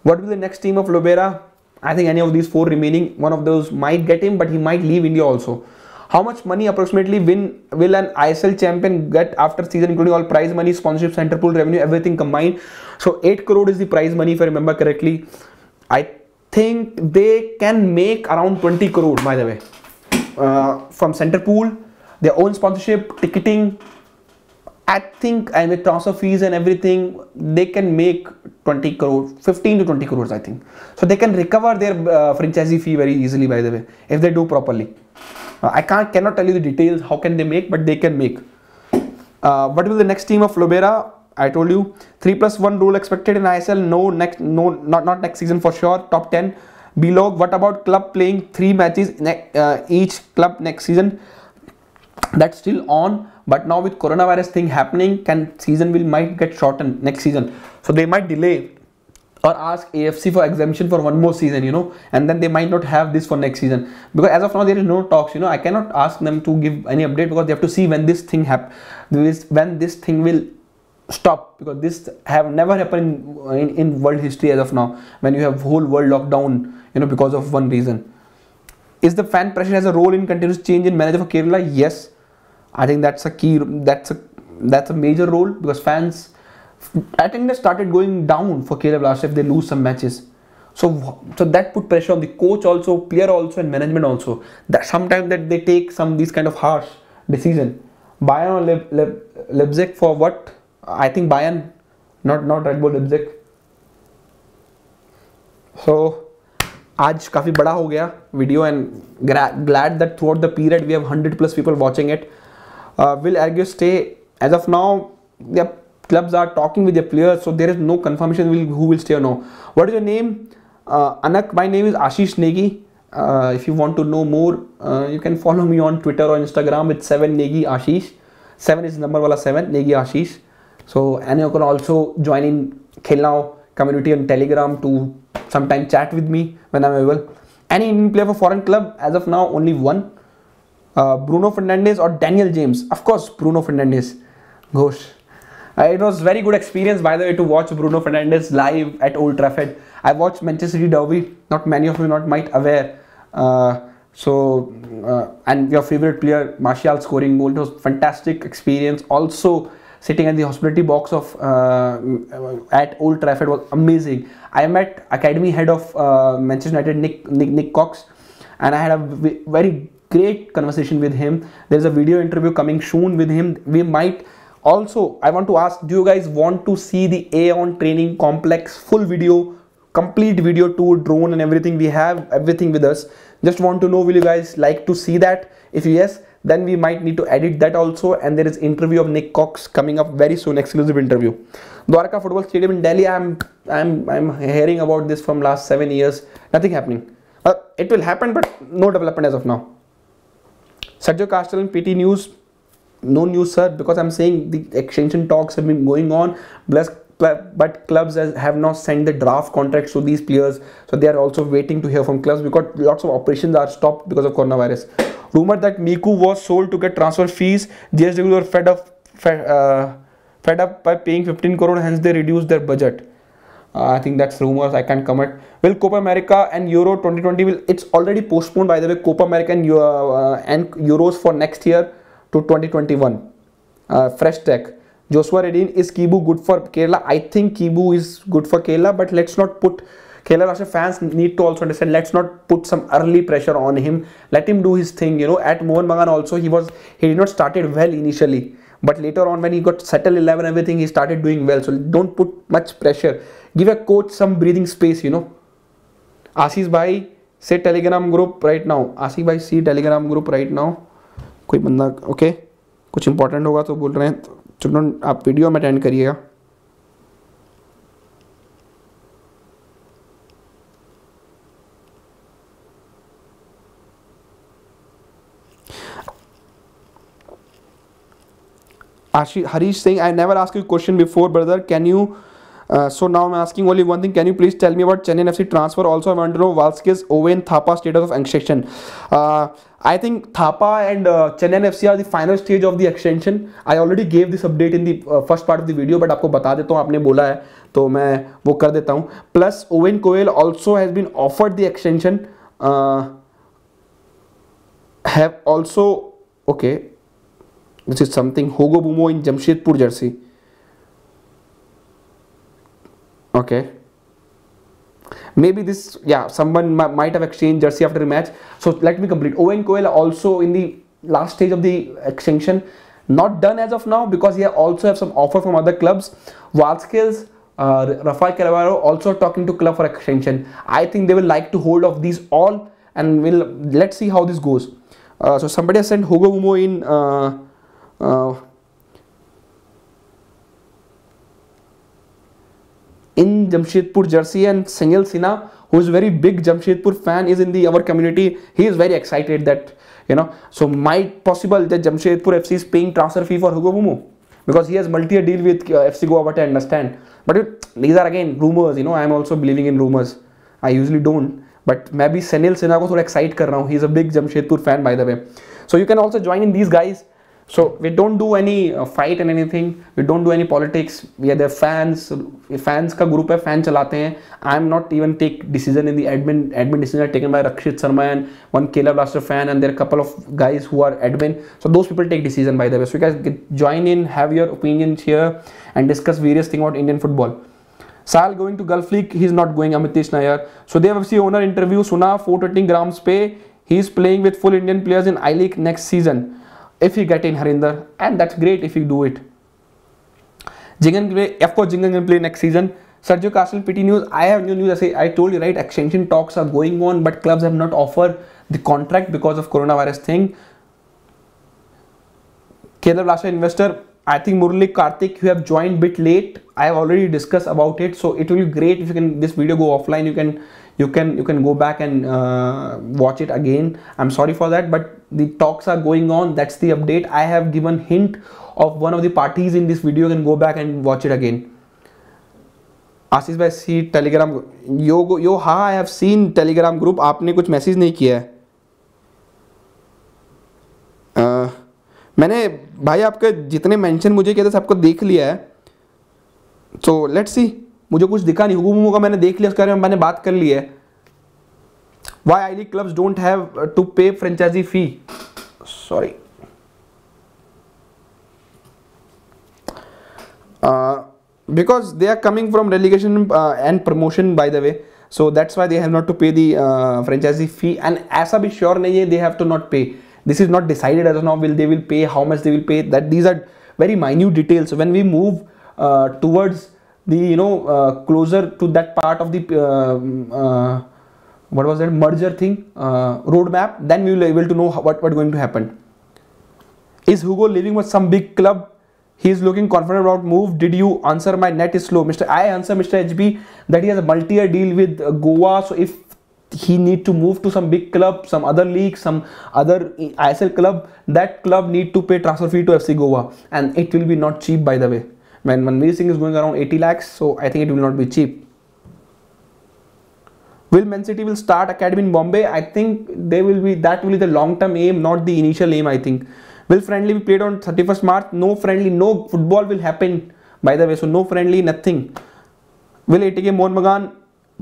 What will the next team of Lobera? I think any of these 4 remaining, one of those might get him, but he might leave India also. How much money approximately will an ISL champion get after season, including all prize money, sponsorship, center pool revenue, everything combined? So 8 crore is the prize money if I remember correctly. I think they can make around 20 crore by the way, from center pool, their own sponsorship, ticketing, I think, and with transfer fees and everything, they can make 20 crores, 15 to 20 crores, I think. So they can recover their franchisee fee very easily, by the way, if they do properly. I cannot tell you the details, how can they make, but they can make. What will the next team of Lobera? I told you, 3+1 rule expected in ISL, not next season for sure, top 10. Below, what about club playing 3 matches each club next season? That's still on, but now with coronavirus thing happening, season might get shortened next season, so they might delay or ask AFC for exemption for 1 more season, you know, and then they might not have this for next season, because as of now there is no talks, you know. I cannot ask them to give any update because they have to see when this thing will stop, because this have never happened in world history as of now, when you have whole world lockdown, you know, because of one reason. Is the fan pressure has a role in continuous change in manager for Kerala? Yes, I think that's a key. That's a major role, because fans, I think they started going down for Kerala Blasters if they lose some matches. So that put pressure on the coach also, player also, and management also. That sometimes that they take these kind of harsh decision. Bayern or Leipzig for what? I think Bayern, not Red Bull Leipzig. So आज काफ़ी बड़ा हो गया video and glad that throughout the period we have 100+ people watching it. Will argue stay as of now the clubs are talking with the players so there is no confirmation who will stay or no. What is your name? अनक. My name is Ashish Negi. If you want to know more you can follow me on Twitter or Instagram with 7 Negi Ashish. 7 is number वाला 7 Negi Ashish. So and you can also join in Khelnao community on Telegram to sometime chat with me when I'm able. Any Indian player for foreign club? As of now, only 1. Bruno Fernandes or Daniel James? Of course, Bruno Fernandes. Gosh. It was very good experience, by the way, to watch Bruno Fernandes live at Old Trafford. I watched Manchester City Derby. Not many of you might aware. And your favorite player, Martial, scoring goal. It was fantastic experience. Also, sitting at the hospitality box at Old Trafford was amazing. I met academy head of Manchester United, Nick Cox, and I had a very great conversation with him. There's a video interview coming soon with him. We might also, I want to ask, do you guys want to see the Aeon training complex full video, complete video tour, drone and everything? We have everything with us. Just want to know, will you guys like to see that? If yes, then we might need to edit that also, and there is interview of Nick Cox coming up very soon, exclusive interview. Dwarka Football Stadium in Delhi, I'm hearing about this from last 7 years, nothing happening. It will happen, but no development as of now. Sergio Castell in PT News, no news, sir, because I'm saying the extension talks have been going on, but clubs have not sent the draft contracts to these players, so they are also waiting to hear from clubs because lots of operations are stopped because of coronavirus. Rumor that Miku was sold to get transfer fees. JSW were fed up by paying 15 crore, hence they reduced their budget. I think that's rumors, I can't comment. Will Copa America and Euro 2020 will? It's already postponed, by the way, Copa America and Euros for next year to 2021. Fresh tech. Joshua Redin, is Kibu good for Kerala? I think Kibu is good for Kerala, but let's not put Kerala Rashtra fans need to also understand. Let's not put some early pressure on him. Let him do his thing. You know, at Mohan Bagan also he did not started well initially, but later on when he got settled 11 everything he started doing well. So don't put much pressure. Give a coach some breathing space. You know, Ashish Bhai say Telegram group right now. Ashish Bhai see Telegram group right now. कोई बंदा okay कुछ important होगा तो बोल रहे हैं. चुनौत आप video में अटेंड करिएगा. Harish saying, I never asked you a question before, brother. Can you? So now I'm asking only one thing. Can you please tell me about Chennai FC transfer? Also, I want to know Vasquez, Owen, Thapa status of extension. I think Thapa and Chennai FC are the final stage of the extension. I already gave this update in the first part of the video, but आपको बता देता हूँ आपने बोला है, तो मैं वो कर देता हूँ. Plus, Owen Coyle also has been offered the extension. Have also okay. This is something. Hugo Bumo in Jamshedpur jersey. Okay. Maybe this, yeah, someone might have exchanged jersey after the match. So let me complete. Owen Coyle also in the last stage of the extension. Not done as of now because he also have some offer from other clubs. Vasquez, Rafael Carvalho also talking to club for extension. I think they will like to hold off these all and let's see how this goes. So somebody has sent Hugo Bumo in... in Jamshedpur jersey, and Senil Sinha, who is very big Jamshedpur fan, is in our community. He is very excited that, you know, so might possible that Jamshedpur FC is paying transfer fee for Hugo Bumo because he has multi-year deal with FC Goa, what I understand. But these are again rumors, you know. I am also believing in rumors. I usually don't, but maybe Senil Sinha ko thoda excite kar raha hu. He is a big Jamshedpur fan, by the way. So you can also join in these guys. So we don't do any fight and anything. We don't do any politics. We are the fans. Fans का group है, fans चलाते हैं. I am not even take decision in the admin. Admin decision are taken by Rakshit Sharma and one Kerala Blaster fan, and there are a couple of guys who are admin. So those people take decision, by the way. So you guys join in, have your opinions here, and discuss various things about Indian football. Sal going to Gulf League. He's not going. Amitesh Nair. So they have FC owner interview. Suna 420 grams pay. He's playing with full Indian players in I League next season. If you get in, Harinder, and that's great if you do it. Jingan, of course, Jingan can play next season. Sergio Castle, PT News. I have new news. I told you, right? Extension talks are going on, but clubs have not offered the contract because of coronavirus thing. Kerala Blaster investor. I think Murali Karthik, you have joined bit late. I have already discussed about it, so it will be great if you can. This video go offline. You can go back and watch it again. I'm sorry for that, but the talks are going on. That's the update. I have given hint of one of the parties in this video. You can go back and watch it again. Ashish Bhai, see Telegram. Yo, ha, I have seen Telegram group. आपने कुछ message नहीं किया है. मैंने भाई आपके जितने mention मुझे किए थे सबको देख लिया है. So let's see. मुझे कुछ दिखा नहीं. हुगो का मैंने देख लिया, उसके बारे में मैंने बात कर ली है. Why I League clubs don't have to pay franchisee fee? Sorry. Because they are coming from relegation and promotion, by the way. So that's why they have not to pay the franchisee fee. And ऐसा भी sure नहीं है they have to not pay. This is not decided as of now. Will they pay? How much they will pay? That these are very minute details. When we move towards the, you know, closer to that part of the what was that merger thing, roadmap, then we will be able to know what going to happen. Is Hugo leaving with some big club? He is looking confident about move. Did you answer my net is slow, Mr. I answer Mr. HB that he has a multi-year deal with Goa. So if he need to move to some big club, some other league, some other ISL club. That club need to pay transfer fee to FC Goa, and it will be not cheap, by the way. When Manveer Singh is going around 80 lakhs, so I think it will not be cheap. Will Man City will start academy in Bombay? I think they will be, that will be the long-term aim, not the initial aim, I think. Will friendly be played on 31st March? No friendly, no football will happen, by the way, so no friendly, nothing. Will ATK Mohan Bagan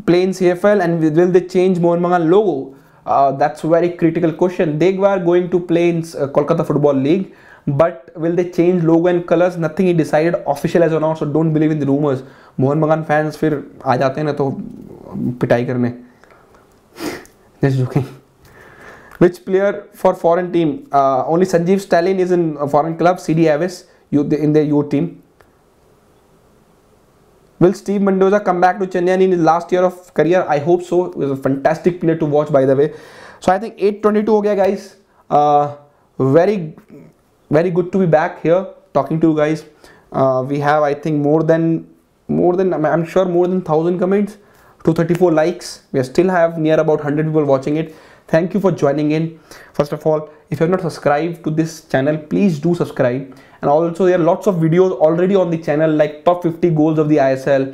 play in CFL, and will they change Mohan Bagan logo? That's a very critical question. They were going to play in Kolkata Football League, but will they change logo and colours? Nothing is decided official as of now, so don't believe in the rumours. Mohan Bagan fans फिर आ जाते हैं ना तो पिटाई करने. Just joking. Which player for foreign team? Only Sanjeev Stalin is in a foreign club. CD Avis in their youth team. Will Steve Mendoza come back to Chennai in his last year of career? I hope so. He was a fantastic player to watch, by the way. So I think 8:22 हो गया guys. Very good to be back here talking to you guys. We have, I think, more than 1000 comments, 234 likes. We still have near about 100 people watching it. Thank you for joining in. First of all, if you have not subscribed to this channel, please do subscribe. And also, there are lots of videos already on the channel, like top 50 goals of the ISL.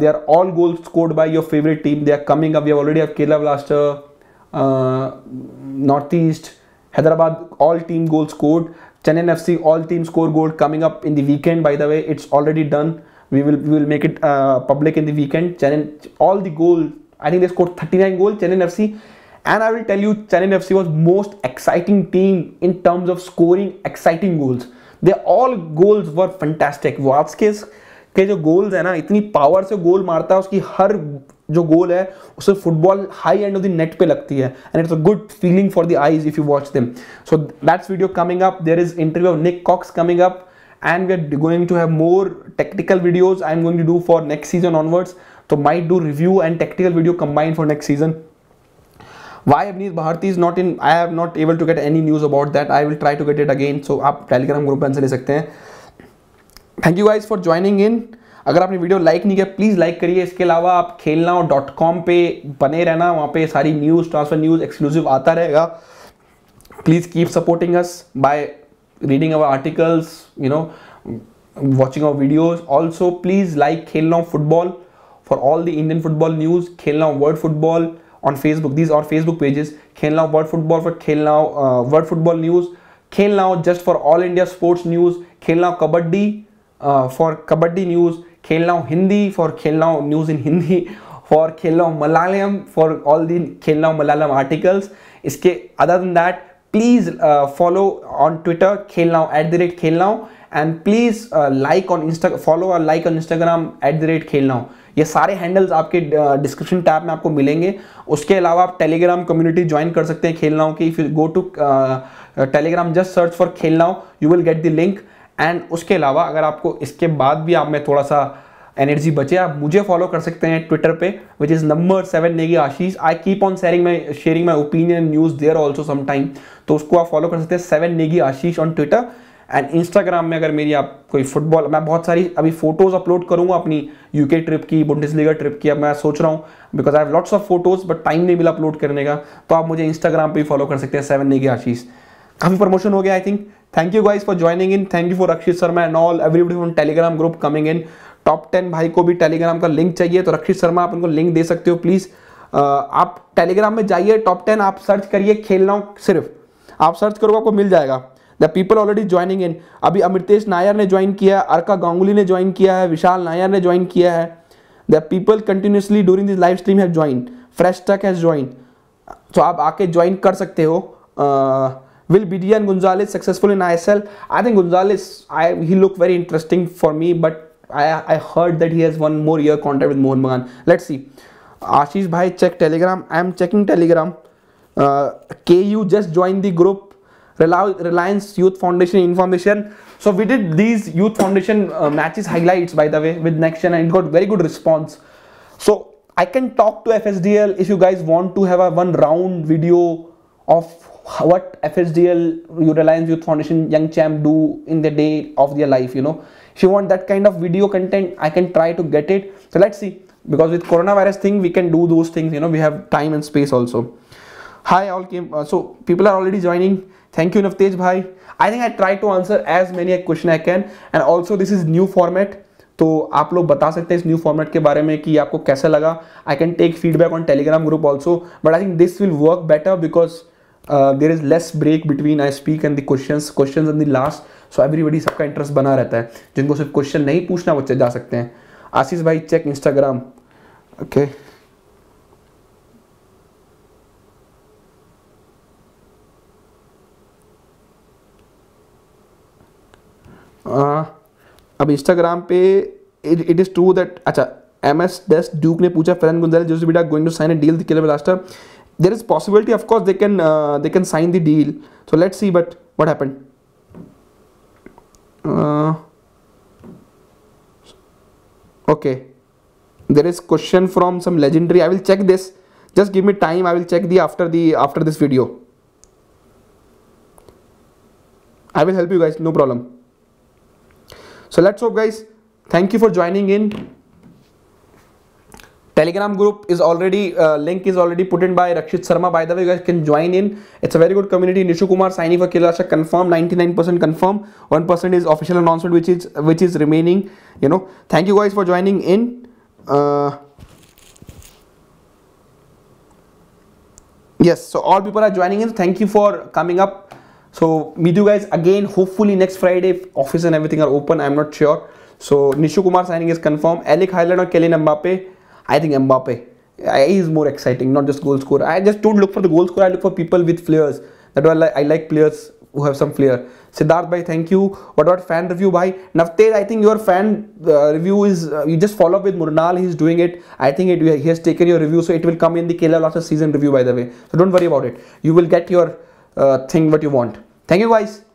They are all goals scored by your favorite team. They are coming up. We already have Kerala Blaster, Northeast, Hyderabad, all team goals scored. Chennai FC, all team score goal coming up in the weekend. By the way, it's already done. We will make it public in the weekend. Chennai, all the goal. I think they scored 39 goals. Chennai FC. And I will tell you, Chennai FC was most exciting team in terms of scoring exciting goals. They all goals were fantastic. Vazquez के जो goals है ना, इतनी power से goal मारता है, उसकी हर जो goal है उसे football high end of the net पे लगती है, and it's a good feeling for the eyes if you watch them. So that's video coming up. There is interview of Nick Cox coming up, and we are going to have more tactical videos I'm going to do for next season onwards. So might do review and tactical video combined for next season. Why Avneesh Bharti is not in? I am not able to get any news about that. I will try to get it again. So आप Telegram group से ले सकते हैं. Thank you guys for joining in. अगर आपने video like नहीं किया, please like करिए. इसके अलावा आप khelnao.com पे बने रहना. वहाँ पे सारी न्यूज़, ट्रांसफर न्यूज़ एक्सक्लूसिव आता रहेगा. Please keep supporting us by reading our articles, you know, watching our videos. Also please like Khelnao Football for all the Indian football news, Khelnao World Football on Facebook. These are Facebook pages. Khelnao World Football for Khelnao World Football News. Khelnao Just for All India Sports News. Khelnao Kabaddi for Kabaddi News. Khelnao Hindi for Khelnao News in Hindi. For Khelnao Malayalam for all the Khelnao Malayalam articles. Iske other than that, please follow on Twitter, Khelnao @Khelnao, and please like on Insta, follow or like on Instagram @Khelnao. ये सारे handles आपके description tab में आपको मिलेंगे. उसके अलावा आप Telegram community join कर सकते हैं Khelnao की. फिर go to Telegram, just search for Khelnao, you will get the link. And उसके अलावा अगर आपको इसके बाद भी आप में थोड़ा सा एनर्जी बचे, आप मुझे फॉलो कर सकते हैं ट्विटर पे, which is #7negi ashish. I keep on sharing my opinion news there also sometime, तो उसको आप फॉलो कर सकते हैं #7negi ashish on Twitter. And Instagram में अगर मेरी आप कोई फुटबॉल, मैं बहुत सारी अभी फोटोज़ अपलोड करूँगा अपनी यूके ट्रिप की, बुंडेसलीगा ट्रिप की. अब मैं सोच रहा हूँ, because I have lots of photos but time नहीं मिला अपलोड करने का, तो आप मुझे इंस्टाग्राम पे भी फॉलो कर सकते हैं #7negi ashish. काफ़ी प्रमोशन हो गया I think. Thank you guys for joining in. Thank you for Rakshit Sharma and all everybody from Telegram group coming in. Top 10 भाई को भी टेलीग्राम का लिंक चाहिए, तो रक्षित शर्मा आप उनको लिंक दे सकते हो प्लीज़. आप टेलीग्राम में जाइए, टॉप 10 आप सर्च करिए Khelnao, सिर्फ आप सर्च करोगे आपको मिल जाएगा. The people already joining in. अभी अमृतेश नायर ने ज्वाइन किया है, अर्का गांगुली ने ज्वाइन किया है, विशाल नायर ने ज्वाइन किया है. The people continuously during this live stream have joined. Fresh Tech has joined. तो आप आके ज्वाइन कर सकते हो. Will Bidian Gonzalez successful in ISL? I think Gonzalez, he looked very interesting for me, but I heard that he has 1 more year contract with Mohan Bagan. Let's see. Ashish bhai, check Telegram. I am checking Telegram. KU just joined the group. Reliance Youth Foundation information. So we did these Youth Foundation matches highlights, by the way, with NextGen, and it got very good response. So I can talk to FSDL if you guys want to have a 1 round video of what FSDL, Reliance Youth Foundation Young Champ do in the day of their life, you know. If you want that kind of video content, I can try to get it. So let's see. because with coronavirus thing we can do those things, you know, we have time and space also. Hi all came, so people are already joining. Thank you Navtej bhai. I think I tried to answer as many a question I can, and also this is new format, so आप लोग बता सकते हैं इस new format के बारे में कि आपको कैसा लगा. I can take feedback on Telegram group also, but I think this will work better because there is less break between I speak and the questions and the last, so everybody सबका interest बना रहता है. जिनको सिर्फ question नहीं पूछना बच्चे जा सकते हैं. आशीष भाई check Instagram, okay. अब इंस्टाग्राम पे इट इज ट्रू दैट, अच्छा MS ड्यूक ने पूछा फेरन गुंजाल जोस बेटा going to sign a deal with Kerala Blasters, there is possibility of course they can sign the deal, so let's see but what happened. Okay there is question from some legendary, I will check this, just give me time, I will check after this video, I will help you guys, no problem. So let's hope guys, thank you for joining in. Telegram group is already, link is already put in by Rakshit Sharma, by the way you guys can join in. It's a very good community. Nishu Kumar signing for Kailasha confirmed, 99% confirmed, 1% is official announcement which is remaining, you know. Thank you guys for joining in. Yes, so all people are joining in, thank you for coming up. So meet you guys again hopefully next Friday if office and everything are open, I'm not sure. So Nishu Kumar signing is confirmed. Alec Haaland or Kylian Mbappe, I think Mbappe is more exciting, not just goal scorer. I just don't look for the goal scorer, I look for people with flares. That's why I like players who have some flair. Siddharth bhai, thank you. What about fan review bhai? Navtej, I think your fan review is, you just follow up with Murnal, he's doing it. I think he has taken your review, so it will come in the Kerala Blasters season review by the way. So don't worry about it. You will get your thing what you want. Thank you guys.